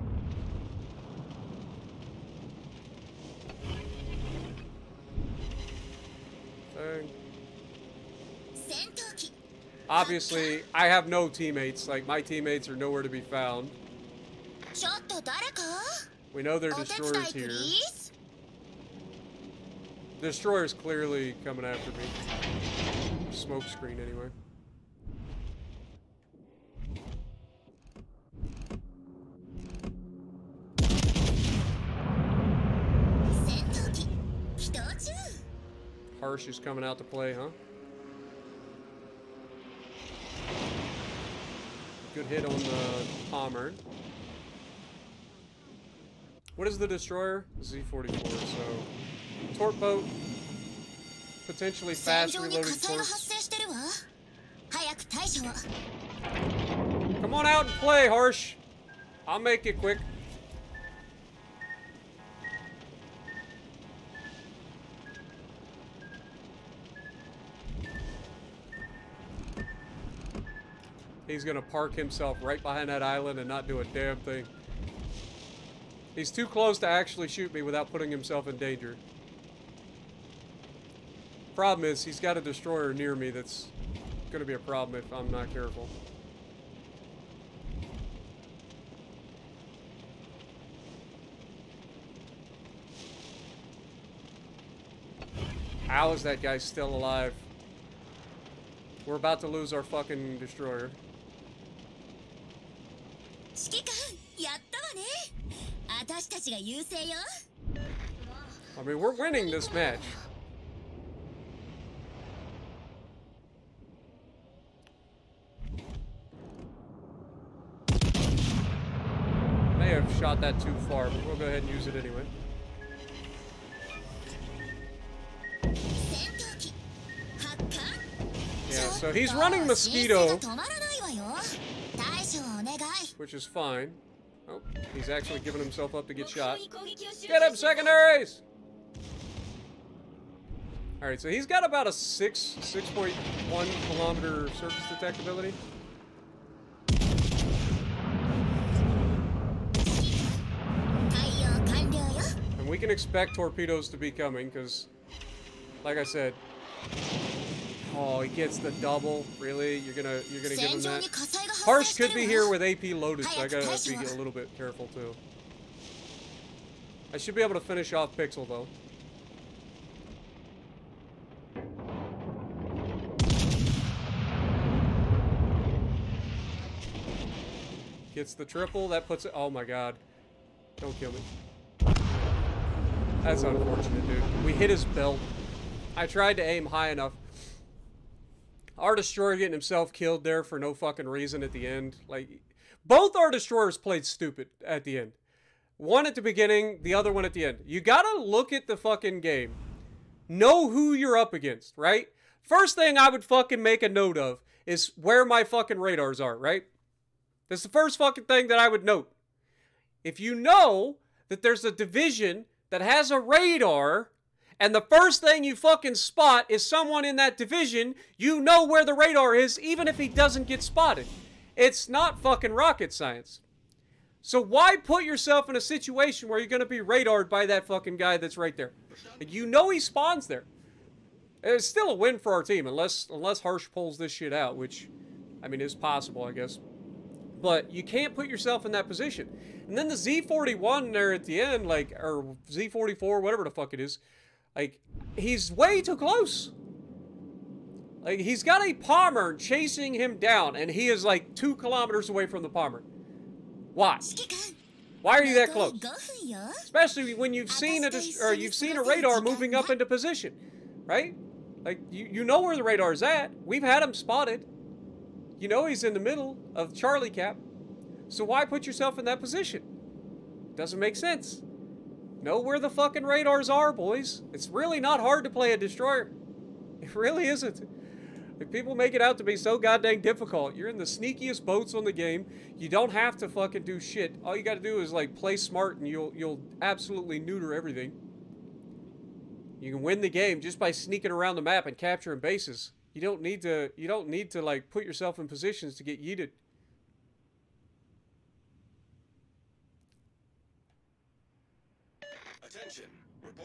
obviously, I have no teammates. Like, my teammates are nowhere to be found. We know they're destroyers here. Destroyer's clearly coming after me. Smoke screen, anyway. Harsh is coming out to play, huh? Good hit on the Palmer. What is the destroyer? Z44, so... Torp boat. Potentially fast reloading torps. Come on out and play, Harsh. I'll make it quick. He's going to park himself right behind that island and not do a damn thing. He's too close to actually shoot me without putting himself in danger. Problem is, he's got a destroyer near me that's going to be a problem if I'm not careful. How is that guy still alive? We're about to lose our fucking destroyer. I mean, we're winning this match. May have shot that too far, but we'll go ahead and use it anyway. Yeah, so he's running Mosquito, which is fine. Oh, he's actually giving himself up to get shot. Get him, secondaries! All right, so he's got about a 6.1 kilometer surface detectability. And we can expect torpedoes to be coming because, like I said, oh, he gets the double. Really? You're gonna give him that? Harsh could be here with AP loaded, so I gotta be a little bit careful too. I should be able to finish off Pixel though. Gets the triple. That puts it. Oh my God! Don't kill me. That's unfortunate, dude. We hit his belt. I tried to aim high enough. Our destroyer getting himself killed there for no fucking reason at the end. Like, both our destroyers played stupid at the end. One at the beginning, the other one at the end. You gotta look at the fucking game. Know who you're up against, right? First thing I would fucking make a note of is where my fucking radars are, right? That's the first fucking thing that I would note. If you know that there's a division that has a radar, and the first thing you fucking spot is someone in that division, you know where the radar is, even if he doesn't get spotted. It's not fucking rocket science. So why put yourself in a situation where you're going to be radared by that fucking guy that's right there? You know he spawns there. It's still a win for our team, unless Harsh pulls this shit out, which, I mean, is possible, I guess. But you can't put yourself in that position. And then the Z41 there at the end, like, or Z44, whatever the fuck it is, like, he's way too close. Like, he's got a Palmer chasing him down, and he is, like, 2 kilometers away from the Palmer. Why? Why are you that close? Especially when you've seen a radar moving up into position, right? Like, you know where the radar is at. We've had him spotted. You know he's in the middle of Charlie Cap. So why put yourself in that position? Doesn't make sense. Know where the fucking radars are, boys. It's really not hard to play a destroyer. It really isn't. Like, people make it out to be so goddamn difficult. You're in the sneakiest boats on the game. You don't have to fucking do shit. All you gotta do is, like, play smart, and you'll absolutely neuter everything. You can win the game just by sneaking around the map and capturing bases. You don't need to like put yourself in positions to get yeeted.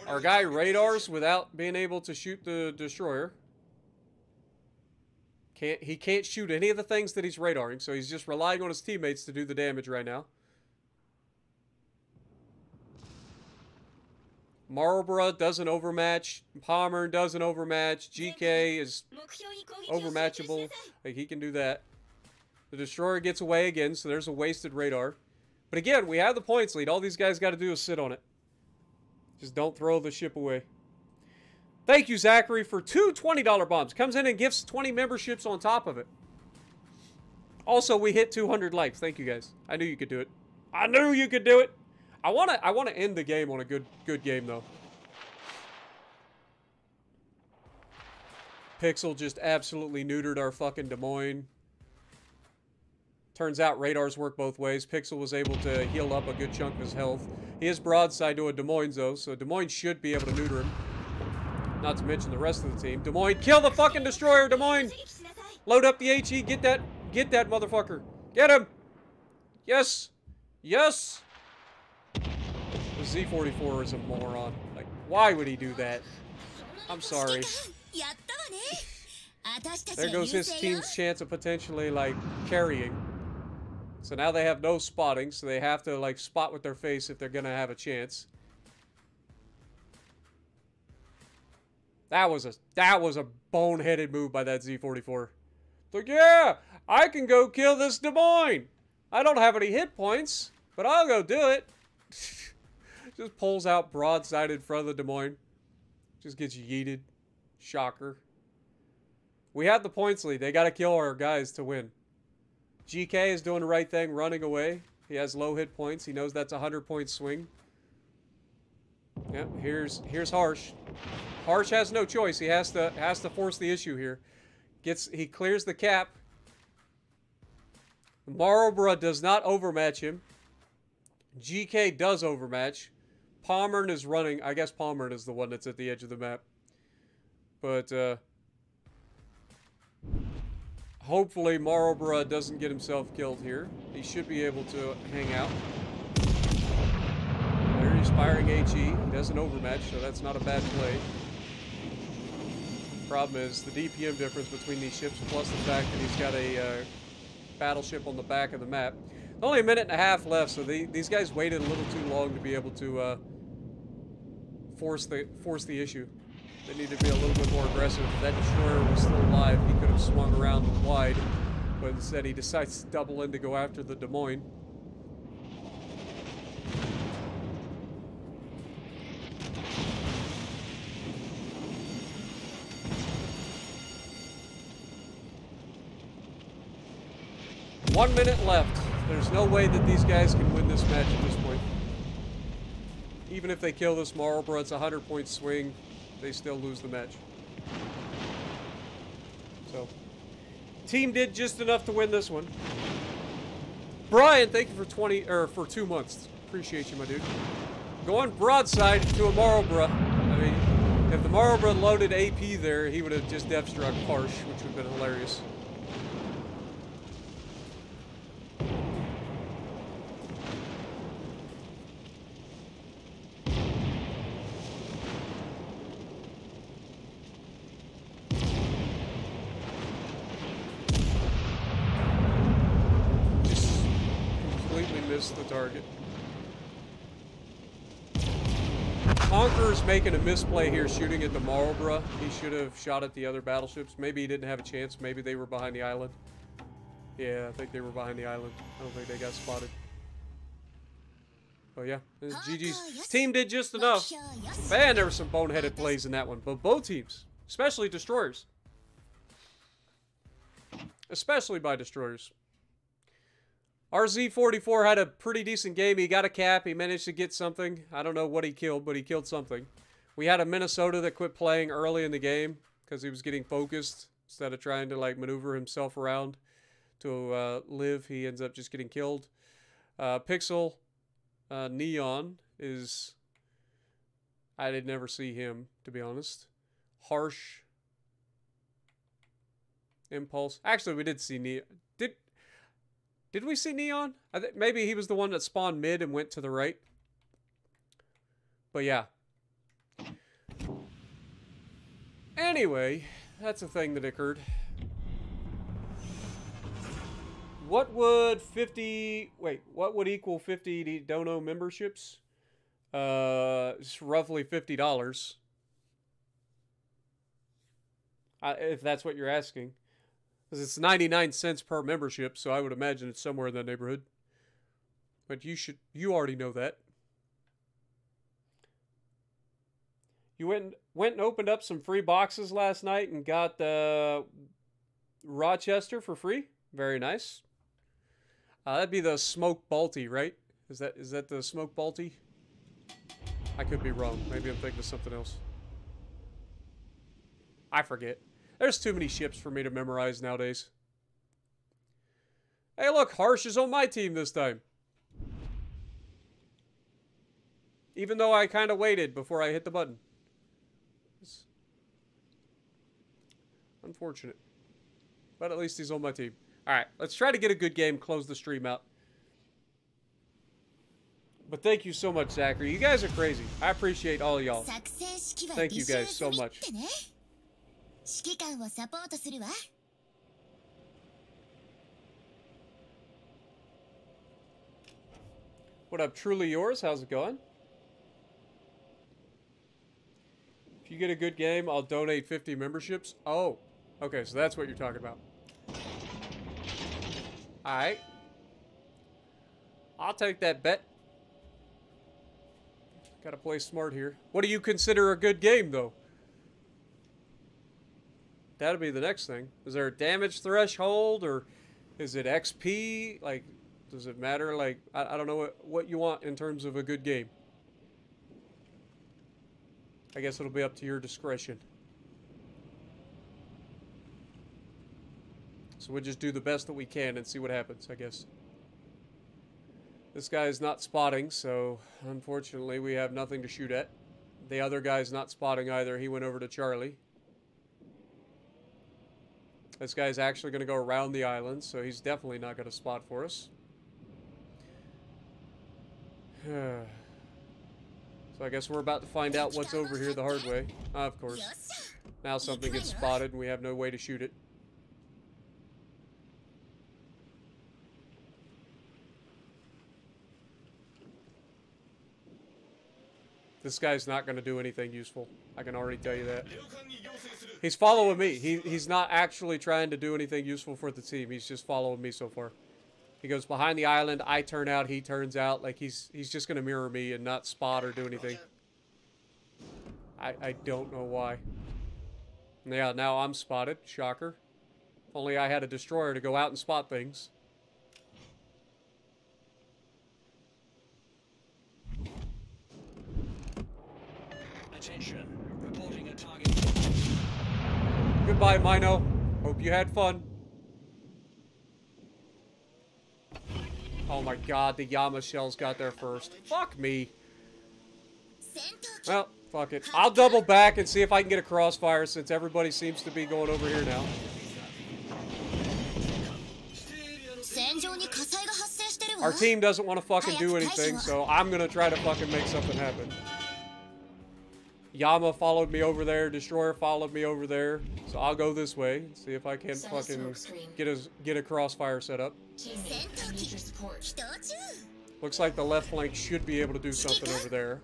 Our guy radars without being able to shoot the destroyer. He can't shoot any of the things that he's radaring, so he's just relying on his teammates to do the damage right now. Marlborough doesn't overmatch. Palmer doesn't overmatch. GK is overmatchable. Like, he can do that. The destroyer gets away again, so there's a wasted radar. But again, we have the points lead. All these guys got to do is sit on it. Just don't throw the ship away. Thank you, Zachary, for two $20 bombs. Comes in and gifts 20 memberships on top of it. Also, we hit 200 likes. Thank you, guys. I knew you could do it. I knew you could do it. I wanna end the game on a good game though. Pixel just absolutely neutered our fucking Des Moines. Turns out radars work both ways. Pixel was able to heal up a good chunk of his health. He is broadside to a Des Moines, though, so Des Moines should be able to neuter him. Not to mention the rest of the team. Des Moines, kill the fucking destroyer, Des Moines! Load up the HE, get that motherfucker. Get him! Yes! Yes! The Z44 is a moron. Like, why would he do that? I'm sorry. There goes his team's chance of potentially, like, carrying. So now they have no spotting, so they have to, like, spot with their face if they're going to have a chance. That was a boneheaded move by that Z44. Like, yeah, I can go kill this Des Moines. I don't have any hit points, but I'll go do it. Just pulls out broadside in front of the Des Moines. Just gets yeeted. Shocker. We have the points lead. They got to kill our guys to win. GK is doing the right thing, running away. He has low hit points. He knows that's a 100-point swing. Yep, here's Harsh. Harsh has no choice. He has to force the issue here. He clears the cap. Marlborough does not overmatch him. GK does overmatch. Palmer is running. I guess Palmer is the one that's at the edge of the map. But hopefully Marlborough doesn't get himself killed here. He should be able to hang out. There he's firing HE. He doesn't overmatch, so that's not a bad play. Problem is the DPM difference between these ships, plus the fact that he's got a battleship on the back of the map. Only a minute and a half left, so these guys waited a little too long to be able to force the issue. They need to be a little bit more aggressive. If that destroyer was still alive, he could have swung around wide, but instead he decides to double in to go after the Des Moines. One minute left. There's no way that these guys can win this match at this point. Even if they kill this Marlborough, it's a 100-point swing. They still lose the match. So, team did just enough to win this one. Brian, thank you for 2 months. Appreciate you, my dude. Going broadside to a Marlborough. I mean, if the Marlborough loaded AP there, he would have just death struck Harsh, which would have been hilarious. The target. Conqueror's making a misplay here, shooting at the Marlborough. He should have shot at the other battleships. Maybe he didn't have a chance. Maybe they were behind the island. Yeah, I think they were behind the island. I don't think they got spotted. Oh yeah, this GG's team did just enough. Man, there were some boneheaded plays in that one, but both teams, especially destroyers. Especially by destroyers. Our Z44 had a pretty decent game. He got a cap. He managed to get something. I don't know what he killed, but he killed something. We had a Minnesota that quit playing early in the game because he was getting focused. Instead of trying to like maneuver himself around to live, he ends up just getting killed. Pixel Neon is... I did never see him, to be honest. Harsh Impulse. Actually, we did see Neon. Did we see Neon? I think maybe he was the one that spawned mid and went to the right. But yeah. Anyway, that's a thing that occurred. What would what would equal 50 dono memberships? It's roughly $50. If that's what you're asking. It's 99 cents per membership, so I would imagine it's somewhere in the neighborhood. But you already know that. You went and opened up some free boxes last night and got the Rochester for free. Very nice. That'd be the smoked Balti, right? Is that the smoked Balti? I could be wrong. Maybe I'm thinking of something else. I forget. There's too many ships for me to memorize nowadays. Hey, look, Harsh is on my team this time. Even though I kind of waited before I hit the button. It's unfortunate. But at least he's on my team. All right, let's try to get a good game, close the stream out. But thank you so much, Zachary. You guys are crazy. I appreciate all of y'all. Thank you guys so much. What up, truly yours? How's it going? If you get a good game, I'll donate 50 memberships. Oh, okay, so that's what you're talking about. Alright. I'll take that bet. Gotta play smart here. What do you consider a good game, though? That'll be the next thing. Is there a damage threshold, or is it XP? Like, does it matter? Like, I don't know what you want in terms of a good game. I guess it'll be up to your discretion. So we'll just do the best that we can and see what happens, I guess. This guy is not spotting, so unfortunately we have nothing to shoot at. The other guy's not spotting either. He went over to Charlie. This guy's actually going to go around the island, so he's definitely not going to spot for us. So I guess we're about to find out what's over here the hard way. Of course. Now something gets spotted and we have no way to shoot it. This guy's not going to do anything useful. I can already tell you that. He's following me. He's not actually trying to do anything useful for the team. He's just following me so far. He goes behind the island. I turn out. He turns out. Like, he's just going to mirror me and not spot or do anything. I don't know why. Yeah, now I'm spotted. Shocker. If only I had a destroyer to go out and spot things. Reporting a target. Goodbye, Mino. Hope you had fun. Oh my god, the Yama shells got there first. Fuck me. Well, fuck it. I'll double back and see if I can get a crossfire since everybody seems to be going over here now. Our team doesn't want to fucking do anything, so I'm gonna try to fucking make something happen. Yama followed me over there. Destroyer followed me over there. So I'll go this way and see if I can fucking get a crossfire set up. Looks like the left flank should be able to do something over there.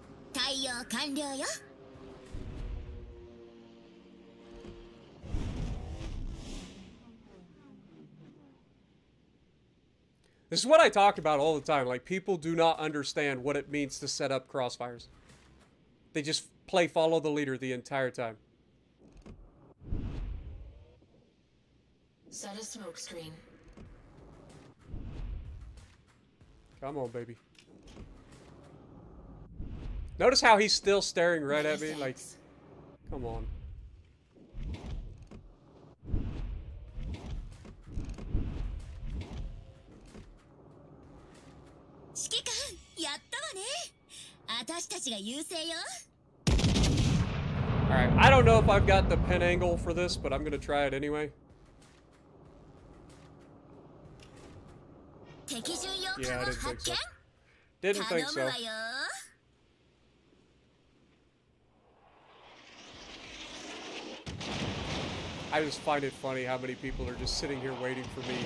This is what I talk about all the time. Like, people do not understand what it means to set up crossfires. They just play follow the leader the entire time. Set a smoke screen. Come on, baby. Notice how he's still staring right at me. Like, come on. Alright, I don't know if I've got the pen angle for this, but I'm going to try it anyway. Yeah, I didn't think so. Didn't think so. I just find it funny how many people are just sitting here waiting for me.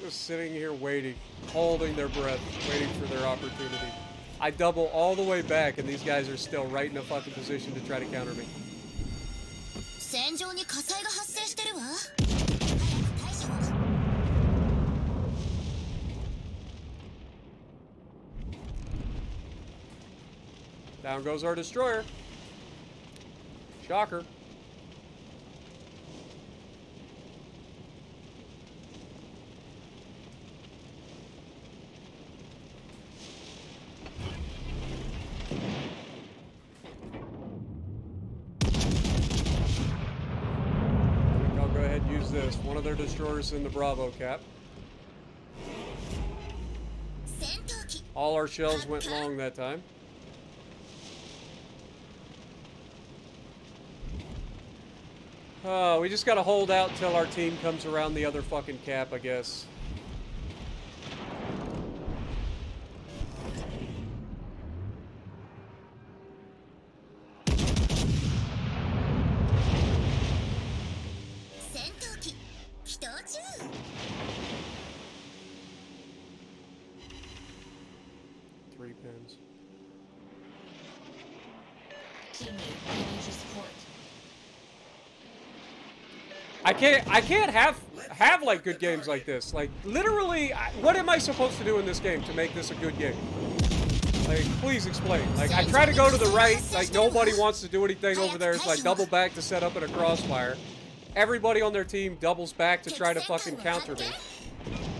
Just sitting here waiting, holding their breath, waiting for their opportunity. I double all the way back, and these guys are still right in a fucking position to try to counter me. Down goes our destroyer. Shocker. One of their destroyers in the Bravo cap. All our shells went long that time. We just gotta hold out till our team comes around the other fucking cap, I guess. teammate. I need your support. I can't have like good games like this. Like literally, what am I supposed to do in this game to make this a good game? Like, please explain. Like, I try to go to the right. Like, nobody wants to do anything over there. So I double back to set up in a crossfire. Everybody on their team doubles back to try to fucking counter me.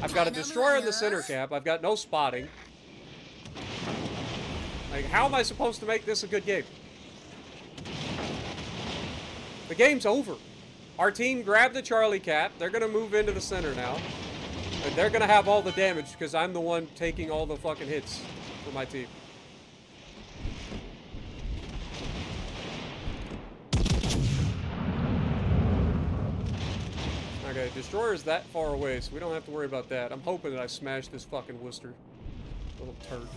I've got a destroyer in the center cap. I've got no spotting. Like, how am I supposed to make this a good game? The game's over. Our team grabbed the Charlie Cat. They're going to move into the center now. And they're going to have all the damage because I'm the one taking all the fucking hits for my team. Okay, Destroyer's that far away, so we don't have to worry about that. I'm hoping that I smash this fucking Worcester. Little turd.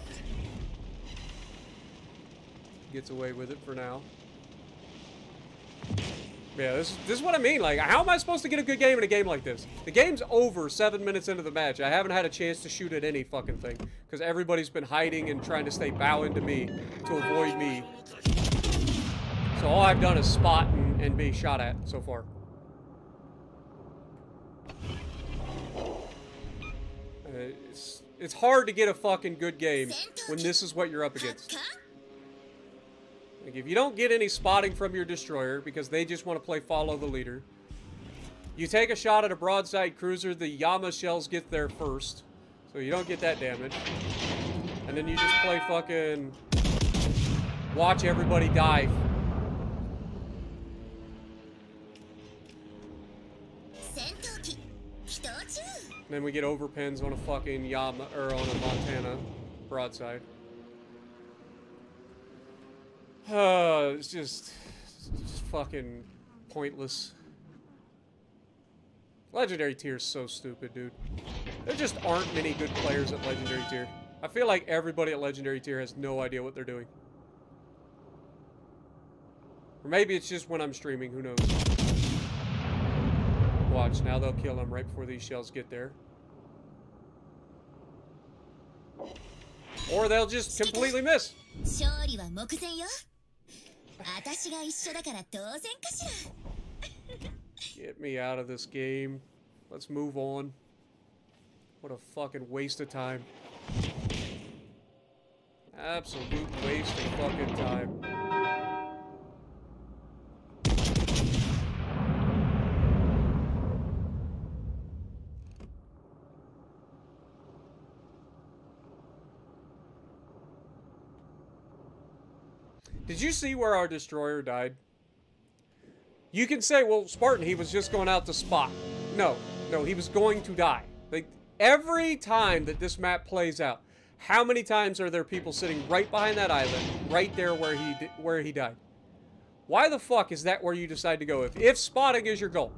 Gets away with it for now. Yeah, this is what I mean. Like, how am I supposed to get a good game in a game like this? The game's over 7 minutes into the match. I haven't had a chance to shoot at any fucking thing because everybody's been hiding and trying to stay bowing to me to avoid me. So all I've done is spot and be shot at so far. It's hard to get a fucking good game when this is what you're up against. Like, if you don't get any spotting from your destroyer, because they just want to play follow the leader. You take a shot at a broadside cruiser, the Yama shells get there first. So you don't get that damage. And then you just play fucking... watch everybody die. And then we get overpins on a fucking Yama, or on a Montana broadside. It's just fucking pointless. Legendary Tier is so stupid, dude. There just aren't many good players at Legendary Tier. I feel like everybody at Legendary Tier has no idea what they're doing. Or maybe it's just when I'm streaming, who knows. Watch, now they'll kill him right before these shells get there. Or they'll just completely miss. Get me out of this game. Let's move on. What a fucking waste of time. Absolute waste of fucking time. Did you see where our destroyer died? You can say, well, Spartan, he was just going out to spot. No, he was going to die. Like, every time that this map plays out, how many times are there people sitting right behind that island, right there where he died? Why the fuck is that where you decide to go if spotting is your goal?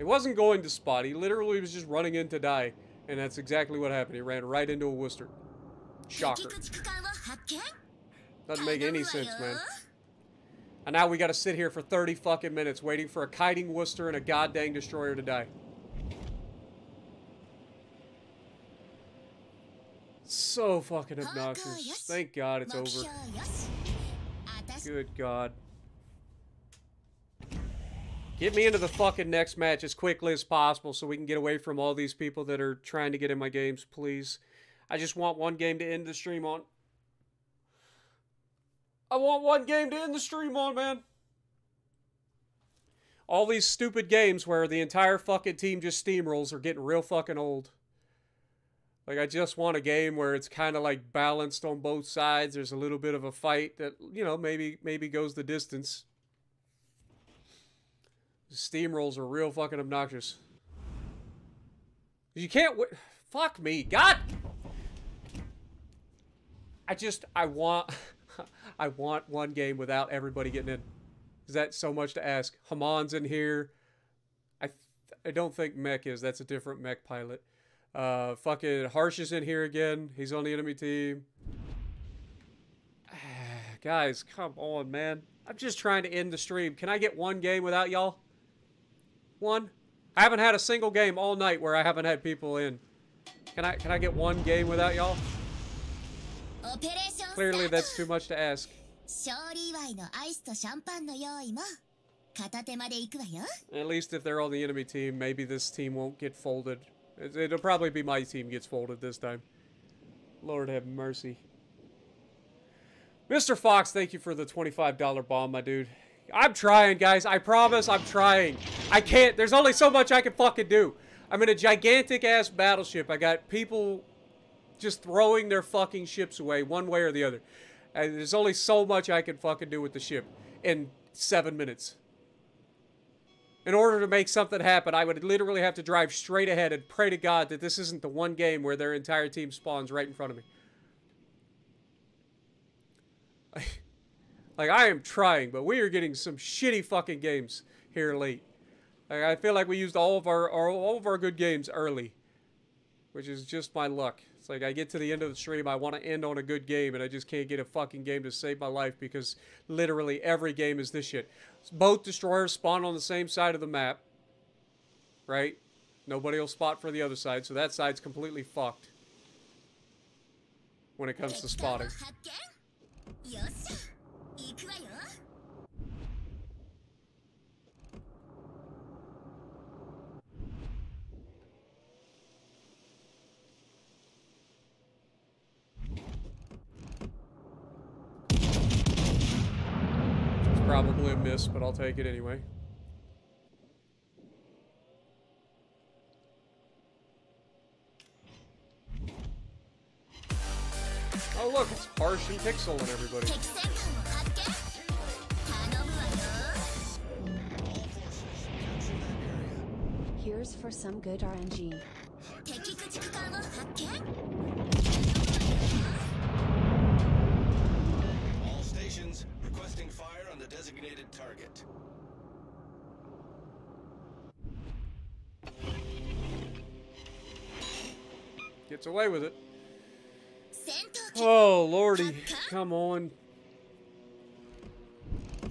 It wasn't going to spot. He literally was just running in to die, and that's exactly what happened. He ran right into a Worcester. Shocker. Doesn't make any sense, man. And now we gotta sit here for 30 fucking minutes waiting for a kiting Worcester and a goddamn destroyer to die. So fucking obnoxious. Thank God it's over. Good God. Get me into the fucking next match as quickly as possible so we can get away from all these people that are trying to get in my games, please. I just want one game to end the stream on. I want one game to end the stream on, man. All these stupid games where the entire fucking team just steamrolls are getting real fucking old. Like, I just want a game where it's kind of like balanced on both sides. There's a little bit of a fight that, you know, maybe goes the distance. The steamrolls are real fucking obnoxious. You can't win. Fuck me. God. I want one game without everybody getting in. Is that so much to ask? Haman's in here. I don't think Mech is. That's a different Mech pilot. Fucking Harsh is in here again. He's on the enemy team. Guys, come on, man. I'm just trying to end the stream. Can I get one game without y'all? One? I haven't had a single game all night where I haven't had people in. Can I get one game without y'all? Clearly, that's too much to ask. At least if they're on the enemy team, maybe this team won't get folded. It'll probably be my team gets folded this time. Lord have mercy. Mr. Fox, thank you for the $25 bomb, my dude. I'm trying, guys. I promise I'm trying. I can't. There's only so much I can fucking do. I'm in a gigantic-ass battleship. I got people just throwing their fucking ships away one way or the other. And there's only so much I can fucking do with the ship in 7 minutes. In order to make something happen, I would literally have to drive straight ahead and pray to God that this isn't the one game where their entire team spawns right in front of me. Like, I am trying, but we are getting some shitty fucking games here late. Like, I feel like we used all of our good games early, which is just my luck. It's like I get to the end of the stream, I want to end on a good game, and I just can't get a fucking game to save my life because literally every game is this shit. Both destroyers spawn on the same side of the map, right? Nobody will spot for the other side, so that side's completely fucked when it comes to spotting. Probably a miss, but I'll take it anyway. Oh look, it's Harsh and Pixel and everybody. Here's for some good RNG. All stations requesting fire. The designated target. Gets away with it. Oh, lordy. Come on.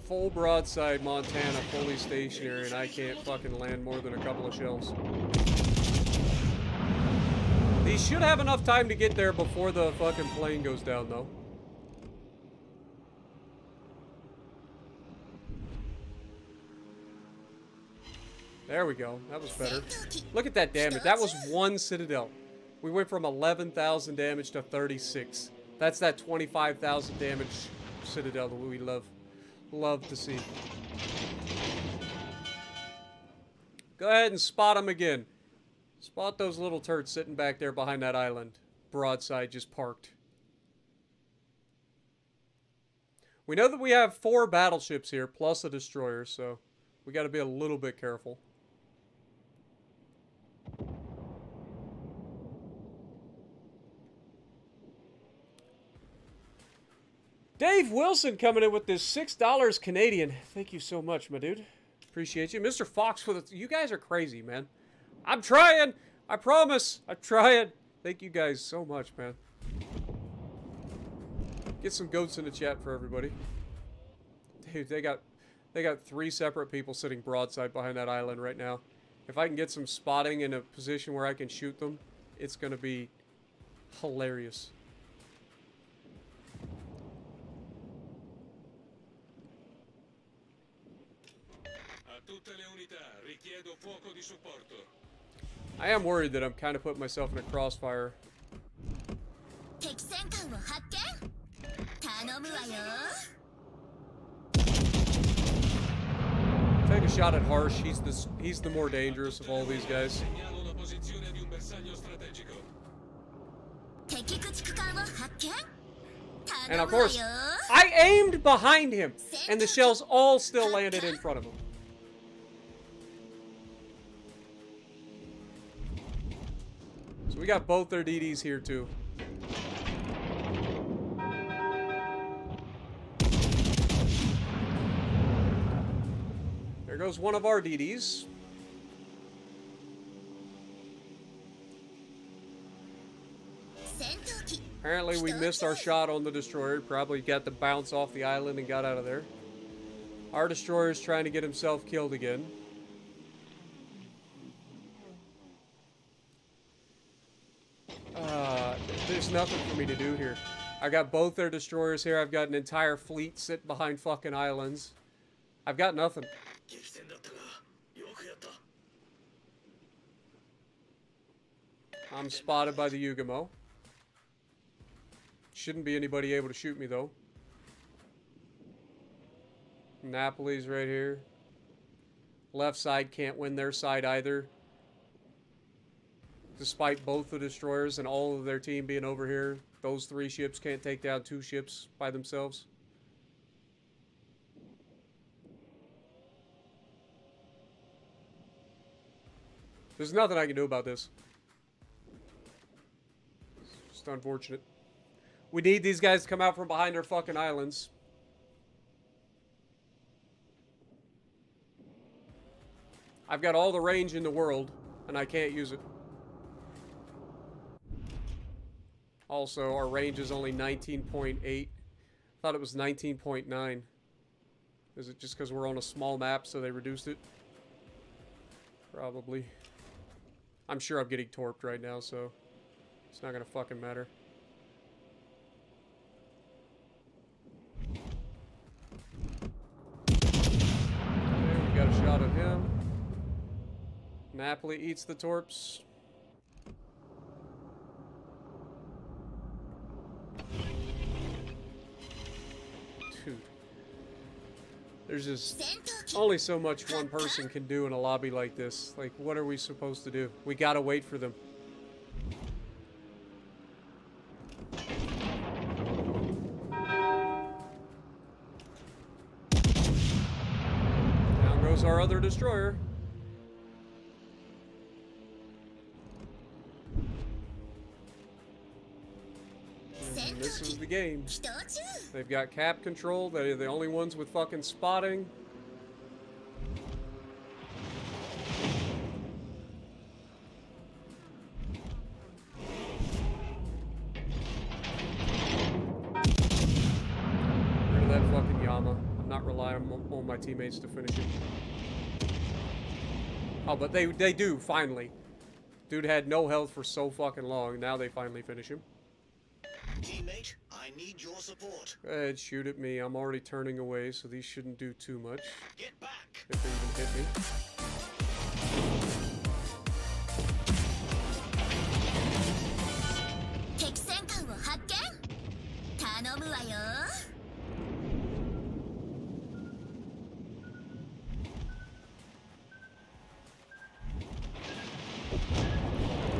Full broadside Montana, fully stationary, and I can't fucking land more than a couple of shells. These should have enough time to get there before the fucking plane goes down, though. There we go. That was better. Look at that damage. That was one Citadel. We went from 11,000 damage to 36. That's that 25,000 damage Citadel that we love to see. Go ahead and spot them again. Spot those little turds sitting back there behind that island. Broadside just parked. We know that we have 4 battleships here plus a destroyer, so we got to be a little bit careful. Dave Wilson coming in with this $6 Canadian. Thank you so much, my dude. Appreciate you. Mr. Fox, with you guys are crazy, man. I'm trying. I promise. I'm trying. Thank you guys so much, man. Get some goats in the chat for everybody. Dude, they got 3 separate people sitting broadside behind that island right now. If I can get some spotting in a position where I can shoot them, it's going to be hilarious. I am worried that I'm kind of putting myself in a crossfire. Take a shot at Harsh. He's the more dangerous of all these guys. And of course, I aimed behind him, and the shells all still landed in front of him. So we got both their DDs here too. There goes one of our DDs. Apparently we missed our shot on the destroyer. Probably got the bounce off the island and got out of there. Our destroyer's trying to get himself killed again. There's nothing for me to do here. I got both their destroyers here. I've got an entire fleet sitting behind fucking islands. I've got nothing. I'm spotted by the Yugumo. Shouldn't be anybody able to shoot me, though. Napoli's right here. Left side can't win their side either. Despite both the destroyers and all of their team being over here, those three ships can't take down two ships by themselves. There's nothing I can do about this. It's just unfortunate. We need these guys to come out from behind their fucking islands. I've got all the range in the world, and I can't use it. Also, our range is only 19.8. I thought it was 19.9. Is it just because we're on a small map, so they reduced it? Probably. I'm sure I'm getting torped right now, so it's not going to fucking matter. Okay, we got a shot at him. Napoli eats the torps. Dude. There's just only so much one person can do in a lobby like this. Like, what are we supposed to do? We gotta wait for them. Down goes our other destroyer. This is the game. They've got cap control. They're the only ones with fucking spotting. Rid of that fucking Yama. I'm not relying on my teammates to finish it. Oh, but they do, finally. Dude had no health for so fucking long. Now they finally finish him. Teammate, I need your support. Go ahead, shoot at me. I'm already turning away, so these shouldn't do too much. Get back. If they even hit me.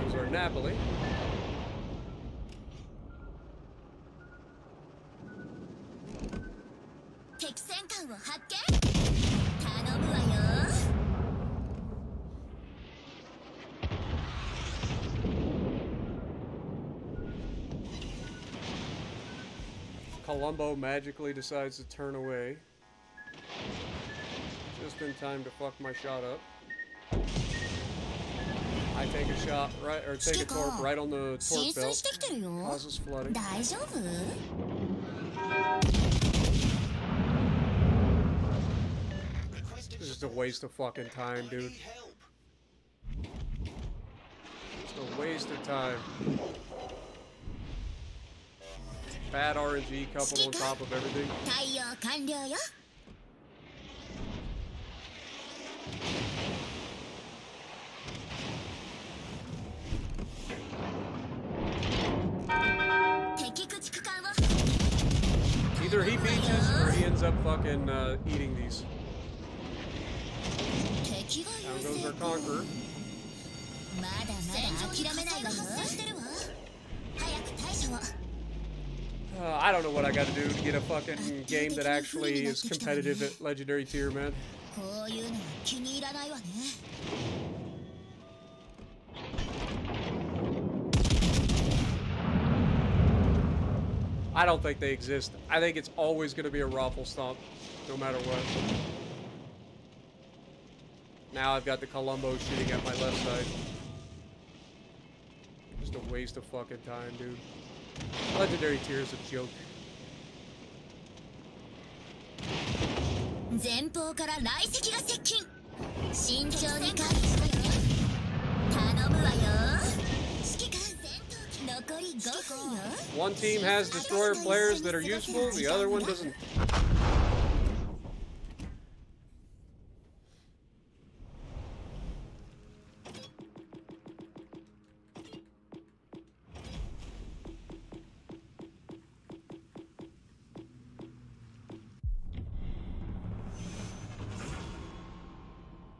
Those are Napoli. Columbo magically decides to turn away. Just in time to fuck my shot up. I take a shot right, or take a torp right on the torp belt. Causes flooding. It's just a waste of fucking time, dude. Just a waste of time. Bad RNG coupled on top of everything. Either he beaches or he ends up fucking eating these. Down goes our Conqueror. I don't know what I gotta do to get a fucking game that actually is competitive at Legendary Tier, man. I don't think they exist. I think it's always gonna be a raffle stomp, no matter what. Now I've got the Columbo shooting at my left side. Just a waste of fucking time, dude. Legendary Tier is a joke. One team has destroyer players that are useful, the other one doesn't.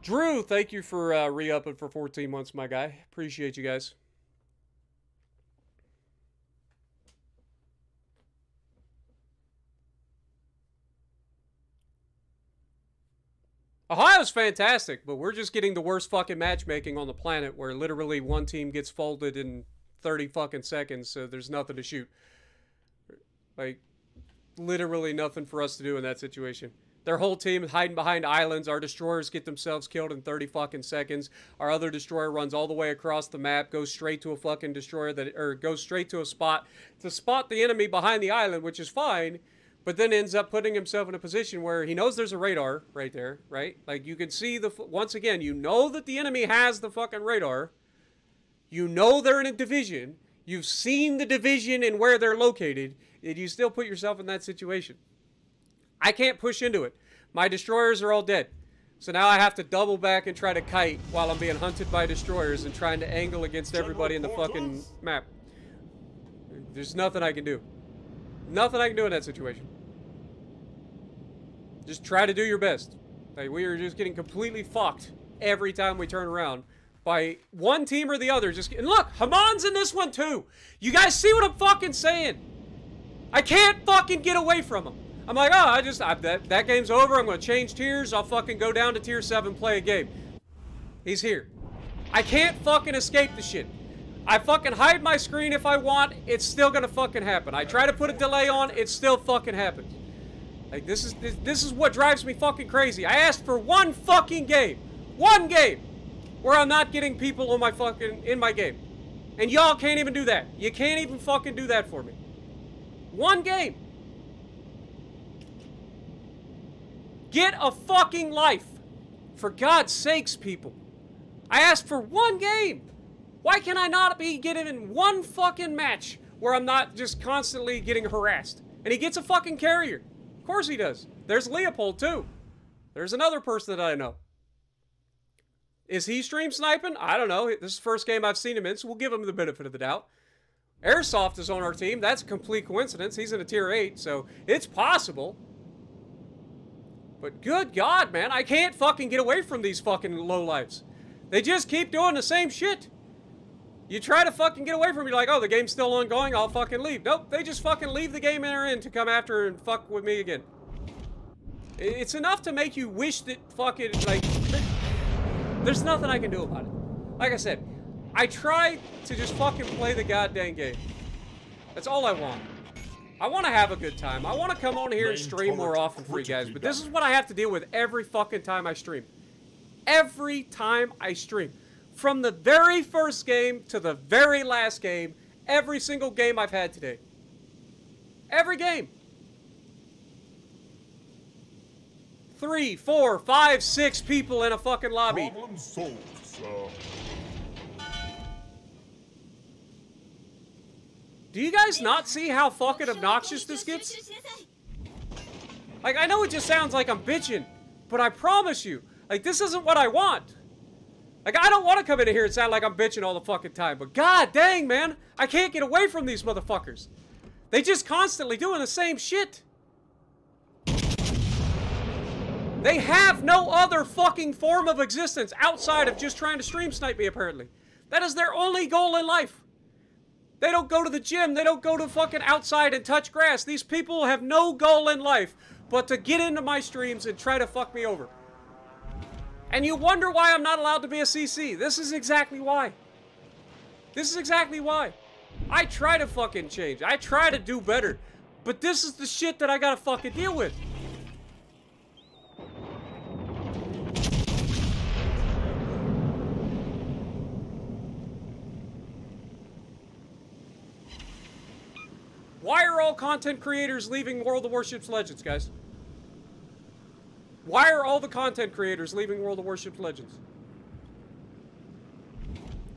Drew, thank you for re-upping for 14 months, my guy. Appreciate you guys. Ohio's fantastic, but we're just getting the worst fucking matchmaking on the planet where literally one team gets folded in 30 fucking seconds, so there's nothing to shoot. Like, literally nothing for us to do in that situation. Their whole team is hiding behind islands. Our destroyers get themselves killed in 30 fucking seconds. Our other destroyer runs all the way across the map, goes straight to a fucking destroyer that, or goes straight to a spot to spot the enemy behind the island, which is fine, but then ends up putting himself in a position where he knows there's a radar right there, right? Like, you can see the, once again, you know that the enemy has the fucking radar. You know they're in a division. You've seen the division and where they're located, and you still put yourself in that situation. I can't push into it. My destroyers are all dead. So now I have to double back and try to kite while I'm being hunted by destroyers and trying to angle against everybody in the fucking map. There's nothing I can do. Nothing I can do in that situation. Just try to do your best. Like, we are just getting completely fucked every time we turn around by one team or the other. Just, and look, Haman's in this one too. You guys see what I'm fucking saying? I can't fucking get away from him. I'm like, oh, that game's over. I'm going to change tiers. I'll fucking go down to tier 7, play a game. He's here. I can't fucking escape the shit. I fucking hide my screen if I want. It's still going to fucking happen. I try to put a delay on. It still fucking happens. Like, this is what drives me fucking crazy. I asked for one fucking game. One game where I'm not getting people on my fucking, in my game. And y'all can't even do that. You can't even fucking do that for me. One game. Get a fucking life. For God's sakes, people. I asked for one game. Why can I not be getting in one fucking match where I'm not just constantly getting harassed? And he gets a fucking carrier. Of course he does. There's Leopold, too. There's another person that I know. Is he stream sniping? I don't know. This is the first game I've seen him in, so we'll give him the benefit of the doubt. Airsoft is on our team. That's a complete coincidence. He's in a tier 8, so it's possible. But good God, man, I can't fucking get away from these fucking lowlifes. They just keep doing the same shit. You try to fucking get away from it, you're like, oh, the game's still ongoing, I'll fucking leave. Nope, they just fucking leave the game they're in to come after and fuck with me again. It's enough to make you wish that fucking, like, there's nothing I can do about it. Like I said, I try to just fucking play the goddamn game. That's all I want. I want to have a good time. I want to come on here and stream more often for you guys, but this is what I have to deal with every fucking time I stream. Every time I stream. From the very first game to the very last game, every single game I've had today. Every game. 3, 4, 5, 6 people in a fucking lobby. Problem solved, sir. Do you guys not see how fucking obnoxious this gets? Like, I know it just sounds like I'm bitching, but I promise you, like, this isn't what I want. Like, I don't want to come in here and sound like I'm bitching all the fucking time, but god dang, man, I can't get away from these motherfuckers. They just constantly doing the same shit. They have no other fucking form of existence outside of just trying to stream snipe me, apparently. That is their only goal in life. They don't go to the gym. They don't go to fucking outside and touch grass. These people have no goal in life but to get into my streams and try to fuck me over. And you wonder why I'm not allowed to be a CC. This is exactly why. This is exactly why. I try to fucking change. I try to do better. But this is the shit that I gotta fucking deal with. Why are all content creators leaving World of Warships Legends, guys? Why are all the content creators leaving World of Warships Legends?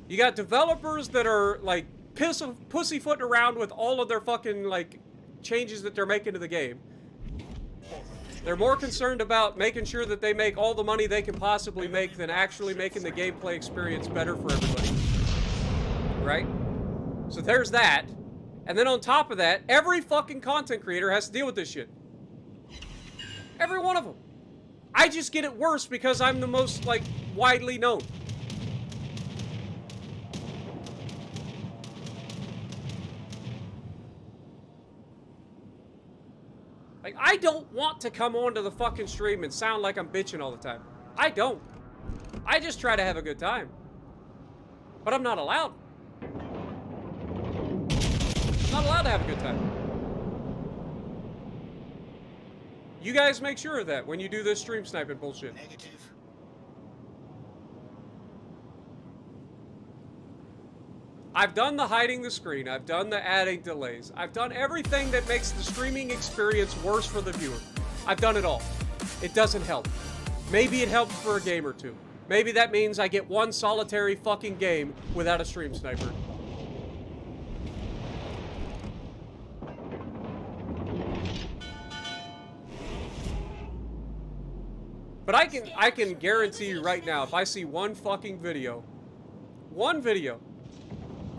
You got developers that are, like, pussyfooting around with all of their fucking, like, changes that they're making to the game. They're more concerned about making sure that they make all the money they can possibly make than actually making the gameplay experience better for everybody. Right? So there's that. And then on top of that, every fucking content creator has to deal with this shit. Every one of them. I just get it worse because I'm the most, like, widely known. Like, I don't want to come onto the fucking stream and sound like I'm bitching all the time. I don't. I just try to have a good time. But I'm not allowed. I'm not allowed to have a good time. You guys make sure of that when you do this stream sniping bullshit. Negative. I've done the hiding the screen. I've done the adding delays. I've done everything that makes the streaming experience worse for the viewer. I've done it all. It doesn't help. Maybe it helps for a game or two. Maybe that means I get one solitary fucking game without a stream sniper. But I can guarantee you right now, if I see one fucking video,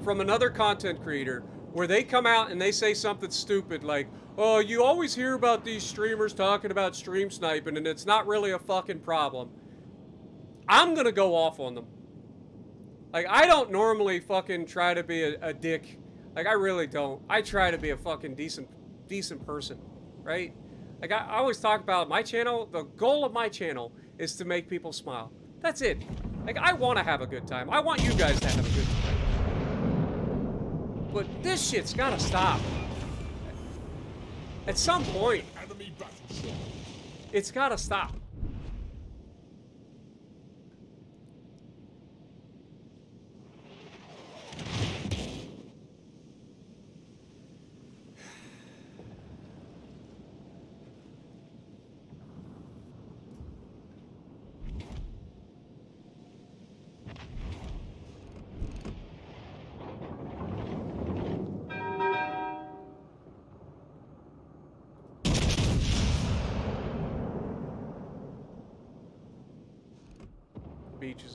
from another content creator where they come out and they say something stupid like, oh, you always hear about these streamers talking about stream sniping and it's not really a fucking problem, I'm gonna go off on them. Like, I don't normally fucking try to be a dick. Like, I really don't. I try to be a fucking decent person, right? Like, I always talk about my channel, the goal of my channel is to make people smile. That's it. Like, I want to have a good time. I want you guys to have a good time. But this shit's gotta stop. At some point, it's gotta stop.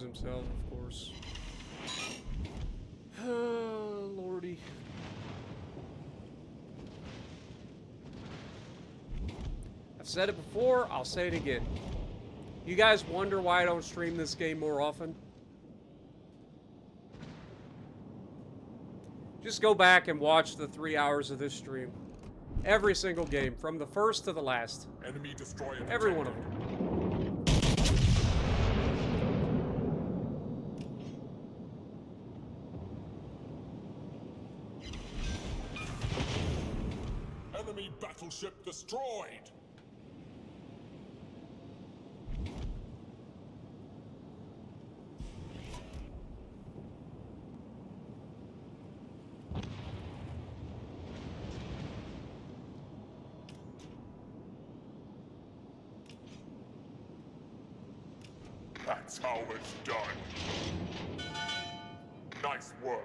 Themselves, of course. Oh, lordy. I've said it before, I'll say it again. You guys wonder why I don't stream this game more often? Just go back and watch the 3 hours of this stream. Every single game, from the first to the last. Enemy destroyer. Every one of them. Ship destroyed. That's how it's done. Nice work.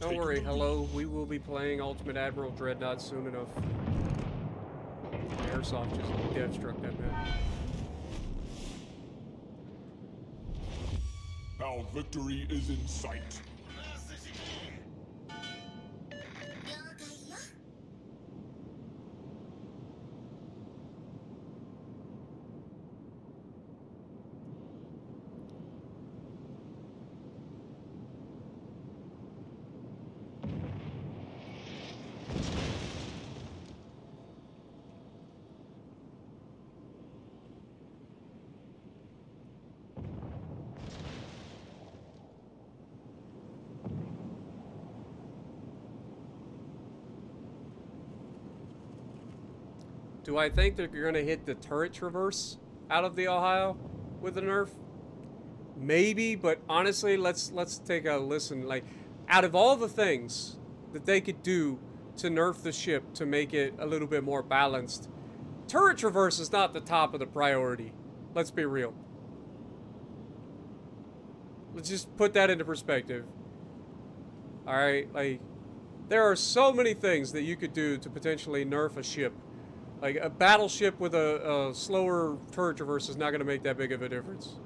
Don't worry, hello. We will be playing Ultimate Admiral Dreadnought soon enough. Airsoft just deathstruck that man. Our victory is in sight. Do I think that you're going to hit the turret traverse out of the Ohio with a nerf? Maybe, but honestly, let's take a listen. Like, out of all the things that they could do to nerf the ship to make it a little bit more balanced, turret traverse is not the top of the priority. Let's be real. Let's just put that into perspective. All right, like, there are so many things that you could do to potentially nerf a ship. Like, a battleship with a slower turret traverse is not going to make that big of a difference.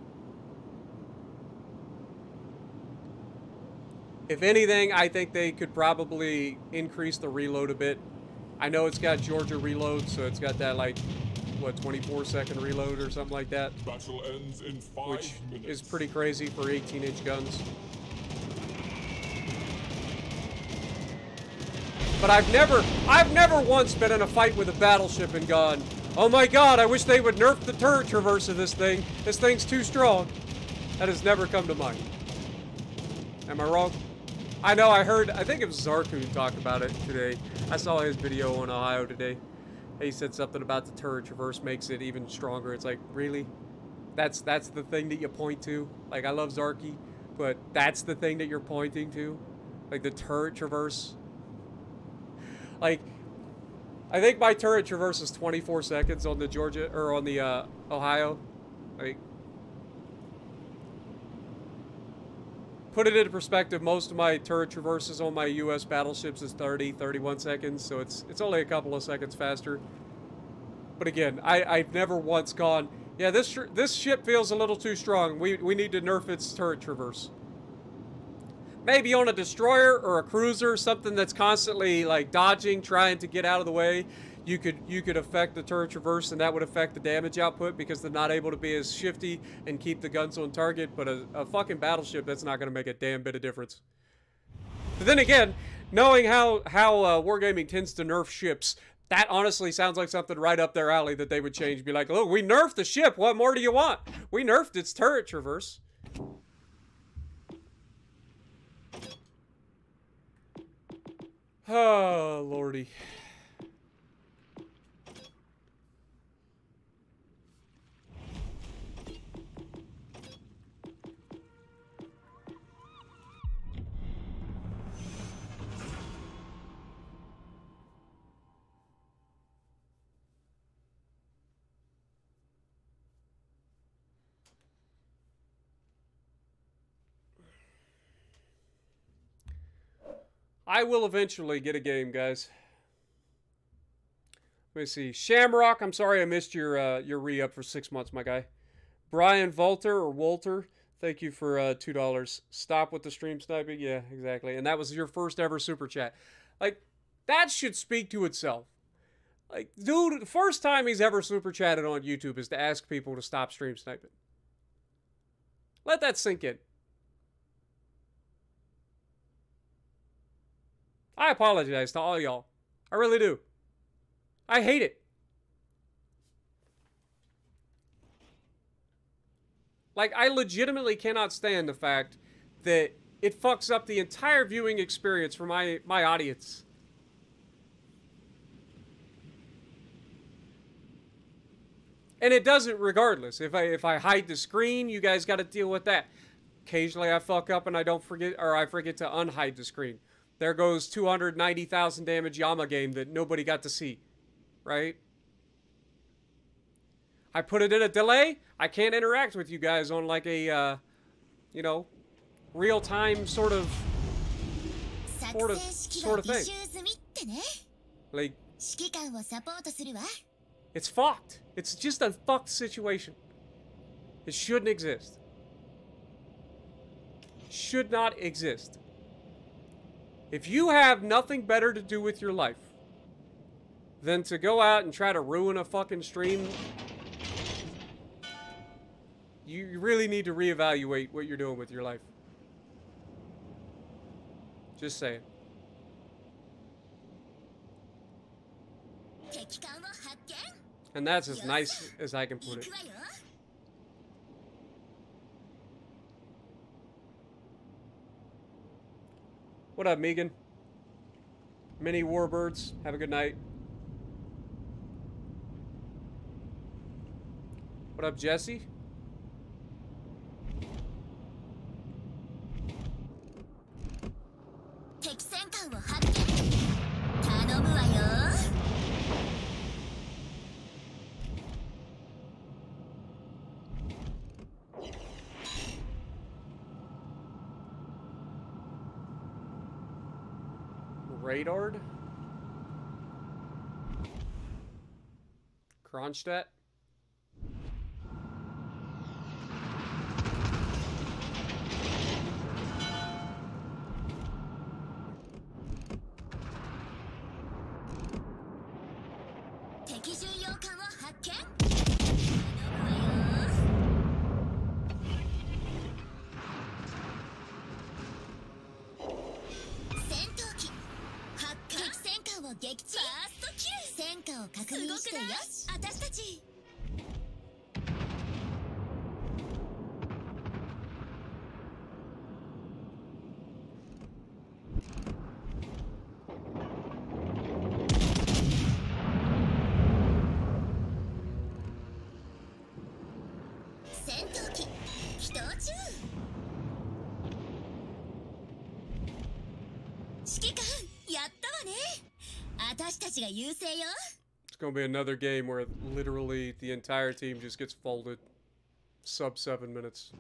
If anything, I think they could probably increase the reload a bit. I know it's got Georgia reload, so it's got that, like, what, 24-second reload or something like that. Battle ends in 5 which minutes. Is pretty crazy for 18-inch guns. But I've never once been in a fight with a battleship and gone, oh my god, I wish they would nerf the turret traverse of this thing. This thing's too strong. That has never come to mind. Am I wrong? I know I heard, I think it was Zarku talk about it today. I saw his video on Ohio today. He said something about the turret traverse makes it even stronger. It's like, really? That's the thing that you point to? Like, I love Zarky, but that's the thing that you're pointing to? Like, the turret traverse? Like, I think my turret traverse is 24 seconds on the Georgia, or on the Ohio. Like, put it into perspective, most of my turret traverses on my U.S. battleships is 30, 31 seconds, so it's only a couple of seconds faster. But again, I've never once gone, yeah, this ship feels a little too strong. We need to nerf its turret traverse. Maybe on a destroyer or a cruiser, something that's constantly like dodging, trying to get out of the way, you could affect the turret traverse, and that would affect the damage output because they're not able to be as shifty and keep the guns on target. But a fucking battleship, that's not going to make a damn bit of difference. But then again, knowing how Wargaming tends to nerf ships, that honestly sounds like something right up their alley that they would change. Be like, look, we nerfed the ship. What more do you want? We nerfed its turret traverse. Oh, lordy. I will eventually get a game, guys. Let me see. Shamrock, I'm sorry I missed your re-up for 6 months, my guy. Brian Volter, or Walter, thank you for $2. Stop with the stream sniping. Yeah, exactly. And that was your first ever super chat. Like, that should speak to itself. Like, dude, the first time he's ever super chatted on YouTube is to ask people to stop stream sniping. Let that sink in. I apologize to all y'all. I really do. I hate it. Like, I legitimately cannot stand the fact that it fucks up the entire viewing experience for my audience. And it doesn't regardless. If I hide the screen, you guys got to deal with that. Occasionally I fuck up and I forget to unhide the screen. There goes 290,000 damage Yama game that nobody got to see, right? I put it in a delay. I can't interact with you guys on like a, you know, real-time sort of thing. Like, it's fucked. It's just a fucked situation. It shouldn't exist. Should not exist. If you have nothing better to do with your life than to go out and try to ruin a fucking stream, you really need to reevaluate what you're doing with your life. Just saying. And that's as nice as I can put it. What up, Megan? Many Warbirds, have a good night. What up, Jesse? Radard? Kronstadt? It's gonna be another game where literally the entire team just gets folded sub 7 minutes.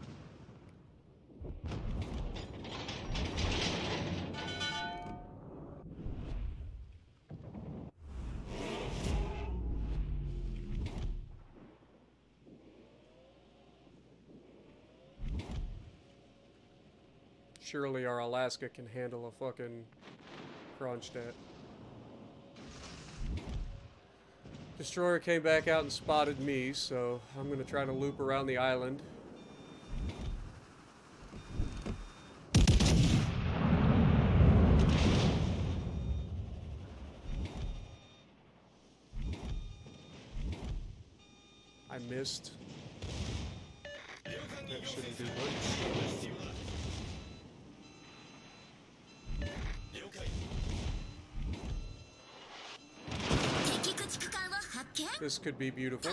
Surely our Alaska can handle a fucking Kronstadt. Destroyer came back out and spotted me, so I'm going to try to loop around the island. I missed. That shouldn't do much. This could be beautiful.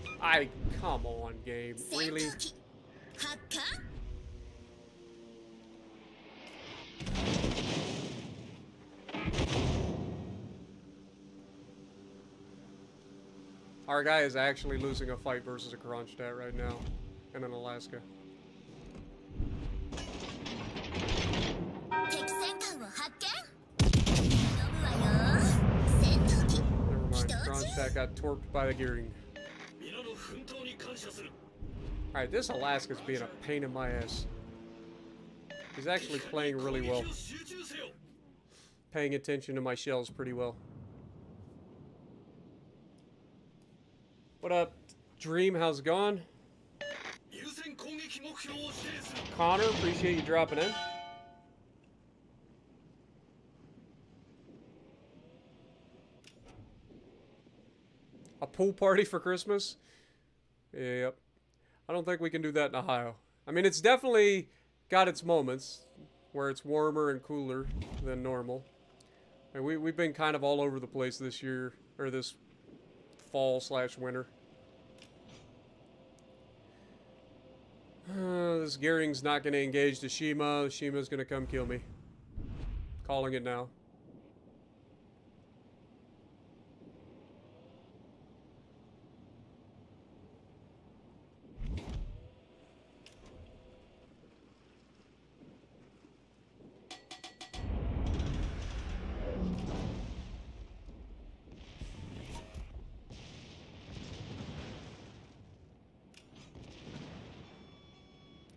Come on, game. Really? Our guy is actually losing a fight versus a Kronstadt right now, and in Alaska. That got torped by the Gearing. Alright, this Alaska's being a pain in my ass. He's actually playing really well. Paying attention to my shells pretty well. What up, Dream? How's it going? Connor, appreciate you dropping in. A pool party for Christmas? Yep. I don't think we can do that in Ohio. I mean, it's definitely got its moments where it's warmer and cooler than normal. And we've been kind of all over the place this year, or this fall/winter. This Gearing's not going to engage the Shima. Shima's going to come kill me. Calling it now.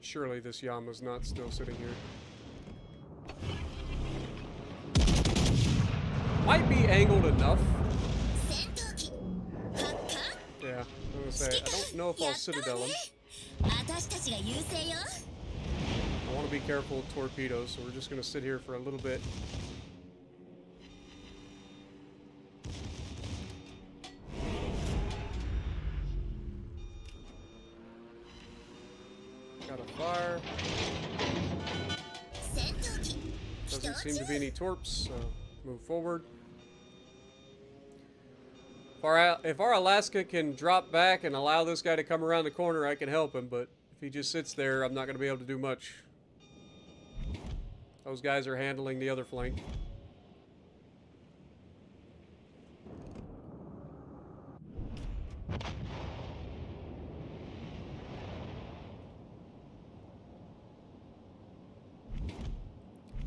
Surely this Yama's not still sitting here. Might be angled enough. Yeah, I'm gonna say, I don't know if I'll Citadel him. I want to be careful with torpedoes, so we're just gonna sit here for a little bit. Seem to be any torps, so Move forward. If our Alaska can drop back and allow this guy to come around the corner, I can help him, but if he just sits there, I'm not going to be able to do much. Those guys are handling the other flank.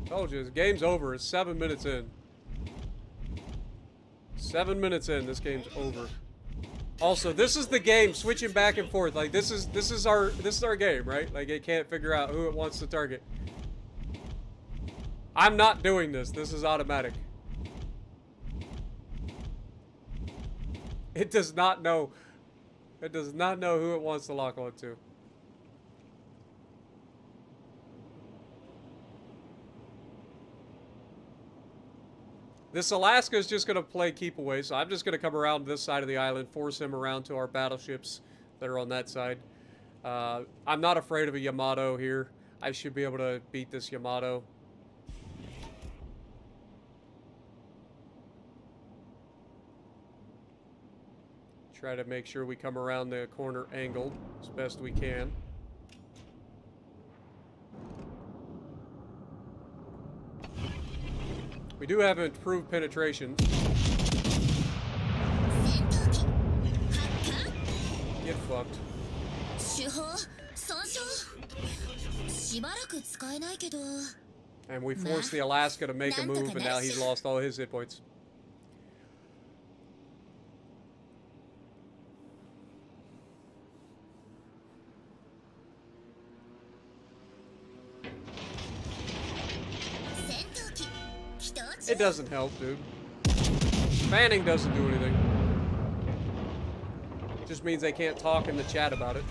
Told you, this game's over. It's 7 minutes in. 7 minutes in, this game's over. Also, this is the game switching back and forth. Like this is our game, right? Like it can't figure out who it wants to target. I'm not doing this. This is automatic. It does not know. It does not know who it wants to lock on to. This Alaska is just going to play keep away, so I'm just going to come around this side of the island, force him around to our battleships that are on that side. I'm not afraid of a Yamato here. I should be able to beat this Yamato. Try to make sure we come around the corner angled as best we can. We do have improved penetration. Get fucked. And we forced the Alaska to make a move, and now he's lost all his hit points. It doesn't help, dude. Fanning doesn't do anything. It just means they can't talk in the chat about it.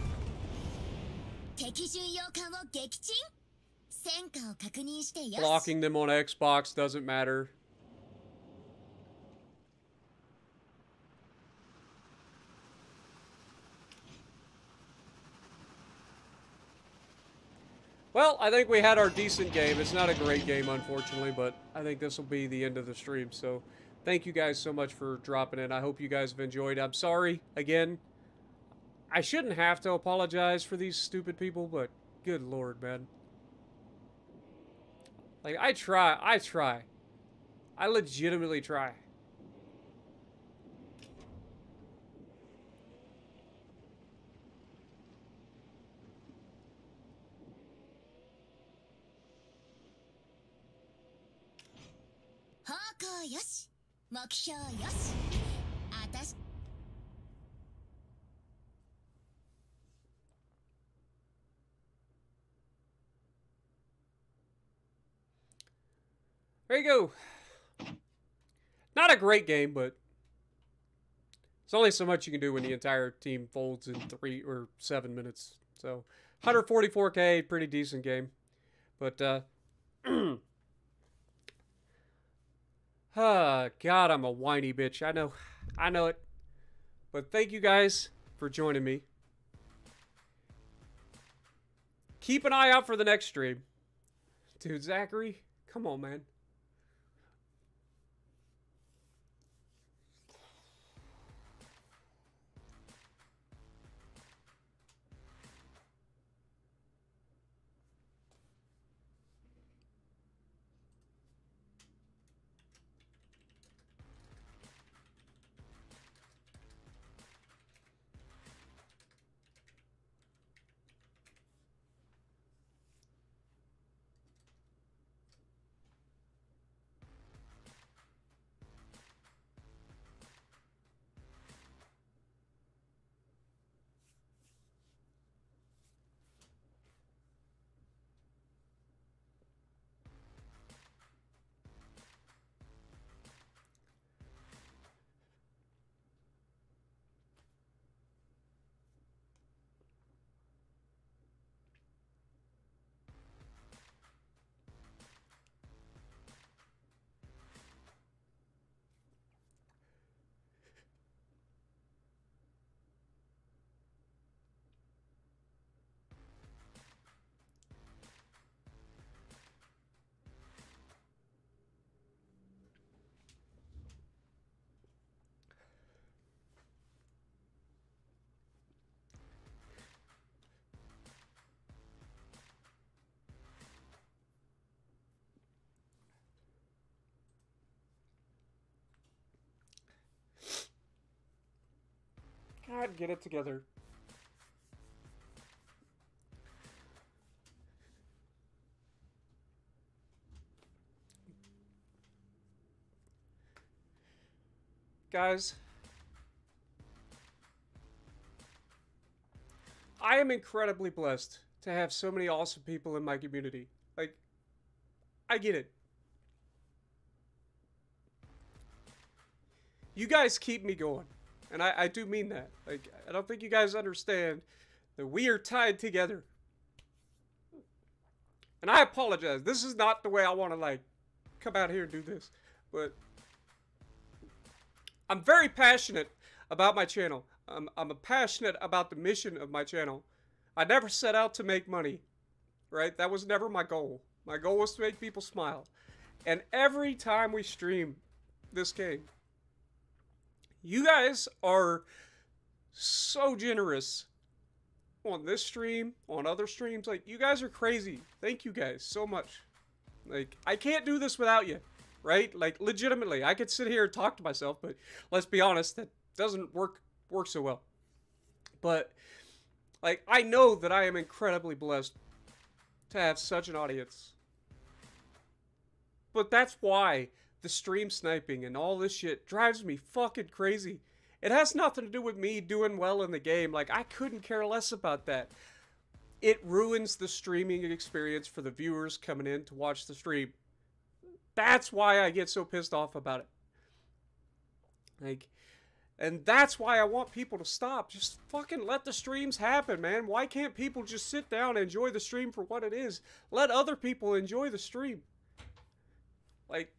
Blocking them on Xbox doesn't matter. Well, I think we had our decent game. It's not a great game, unfortunately, but I think this will be the end of the stream. So thank you guys so much for dropping in. I hope you guys have enjoyed. I'm sorry, again. I shouldn't have to apologize for these stupid people, but good Lord, man. Like, I try. I legitimately try. There you go. Not a great game, but there's only so much you can do when the entire team folds in 3 or 7 minutes. So 144K, pretty decent game. But oh, God, I'm a whiny bitch. I know it. But thank you guys for joining me. Keep an eye out for the next stream. Dude, Zachary, come on, man. God, get it together. Guys, I am incredibly blessed to have so many awesome people in my community. Like, I get it. You guys keep me going. And I do mean that. Like, I don't think you guys understand that we are tied together. And I apologize. This is not the way I want to, like, come out here and do this. But I'm very passionate about my channel. I'm passionate about the mission of my channel. I never set out to make money, right? That was never my goal. My goal was to make people smile. And every time we stream this game, you guys are so generous on this stream, on other streams. Like, you guys are crazy. Thank you guys so much. Like, I can't do this without you. Right? Like, legitimately, I could sit here and talk to myself, but let's be honest, that doesn't work so well. But, like, I know that I am incredibly blessed to have such an audience. But that's why the stream sniping and all this shit drives me fucking crazy. It has nothing to do with me doing well in the game. Like, I couldn't care less about that. It ruins the streaming experience for the viewers coming in to watch the stream. That's why I get so pissed off about it. Like, and that's why I want people to stop. Just fucking let the streams happen, man. Why can't people just sit down and enjoy the stream for what it is? Let other people enjoy the stream. Like,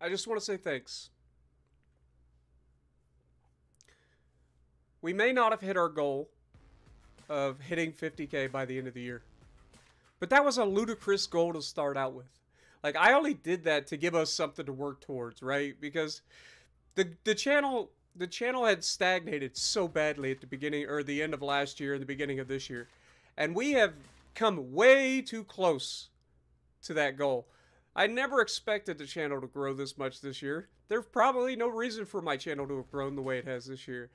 I just want to say thanks. We may not have hit our goal of hitting 50K by the end of the year, but that was a ludicrous goal to start out with. Like, I only did that to give us something to work towards, right? Because the channel had stagnated so badly at the beginning or the end of last year and the beginning of this year. And we have come way too close to that goal. I never expected the channel to grow this much this year. There's probably no reason for my channel to have grown the way it has this year.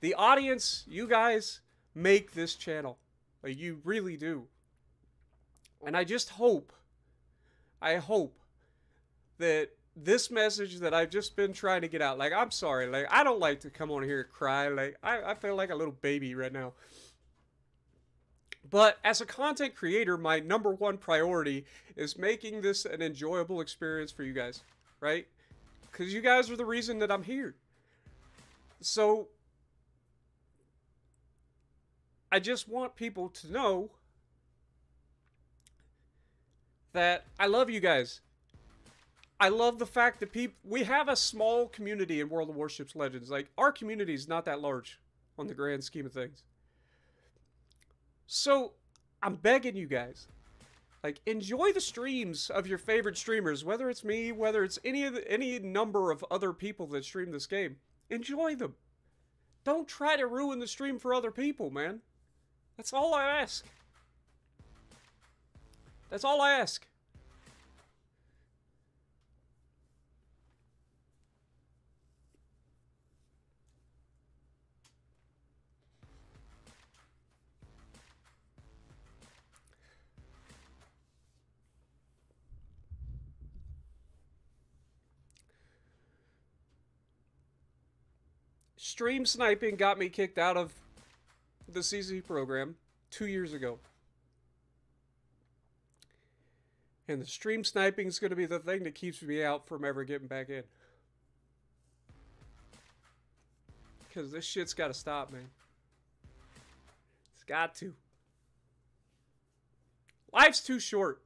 The audience, you guys, make this channel. Like, you really do. And I just hope, that this message that I've just been trying to get out, like, I'm sorry, like, I don't like to come on here and cry. Like, I feel like a little baby right now. But as a content creator, my number one priority is making this an enjoyable experience for you guys, right? Because you guys are the reason that I'm here. So, I just want people to know that I love you guys. I love the fact that we have a small community in World of Warships Legends. Like, our community is not that large on the grand scheme of things. So, I'm begging you guys, like, enjoy the streams of your favorite streamers, whether it's me, whether it's any number of other people that stream this game. Enjoy them. Don't try to ruin the stream for other people, man. That's all I ask. That's all I ask. Stream sniping got me kicked out of the CZ program 2 years ago. And the stream sniping is going to be the thing that keeps me out from ever getting back in. Because this shit's got to stop, man. It's got to. Life's too short.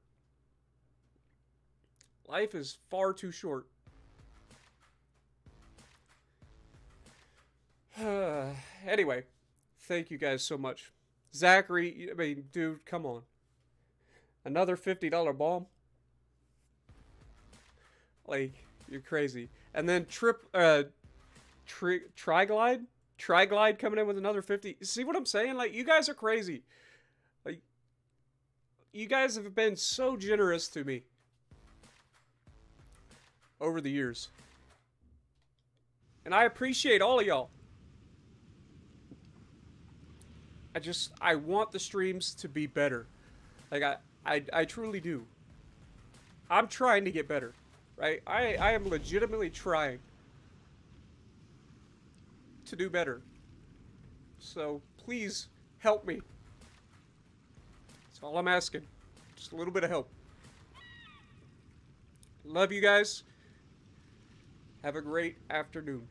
Life is far too short. Anyway, thank you guys so much. Zachary, I mean, dude, come on. Another $50 bomb. Like, you're crazy. And then Triglide coming in with another 50. See what I'm saying? Like, you guys are crazy. Like, you guys have been so generous to me over the years. And I appreciate all of y'all. I want the streams to be better. Like, I truly do. I'm trying to get better, right? I am legitimately trying to do better. So, please help me. That's all I'm asking. Just a little bit of help. Love you guys. Have a great afternoon,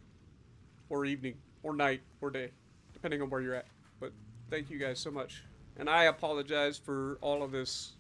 or evening, or night, or day, depending on where you're at. But thank you guys so much. And I apologize for all of this